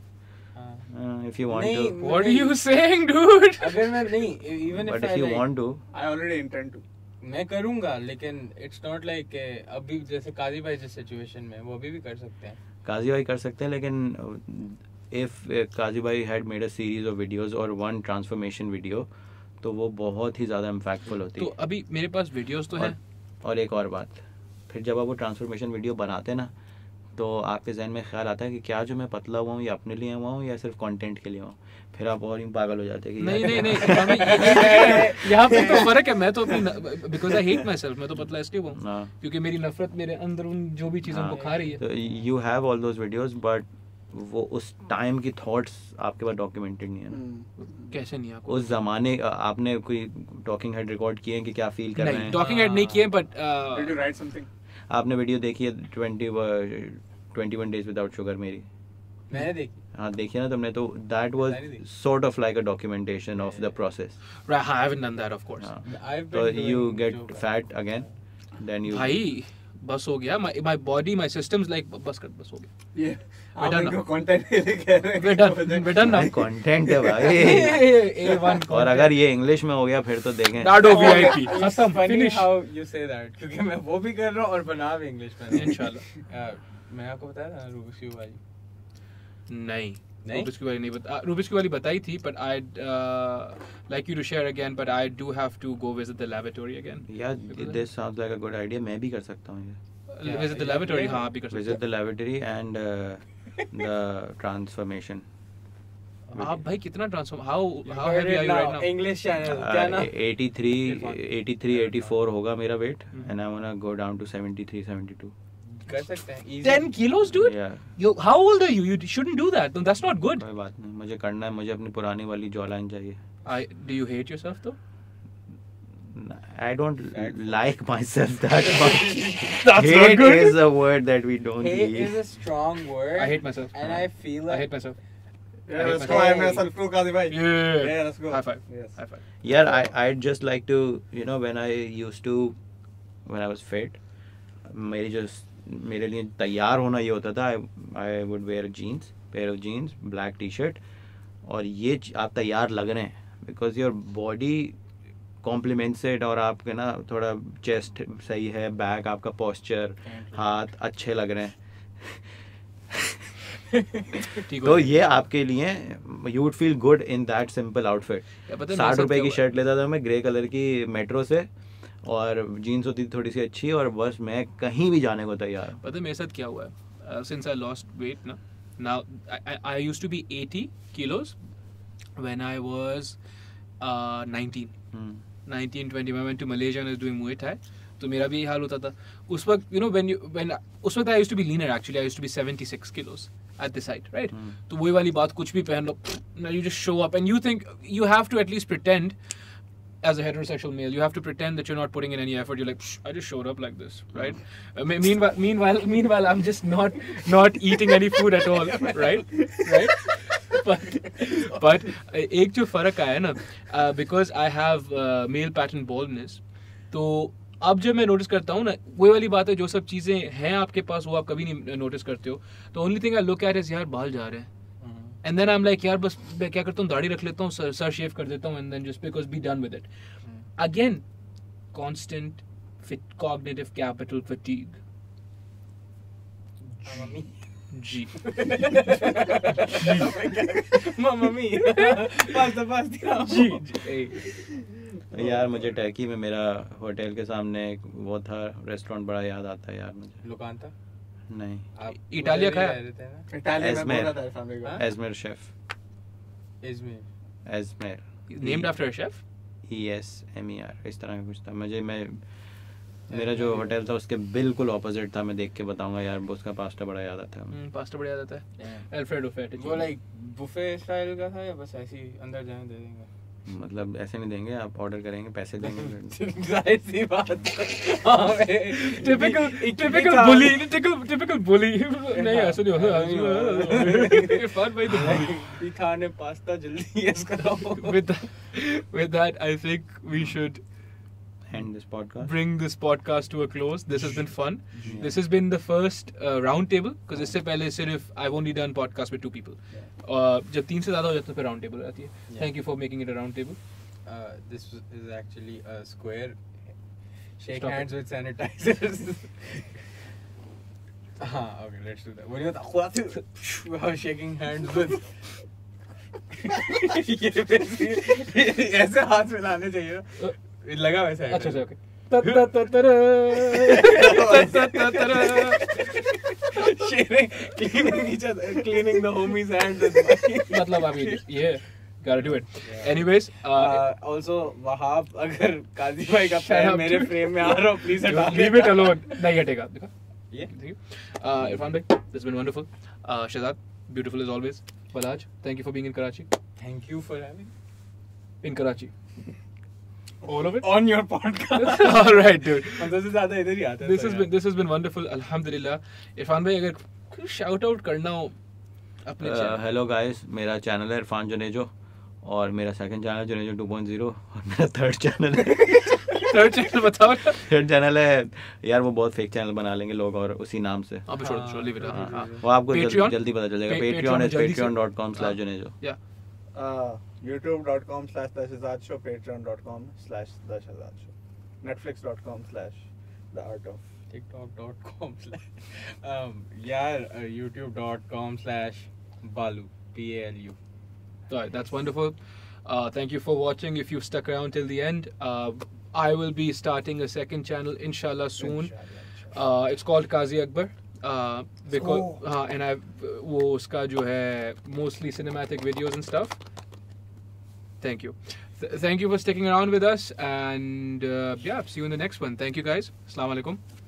if you want to. What are you saying dude? अगर मैं नहीं even if you want to I already intend to मैं करूँगा. लेकिन इट्स नॉट लाइक अभी जैसे काजी भाई जिस सिचुएशन में वो अभी भी कर सकते हैं. काजी भाई कर सकते हैं लेकिन इफ़ काजी भाई had made a series of videos और 1 ट्रांसफॉर्मेशन वीडियो तो वो बहुत ही ज़्यादा इम्पैक्टफुल होती है. तो अभी मेरे पास वीडियोस तो हैं और एक और बात फिर जब आप वो ट्रांसफॉर्मेशन वीडियो बनाते हैं ना तो आपके जहन में ख्याल आता है कि क्या जो मैं पतला हुआ हूँ ये अपने लिए हुआ हूँ या सिर्फ कंटेंट के लिए हुआ हूँ? फिर आप और ही पागल हो जाते हैं। नहीं नहीं नहीं, यहाँ पे तो फर्क है। मैं तो because I hate myself, मैं तो पतला इसलिए हुआ हूँ क्योंकि मेरी नफरत मेरे अंदर उन जो भी चीज़ों को खा रही है। You have all those videos but वो उस टाइम की थॉट्स आपके पास डॉक्यूमेंटेड नहीं है ना। कैसे नहीं? आपको उस जमाने आपने कोई टॉकिंग हेड रिकॉर्ड किए हैं कि क्या फील कर रहे हैं? टॉकिंग हेड नहीं किए but did you write something? आपने वीडियो देखी है 21 डेज विदाउट शुगर मेरी? मैंने देखी। हाँ देखिए ना तुमने, तो that was sort of like a documentation of the process. Right, I haven't done that of course. तो you get fat again then you भाई बस हो गया। My body my systems like बस हो गया। ये आप कंटेंट कह रहे हैं, बेटा ना कंटेंट है भाई। A1 और अगर ये इंग्लिश में हो गया फिर तो देखें डाडो वीआईपी खत्म finish. How you say that क्योंकि मैं वो भी कर रहा हूं और बना भी इंग्लिश में इंशाल्लाह। मैं आपको बताया था रूबिक्स क्यूब वाली? नहीं रूबिक्स क्यूब वाली नहीं बता, रूबिक्स क्यूब वाली बताई थी but I like you to share again but I do have to go visit the laboratory again. या this sounds like a good idea, मैं भी कर सकता हूं ये विजिट द लैबोरेटरी। हां आप भी कर सकते हैं visit the laboratory and the transformation. आप भाई कितना transform how heavy are you right now? English channel क्या ना 83 84 होगा मेरा weight and I want to go down to 73 72 कर सकते हैं easy. 10 kilos dude? Yeah. You, how old are you? You shouldn't do that. No, that's not good. कोई बात नहीं, मुझे करना है, मुझे अपनी पुरानी वाली jawline चाहिए। Do you hate yourself though? I don't like myself that much. That's not good. Hate is a word that we don't use. Hate is a strong word. I hate myself. And I feel like I hate myself. Yeah, let's go. I'm myself pro Kazi bhai. Yeah, let's go. High five. Yes. High five. Yeah, I'd just like to, you know, when I was fit, मेरे लिए तैयार होना ये होता था I would wear jeans, pair of jeans, black T shirt और ये आप तैयार लग रहे हैं because your body compliments it. और आपके ना थोड़ा चेस्ट सही है, बैक, आपका पोस्चर, हाथ अच्छे लग रहे हैं। तो ये आपके लिए you would feel good in that simple outfit. 60 रुपए की शर्ट लेता था मैं ग्रे कलर की मेट्रो से और जीन्स होती थी थोड़ी सी अच्छी और बस मैं कहीं भी जाने को तैयार। पता है मेरे साथ क्या हुआ है? सिंस आई लॉस्ट वेट ना, now I used to be 80 kilos when I was 19 20 मैं went to Malaysia and doing मुए थाई, तो मेरा भी यही हाल होता था उस वक्त। यू नो व्हेन उस वक्त I used to be leaner actually, I used to be 76 kilos at the site, right? तो वही वाली बात, कुछ भी पहन लो, now you just show up and you think you have to at least pretend as a heterosexual male you have to pretend that you're not putting in any effort. You're like I just showed up like this, right? Meanwhile I'm just not eating any food at all, right? But ek jo farak aaya na because I have male pattern baldness, to अब जब मैं notice करता हूँ ना वही वाली बात है, जो सब चीज़ें हैं आपके पास वो आप कभी नहीं नोटिस करते हो। तो only thing I look at is यार बाल जा रहे हैं and then I'm like यार बस मैं क्या करता हूँ दाढ़ी रख लेता हूँ, सर शेव कर देता हूँ and then just because be done with it. Again, constant cognitive capital fatigue. G. Mamma mia. पास दिया। जी। यार मुझे टर्की में मेरा होटल के सामने वो था रेस्टोरेंट, बड़ा याद आता है यार मुझे। लुकान था? नहीं, इटालिया खाया Esmer chef, Esmer named after chef ESMER इस तरह का कुछ था। मुझे मेरा जो होटल था उसके बिल्कुल ऑपोजिट था। मैं देख के बताऊंगा यार, उसका पास्ता बड़ा याद आता है, अल्फ्रेडो फेटिच। वो लाइक बुफे स्टाइल का था या बस ऐसे ही अंदर जाने दे देंगे? मतलब ऐसे नहीं देंगे, आप ऑर्डर करेंगे, पैसे देंगे। बात टिपिकल बुली नहीं ऐसा नहीं होता। पास्ता जल्दी यस कराओ। With that I think we should end this podcast, bring this podcast to a close. This has been fun. Yeah. This has been the first round table because इससे पहले सिर्फ I've only done podcast with 2 people. और जब 3 से ज़्यादा हो जाता है फिर round table आती है. Yeah. Thank you for making it a round table. This is actually a square. Shake Stop hands it. With sanitizers. हाँ, okay, let's do that. We're shaking hands with. ऐसे हाथ मिलाने चाहिए लगा वैसा है। अच्छा okay cleaning the homies' hands and मतलब अभी ये gotta do it. Anyways, also Wahab अगर काजी भाई का पैर मेरे फ्रेम में आ रहा हो please leave it alone. नहीं हटेगा देखा. Yeah. Irfan bhai, it's been wonderful. Shehzad, beautiful as always. Baalaaj, thank you for being in Karachi. Thank you for having in Karachi. All of it on your podcast. All right, dude. हमसे ज़्यादा इधर ही आता है. This has been wonderful. Alhamdulillah. Irfan bhai, अगर shout out करना हो अपने channel. Hello guys, मेरा channel है Irfan Junejo और मेरा second channel Junejo 2.0 और मेरा third channel है. थर्ड चैनल बताओ ना. थर्ड चैनल है यार वो बहुत फेक चैनल बना लेंगे लोग और उसी नाम से आप छोड़ छोड़ ली बेटा. हां वो आपको जल्दी पता चल जाएगा. Patreon है patreon.com/junejo या youtube.com/theshehzad show patreon.com/theshehzad show netflix.com/theartof tiktok.com/ यार youtube.com/balu PALU. That's wonderful. Thank you for watching. If you stuck around till the end, I will be starting a second channel inshallah soon. Inshallah. It's called Kazi Akber because and I wo uska jo hai mostly cinematic videos and stuff. Thank you. Thank you for sticking around with us and yeah, see you in the next one. Thank you guys. Assalamu alaikum.